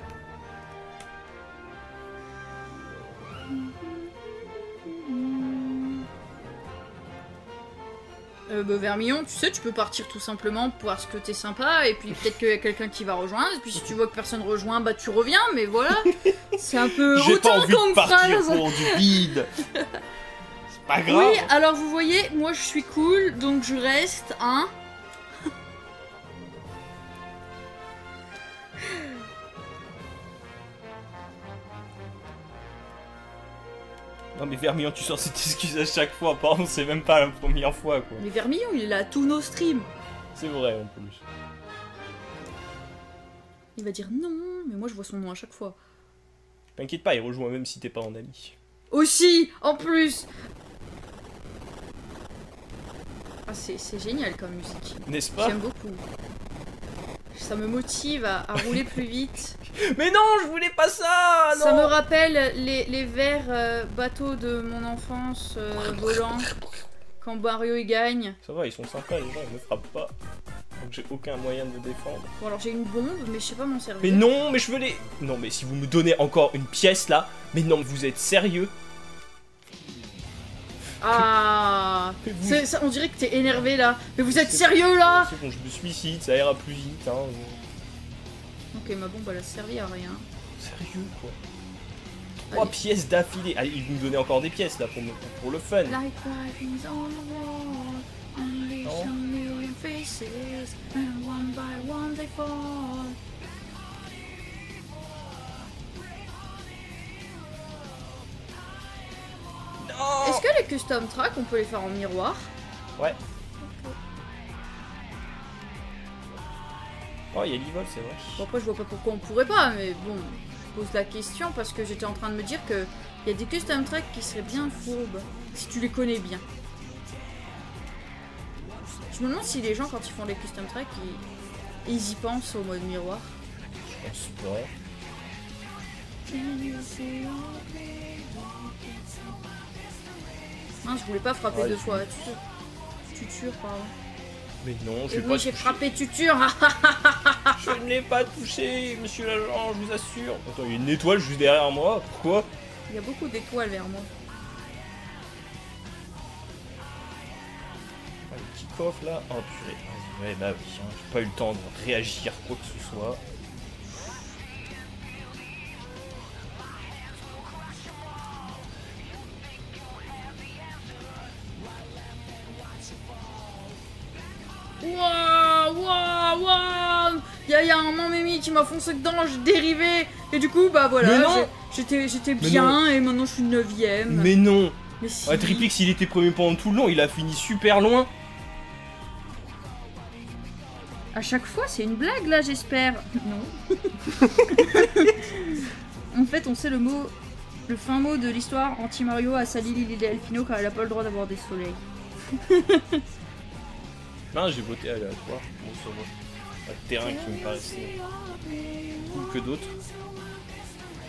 Euh, bah, Vermillon, tu sais, tu peux partir tout simplement parce que t'es sympa, et puis peut-être qu'il y a quelqu'un qui va rejoindre, et puis si tu vois que personne rejoint, bah tu reviens, mais voilà. C'est un peu autant comme phrase. Pour du vide. C'est pas grave. Oui, alors vous voyez, moi je suis cool, donc je reste, hein. Non mais Vermillon, tu sors cette excuse à chaque fois, pardon, c'est même pas la première fois quoi. Mais Vermillon, il est là à tous nos streams. C'est vrai en plus. Il va dire non, mais moi je vois son nom à chaque fois. T'inquiète pas, il rejoint même si t'es pas en ami. Aussi, en plus. Ah c'est génial comme musique. N'est-ce pas? J'aime beaucoup. Ça me motive à, à rouler plus vite. Mais non, je voulais pas ça non. Ça me rappelle les, les verts euh, bateaux de mon enfance, euh, volants, quand Wario il gagne. Ça va, ils sont sympas, les gens, ils me frappent pas. Donc j'ai aucun moyen de me défendre. Bon alors j'ai une bombe, mais je sais pas m'en servir. Mais non, mais je veux les... Non mais si vous me donnez encore une pièce là, mais non, vous êtes sérieux? Ah, vous... ça, on dirait que t'es énervé là. Mais vous êtes sérieux là? C'est bon, je me suicide, ça ira plus vite. Hein. Ok, ma bombe elle a servi à rien. Sérieux quoi. Trois pièces d'affilée. Allez, il nous donnait encore des pièces là pour, pour le fun. Non. Oh. Est-ce que les custom tracks, on peut les faire en miroir? Ouais. Okay. Oh, il y a Livol, c'est vrai. Bon, après, je vois pas pourquoi on pourrait pas, mais bon, je pose la question parce que j'étais en train de me dire que il y a des custom tracks qui seraient bien fourbes si tu les connais bien. Je me demande si les gens, quand ils font des custom tracks, ils, ils y pensent au mode miroir. Je pense pas. Non, je voulais pas frapper ouais, deux fois. Tuture, pardon. Mais non, je n'ai pas. Oui, j'ai frappé Tuture. Je ne l'ai pas touché, monsieur l'agent, je vous assure. Attends, il y a une étoile juste derrière moi. Pourquoi? Il y a beaucoup d'étoiles derrière moi. Ah, le kick-off là. Oh purée. Ouais, bah oui, hein. J'ai pas eu le temps de réagir quoi que ce soit. Waouh, waouh, waouh. Y'a y a un moment Mémé qui m'a foncé dedans, j'ai dérivé. Et du coup, bah voilà, j'étais bien et maintenant je suis neuvième. Mais non. Mais si. AdriPixs, il était premier pendant tout le long, il a fini super loin. À chaque fois, c'est une blague là, j'espère. Non. En fait, on sait le mot, le fin mot de l'histoire. Anti-Mario a sali l'île des Alpino car elle a pas le droit d'avoir des soleils. Non, j'ai voté à la trois, bon ça va. Pas de terrain qui me paraissait cool que d'autres.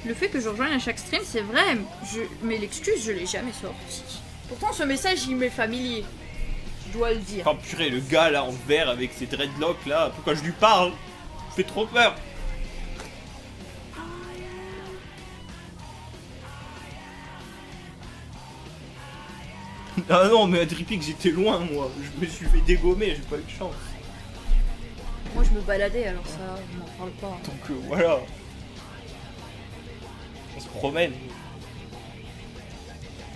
Le fait que je rejoigne à chaque stream, c'est vrai, je... mais l'excuse, je l'ai jamais sorti. Pourtant, ce message, il m'est familier. Je dois le dire. Oh purée, le gars là en vert avec ses dreadlocks là, pourquoi je lui parle? Je fais trop peur. Ah non mais AdriPixs j'étais loin moi, je me suis fait dégommer, j'ai pas eu de chance. Moi je me baladais alors ça, je m'en parle pas. Donc euh, voilà. On se promène.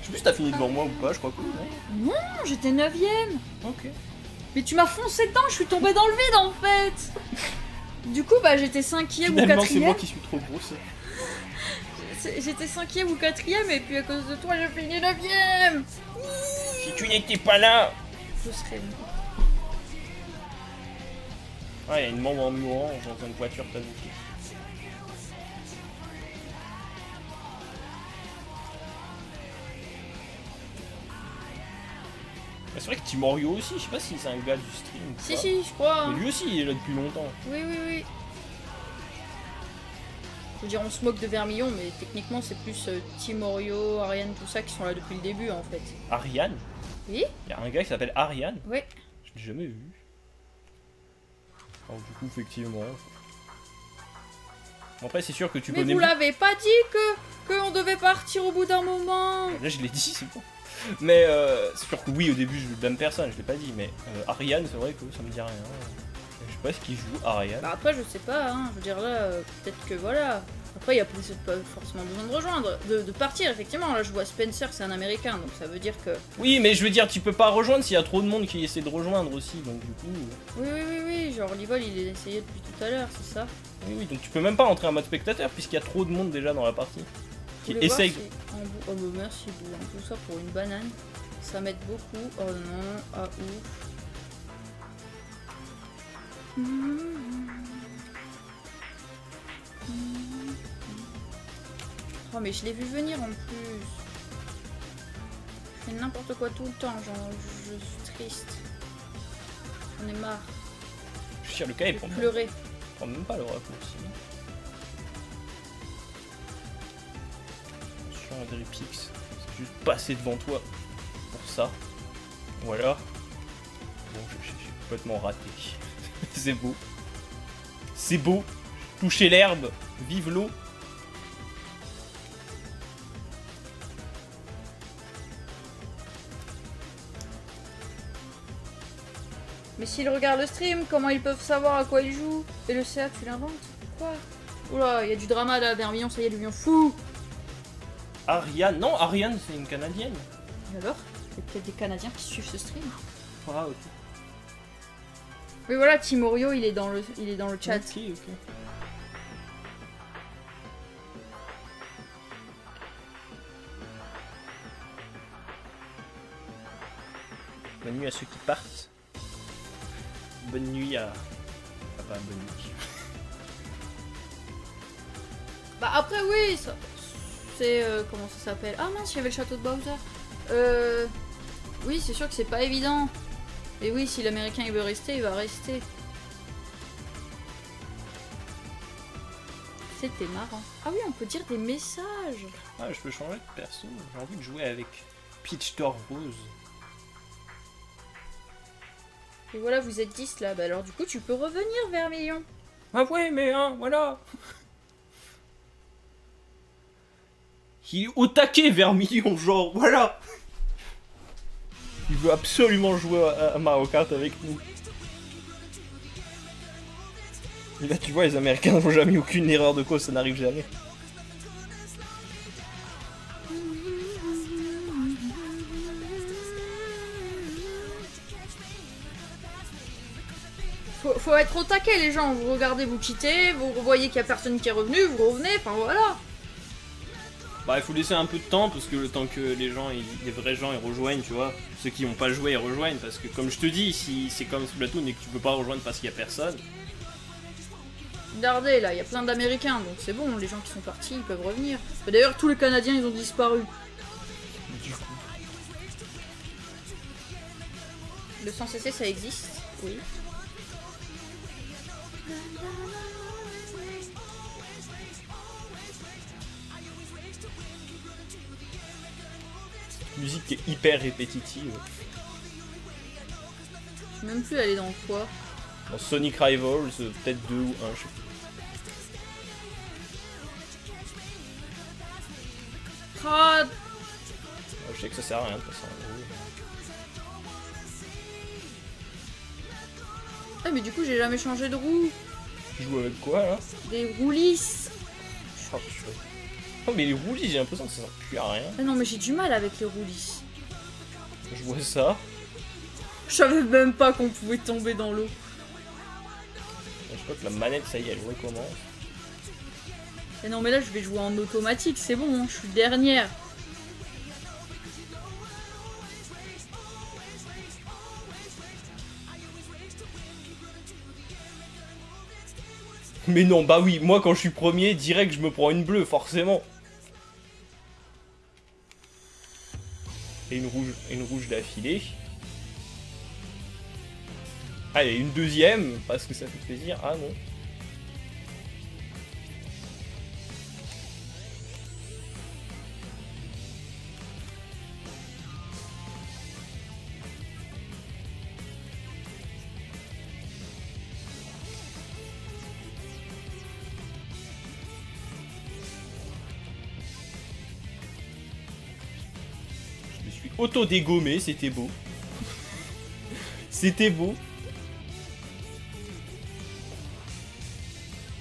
Je sais plus si t'as fini devant moi ou pas, je crois que oui. Non, j'étais neuvième. Ok. Mais tu m'as foncé dedans, je suis tombée dans le vide en fait. Du coup bah j'étais cinquième ou quatrième. C'est moi qui suis trop grosse. J'étais cinquième ou quatrième et puis à cause de toi j'ai fini neuvième. Si tu n'étais pas là, je serais mort. Ah, il y a une membre en mourant dans une voiture paniquée. Bah, c'est vrai que Timorio aussi, je sais pas si c'est un gars du stream. Ou si, pas. si, je crois. Mais lui aussi, il est là depuis longtemps. Oui, oui, oui. Je veux dire, on se moque de Vermillon, mais techniquement, c'est plus euh, Timorio, Ariane, tout ça qui sont là depuis le début en fait. Ariane? Oui? Il y a un gars qui s'appelle Ariane? Oui. Je l'ai jamais vu. Alors, du coup, effectivement. Après, c'est sûr que tu mais connais. Mais vous l'avez pas dit que, que on devait partir au bout d'un moment? Là, je l'ai dit, c'est bon. Mais euh, c'est sûr que oui, au début, je blâme personne, je l'ai pas dit, mais euh, Ariane, c'est vrai que ça me dit rien. Hein. Je sais pas ce qu'il joue, Ariane. Bah après je sais pas, hein. Je veux dire là, euh, peut-être que voilà. Après il y a plus, pas forcément besoin de rejoindre, de, de partir effectivement. Là je vois Spencer, c'est un américain, donc ça veut dire que... Oui mais je veux dire tu peux pas rejoindre s'il y a trop de monde qui essaie de rejoindre aussi, donc du coup... Oui oui oui, oui. Genre Livol il est essayé depuis tout à l'heure, c'est ça? Oui oui, donc tu peux même pas entrer en mode spectateur puisqu'il y a trop de monde déjà dans la partie. Qui essaye... Si... Oh bah merci, tout ça pour une banane. Ça m'aide beaucoup, oh non, ah ouf. Oh mais je l'ai vu venir en plus. Je fais n'importe quoi tout le temps, genre je, je suis triste. J'en ai marre. Je suis sûr le cas est pour pleurer. Je prends même pas le raccourci. Attention AdriPixs, c'est juste passer devant toi pour ça. Voilà. Bon je suis complètement raté. C'est beau. C'est beau. Toucher l'herbe. Vive l'eau. Mais s'ils regardent le stream, comment ils peuvent savoir à quoi ils jouent? Et le C A, tu l'inventes? Quoi? Oula, il y a du drama là, Vermillon, ça y est, il devient fou. Ariane. Non, Ariane, c'est une Canadienne. Et alors? Il y a peut-être des Canadiens qui suivent ce stream. Ah, ok. Oui, voilà, Timorio, il est dans le, il est dans le chat. Ok, ok. Bonne nuit à ceux qui partent. Bonne nuit à... Ah, pas bonne nuit. Bah après oui, ça... c'est... Euh, comment ça s'appelle? Ah mince, il y avait le château de Bowser. Euh... Oui, c'est sûr que c'est pas évident. Et oui, si l'américain il veut rester, il va rester. C'était marrant. Ah oui, on peut dire des messages. Ah, je peux changer de perso. J'ai envie de jouer avec Peach d'or rose. Et voilà, vous êtes dix là. Bah alors du coup, tu peux revenir, Vermillon. Ah ouais, mais hein, voilà. Il est au taquet, Vermillon, genre, voilà. Il veut absolument jouer à Mario Kart avec nous. Et là, tu vois, les Américains n'ont jamais aucune erreur de cause, ça n'arrive jamais. Faut être au taquet les gens, vous regardez, vous quittez, vous voyez qu'il n'y a personne qui est revenu, vous revenez, enfin voilà. Bah il faut laisser un peu de temps parce que le temps que les gens, ils, les vrais gens ils rejoignent tu vois, ceux qui n'ont pas joué ils rejoignent parce que comme je te dis, si c'est comme Splatoon et que tu peux pas rejoindre parce qu'il n'y a personne. Regardez là, il y a plein d'Américains donc c'est bon, les gens qui sont partis ils peuvent revenir. D'ailleurs tous les Canadiens ils ont disparu. Du coup. Le sans cesser ça existe, oui. Musique qui est hyper répétitive. Je suis même plus allé dans quoi? Dans Sonic Rivals, peut-être deux ou un, je sais plus. Ah, je sais que ça sert à rien de toute façon. Ah mais du coup j'ai jamais changé de roue. Tu joues avec quoi là? Des roues lisses. Oh, oh mais les roues lisses, j'ai l'impression que ça sert plus à rien. Ah non mais j'ai du mal avec les roues lisses. Je vois ça. Je savais même pas qu'on pouvait tomber dans l'eau. Je crois que la manette ça y est, elle jouait comment? Et non mais là je vais jouer en automatique, c'est bon, hein, je suis dernière. Mais non, bah oui, moi quand je suis premier, direct je me prends une bleue, forcément. Et une rouge, une rouge d'affilée. Allez, une deuxième, parce que ça fait plaisir. Ah non. Auto-dégommé, c'était beau. C'était beau.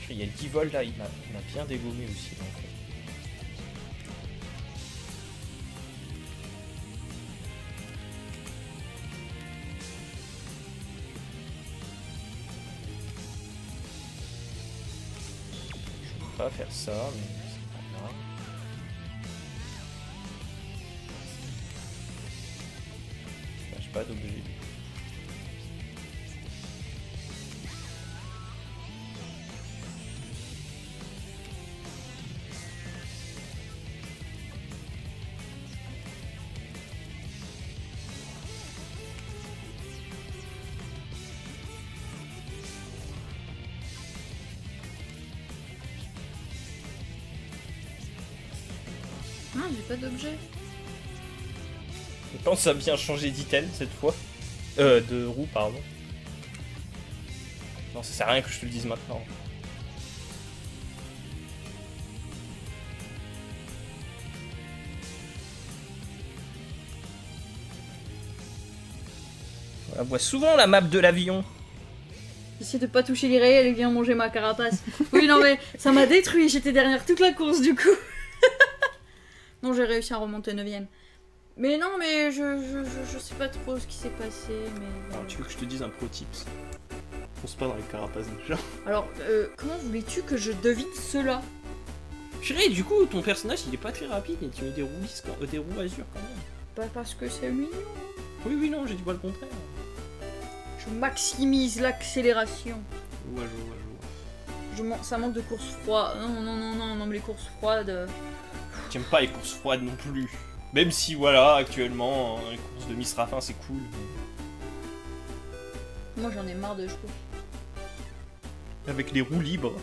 Il y a le Livol là, il m'a bien dégommé aussi. Donc. Je ne peux pas faire ça, mais... Pas d'objet. Non, j'ai pas d'objet. Je pense à bien changer d'item cette fois. Euh, de roue, pardon. Non, ça sert à rien que je te le dise maintenant. On la voit souvent la map de l'avion. J'essaie de pas toucher Lirae, elle vient manger ma carapace. Oui, non mais ça m'a détruit, j'étais derrière toute la course du coup. Non, j'ai réussi à remonter neuvième. Mais non, mais je, je, je, je sais pas trop ce qui s'est passé. Mais... Alors, tu veux que je te dise un pro tips? Fonce pas dans les carapaces déjà. Alors, euh, comment voulais-tu que je devine cela? Chérie, du coup, ton personnage il est pas très rapide et tu mets des roues, euh, des roues azur quand même. Pas parce que c'est mignon. Oui, oui, non, j'ai dit pas le contraire. Je maximise l'accélération. Ouais, je vois, je vois. Je, ça manque de courses froides. Non, non, non, non, non, mais les courses froides. J'aime pas les courses froides non plus. Même si, voilà, actuellement, les courses de Miss Raffin, c'est cool. Mais... Moi, j'en ai marre de jouer. Avec les roues libres.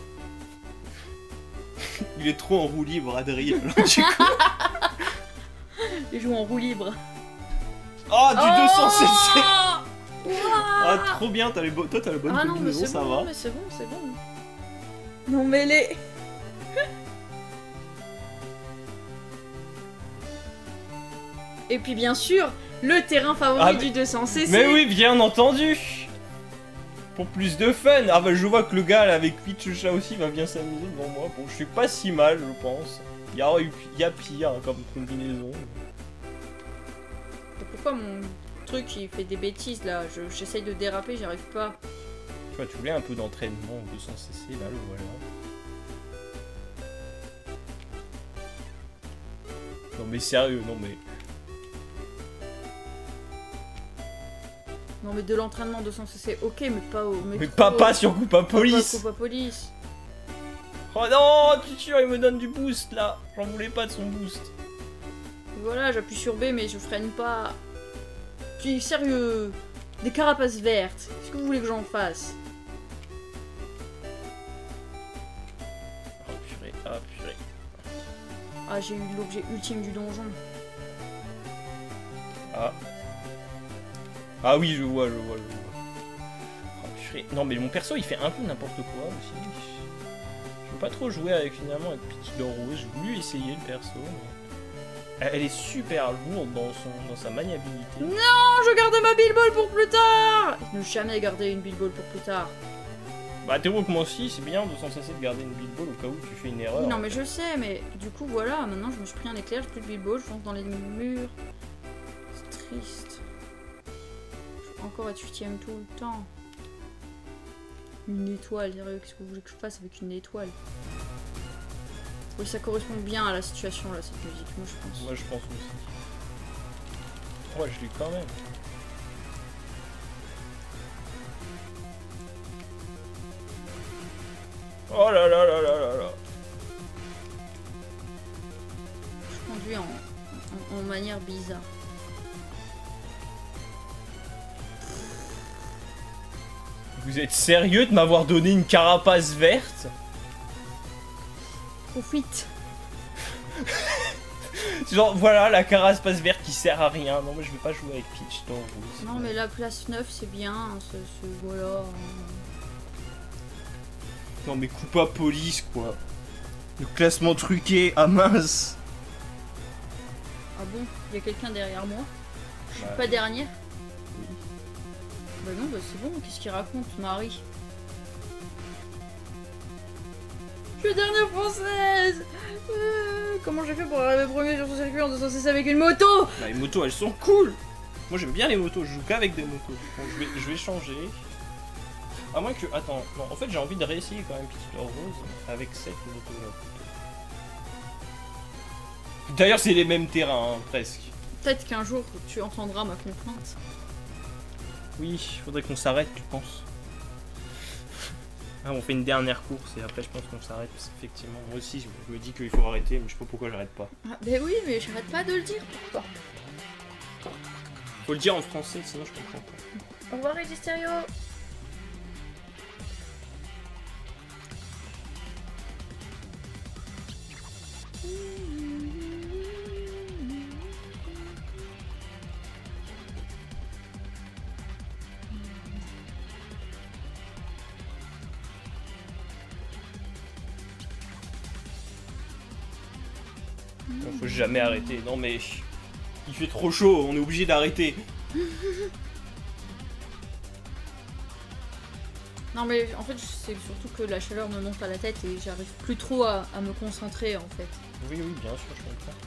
Il est trop en roue libre, Adri. Alors, du coup... Il joue en roue libre. Oh, du oh deux cents cc. Wow. Ah, trop bien, t'as les bo... toi t'as la bonne ah combinaison, ça bon, va. Non mais c'est bon, c'est bon. Non mais les... Et puis bien sûr, le terrain favori ah, mais... du deux cents cc. Mais oui, bien entendu. Pour plus de fun. Ah bah je vois que le gars là, avec Peach là aussi va bien s'amuser devant moi. Bon, je suis pas si mal, je pense. Il y a, il y a pire comme combinaison. Pourquoi mon... qui fait des bêtises là, j'essaye je, de déraper, j'y arrive pas. Tu vois, tu voulais un peu d'entraînement de son C C là, le voilà. Non mais sérieux, non mais. Non mais de l'entraînement de son C C, ok, mais pas au. Mais, mais papa sur Koopa Police. Koopa Police. Oh non, tu es sûr, il me donne du boost là. J'en voulais pas de son boost. Voilà, j'appuie sur B, mais je freine pas. Sérieux, des carapaces vertes. Qu'est-ce que vous voulez que j'en fasse? Oh purée, ah oh, purée. Ah, j'ai eu l'objet ultime du donjon. Ah. Ah oui, je vois, je vois, je vois. Oh purée. Non, mais mon perso, il fait un peu n'importe quoi aussi. Je veux pas trop jouer avec finalement avec Petit Dor Rose. J'ai voulu essayer le perso. Mais... Elle est super lourde dans, son, dans sa maniabilité. Non, je garde ma billball pour plus tard. Ne jamais garder une billball pour plus tard. Bah théoriquement si, c'est bien de s'en cesser de garder une billball au cas où tu fais une erreur. Non mais je sais, mais du coup voilà, maintenant je me suis pris un éclair, j'ai plus de billball, je fonce dans les murs. C'est triste. Je vais encore être huitième tout le temps. Une étoile, qu'est-ce que vous voulez que je fasse avec une étoile? Oui, ça correspond bien à la situation là, cette musique, moi je pense. Moi je pense aussi. Ouais, je l'ai quand même. Oh là là là là là là. Je conduis en, en, en manière bizarre. Vous êtes sérieux de m'avoir donné une carapace verte ? Profite. Genre voilà la carapace verte qui sert à rien. Non mais je vais pas jouer avec Peach dans vous. Non mais la place neuf c'est bien hein, ce, ce voilà. Hein. Non mais Koopa Police quoi. Le classement truqué à mince. Ah bon, il y a quelqu'un derrière moi. Je suis bah, pas dernière. Oui. Bah non bah c'est bon, qu'est-ce qu'il raconte Marie? Je suis dernière française euh, Comment j'ai fait pour arriver premier sur ce circuit en deux cents cc avec une moto? Bah, les motos, elles sont cool. Moi, j'aime bien les motos. Je joue qu'avec des motos. Donc, je, vais, je vais changer. À moins que... Attends. Non, en fait, j'ai envie de réessayer quand même Petite Rose avec cette moto-là. D'ailleurs, c'est les mêmes terrains, hein, presque. Peut-être qu'un jour, tu entendras ma complainte. Oui, faudrait qu'on s'arrête, tu penses? Ah, on fait une dernière course et après je pense qu'on s'arrête parce qu'effectivement moi aussi je me dis qu'il faut arrêter mais je sais pas pourquoi j'arrête pas. Ah ben oui mais j'arrête pas de le dire. Pourquoi? Faut le dire en français sinon je comprends pas. Au revoir Registerio. Faut jamais arrêter, non mais il fait trop chaud, on est obligé d'arrêter. Non mais en fait c'est surtout que la chaleur me monte à la tête et j'arrive plus trop à, à me concentrer en fait. Oui oui bien sûr je comprends.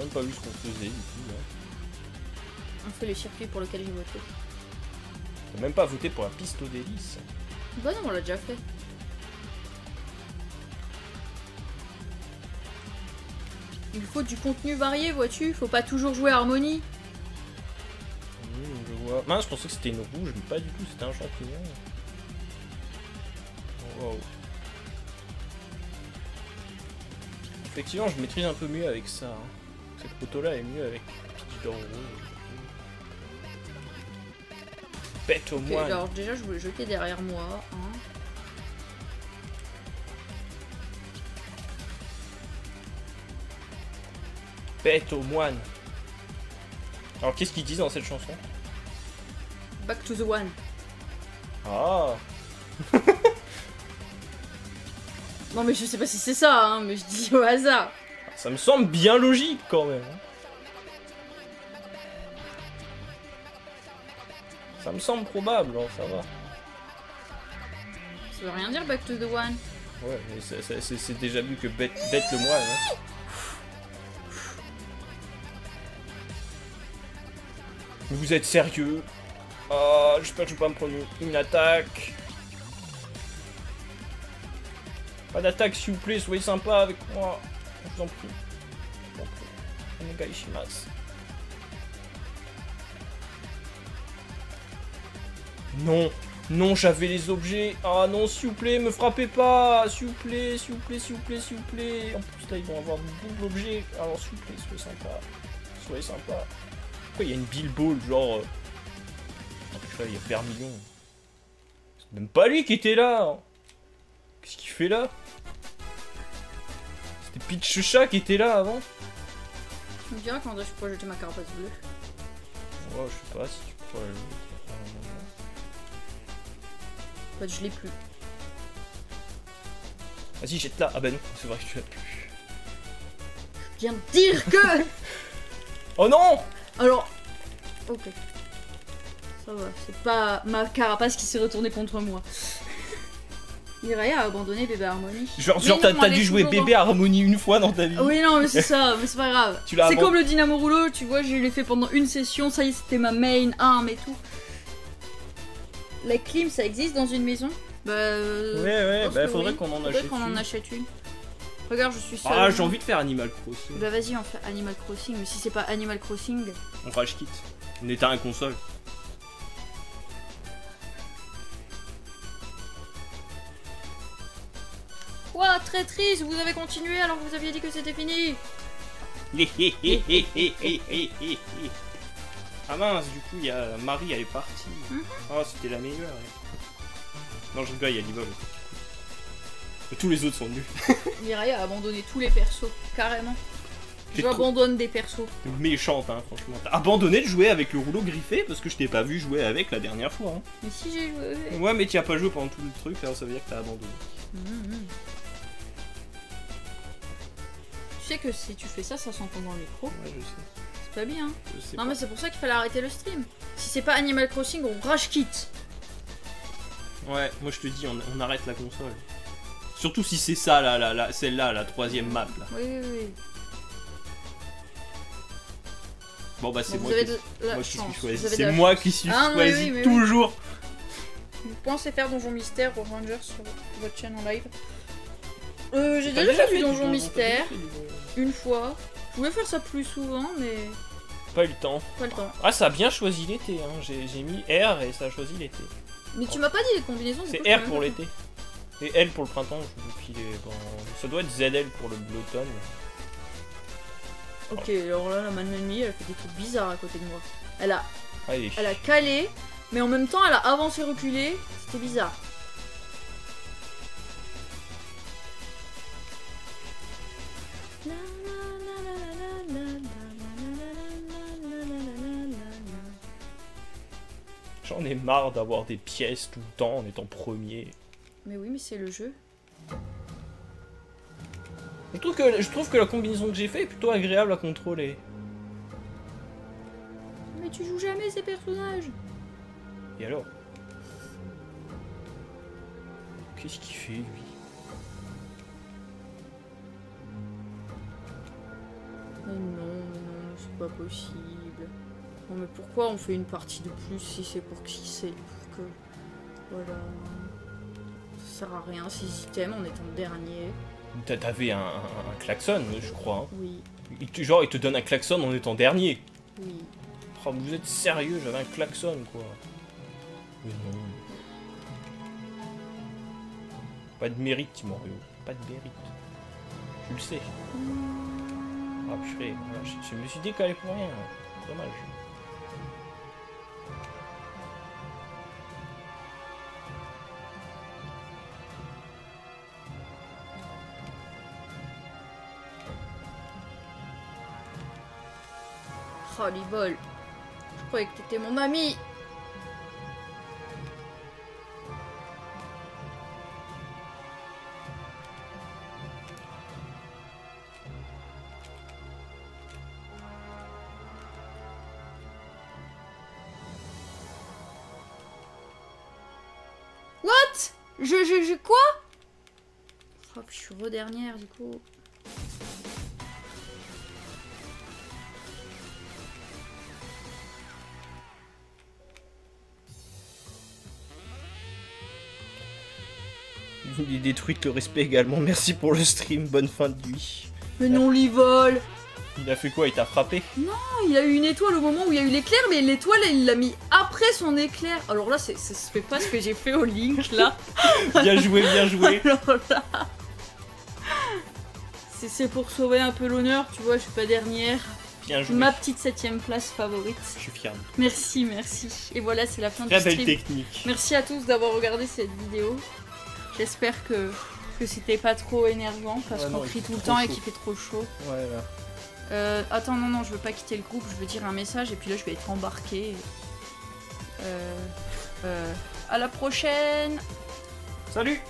même pas vu ce qu'on faisait du coup là. On fait le circuit pour lequel j'ai voté. T'as même pas voté pour la piste aux délices. Bah non, on l'a déjà fait. Il faut du contenu varié, vois-tu. Faut pas toujours jouer à Harmonie. Mmh, je vois. Mince, je pensais que c'était une rouge, mais pas du tout, c'était un champignon. Wow. Effectivement, je maîtrise un peu mieux avec ça. Hein. Cette poteau-là est mieux avec Peach d'or. Bête au moins. Alors déjà, je voulais jeter derrière moi. Hein. Bête au moine. Alors qu'est-ce qu'ils disent dans cette chanson? Back to the one. Ah. Non mais je sais pas si c'est ça, hein, mais je dis au hasard. Ça me semble bien logique quand même. Ça me semble probable, hein, ça va. Ça veut rien dire back to the one. Ouais, mais c'est déjà vu que bête, bête le moine. Hein. Vous êtes sérieux? Oh, j'espère que je vais pas me prendre une attaque. Pas d'attaque, s'il vous plaît, soyez sympa avec moi. Je vous en prie. Je vous en prie. Onegaishimasu. Non, non, j'avais les objets. Ah non, s'il vous plaît, me frappez pas. S'il vous plaît, s'il vous plaît, s'il vous plaît, s'il vous plaît. En plus, là, ils vont avoir double objet. Alors, s'il vous plaît, soyez sympa. Soyez sympa. Pourquoi il y a une Billball, genre... Ah, putain, il y a Vermillon. C'est même pas lui qui était là. Qu'est-ce qu'il fait là? C'était Peach Chat qui était là avant. Tu me diras quand je pourrais jeter ma carapace bleue. Oh, je sais pas si tu pourrais la jeter. En fait, je l'ai plus. Vas-y, jette là. Ah bah non, c'est vrai que tu l'as plus. Je viens de dire que... Oh non. Alors, ok, ça va, c'est pas ma carapace qui s'est retournée contre moi. Lirae a abandonné Bébé Harmonie. Genre, genre t'as dû jouer Bébé dans... Harmonie une fois dans ta vie. Oui, non, mais c'est ça, mais c'est pas grave. C'est avant... comme le dynamo rouleau, tu vois, je l'ai fait pendant une session, ça y est, c'était ma main, arme et tout. La clim, ça existe dans une maison? Bah, ouais, ouais, bah faudrait oui. qu'on en, qu en achète une. Regarde, je suis seul. Ah, j'ai envie de faire Animal Crossing. Bah vas-y, on fait Animal Crossing, mais si c'est pas Animal Crossing... On rage quitte. On éteint la console. Quoi, traîtrise, vous avez continué alors que vous aviez dit que c'était fini. Ah mince, du coup, y a Marie, elle est partie. Mm-hmm. Oh, c'était la meilleure. Elle. Non, je rigole, il y a Livol. Tous les autres sont nuls. Lirae a abandonné tous les persos, carrément. J'abandonne des persos. Méchante, hein, franchement. T'as abandonné de jouer avec le rouleau griffé parce que je t'ai pas vu jouer avec la dernière fois. Hein. Mais si j'ai joué avec. Ouais, mais tu as pas joué pendant tout le truc, alors ça veut dire que t'as abandonné. Mmh, mmh. Tu sais que si tu fais ça, ça s'entend dans le micro. Ouais, je sais. C'est pas bien. Je sais non, pas. Mais c'est pour ça qu'il fallait arrêter le stream. Si c'est pas Animal Crossing, on rage quitte. Ouais, moi je te dis, on, on arrête la console. Surtout si c'est ça, là, là, là, celle-là, la troisième map. Là. Oui, oui, oui. Bon, bah, c'est bon, moi, qui... moi qui suis choisi. C'est moi chance. qui suis ah, choisi, oui, oui, oui, toujours. Vous pensez faire Donjon Mystère aux Rangers sur votre chaîne en live? Euh, j'ai déjà fait du Donjon Mystère, une fois. Je voulais faire ça plus souvent, mais... Pas eu le temps. Pas le temps. Ah, ça a bien choisi l'été, hein. J'ai mis R et ça a choisi l'été. Mais oh. Tu m'as pas dit les combinaisons. C'est R pour l'été. Et L pour le printemps, je vais bon, ça doit être Z L pour l'automne. Ok, alors là, la manuelle, elle fait des trucs bizarres à côté de moi. Elle a, Allez. elle a calé, mais en même temps, elle a avancé, reculé. C'était bizarre. J'en ai marre d'avoir des pièces tout le temps en étant premier. Mais oui, mais c'est le jeu. Je trouve que, je trouve que la combinaison que j'ai fait est plutôt agréable à contrôler. Mais tu joues jamais ces personnages. Et alors? Qu'est-ce qu'il fait, lui? Non, pas possible. Non mais pourquoi on fait une partie de plus si c'est pour qui c'est pour que... Voilà... Ça sert à rien ces items en étant dernier. T'avais un, un, un klaxon, je crois. Hein. Oui. Il, genre, il te donne un klaxon en étant dernier. Oui. Oh, vous êtes sérieux, j'avais un klaxon, quoi. Mais non. Pas de mérite, Timorio. Pas de mérite. Tu le sais. Ah, purée. Je me suis décalé pour rien. Dommage. Oh, Livol. Je croyais que t'étais mon ami. What? Je, je, je, quoi? Hop, je suis re-dernière du coup. Il détruit le respect également. Merci pour le stream. Bonne fin de nuit. Mais non, Livol. Il a fait quoi? Il t'a frappé? Non, il a eu une étoile au moment où il y a eu l'éclair, mais l'étoile, il l'a mis après son éclair. Alors là, ça se fait pas ce que j'ai fait au Link, là. Bien joué, bien joué. Alors là... C'est pour sauver un peu l'honneur, tu vois, je suis pas dernière. Bien joué. Ma petite septième place favorite. Je suis fier. Merci, merci. Et voilà, c'est la fin de la stream. Très belle technique. Merci à tous d'avoir regardé cette vidéo. J'espère que, que c'était pas trop énervant parce ouais, qu'on crie tout le temps chaud. Et qu'il fait trop chaud. Ouais, ouais. Euh, attends, non, non, je veux pas quitter le groupe, je veux dire un message et puis là je vais être embarquée. Euh, euh, à la prochaine. Salut.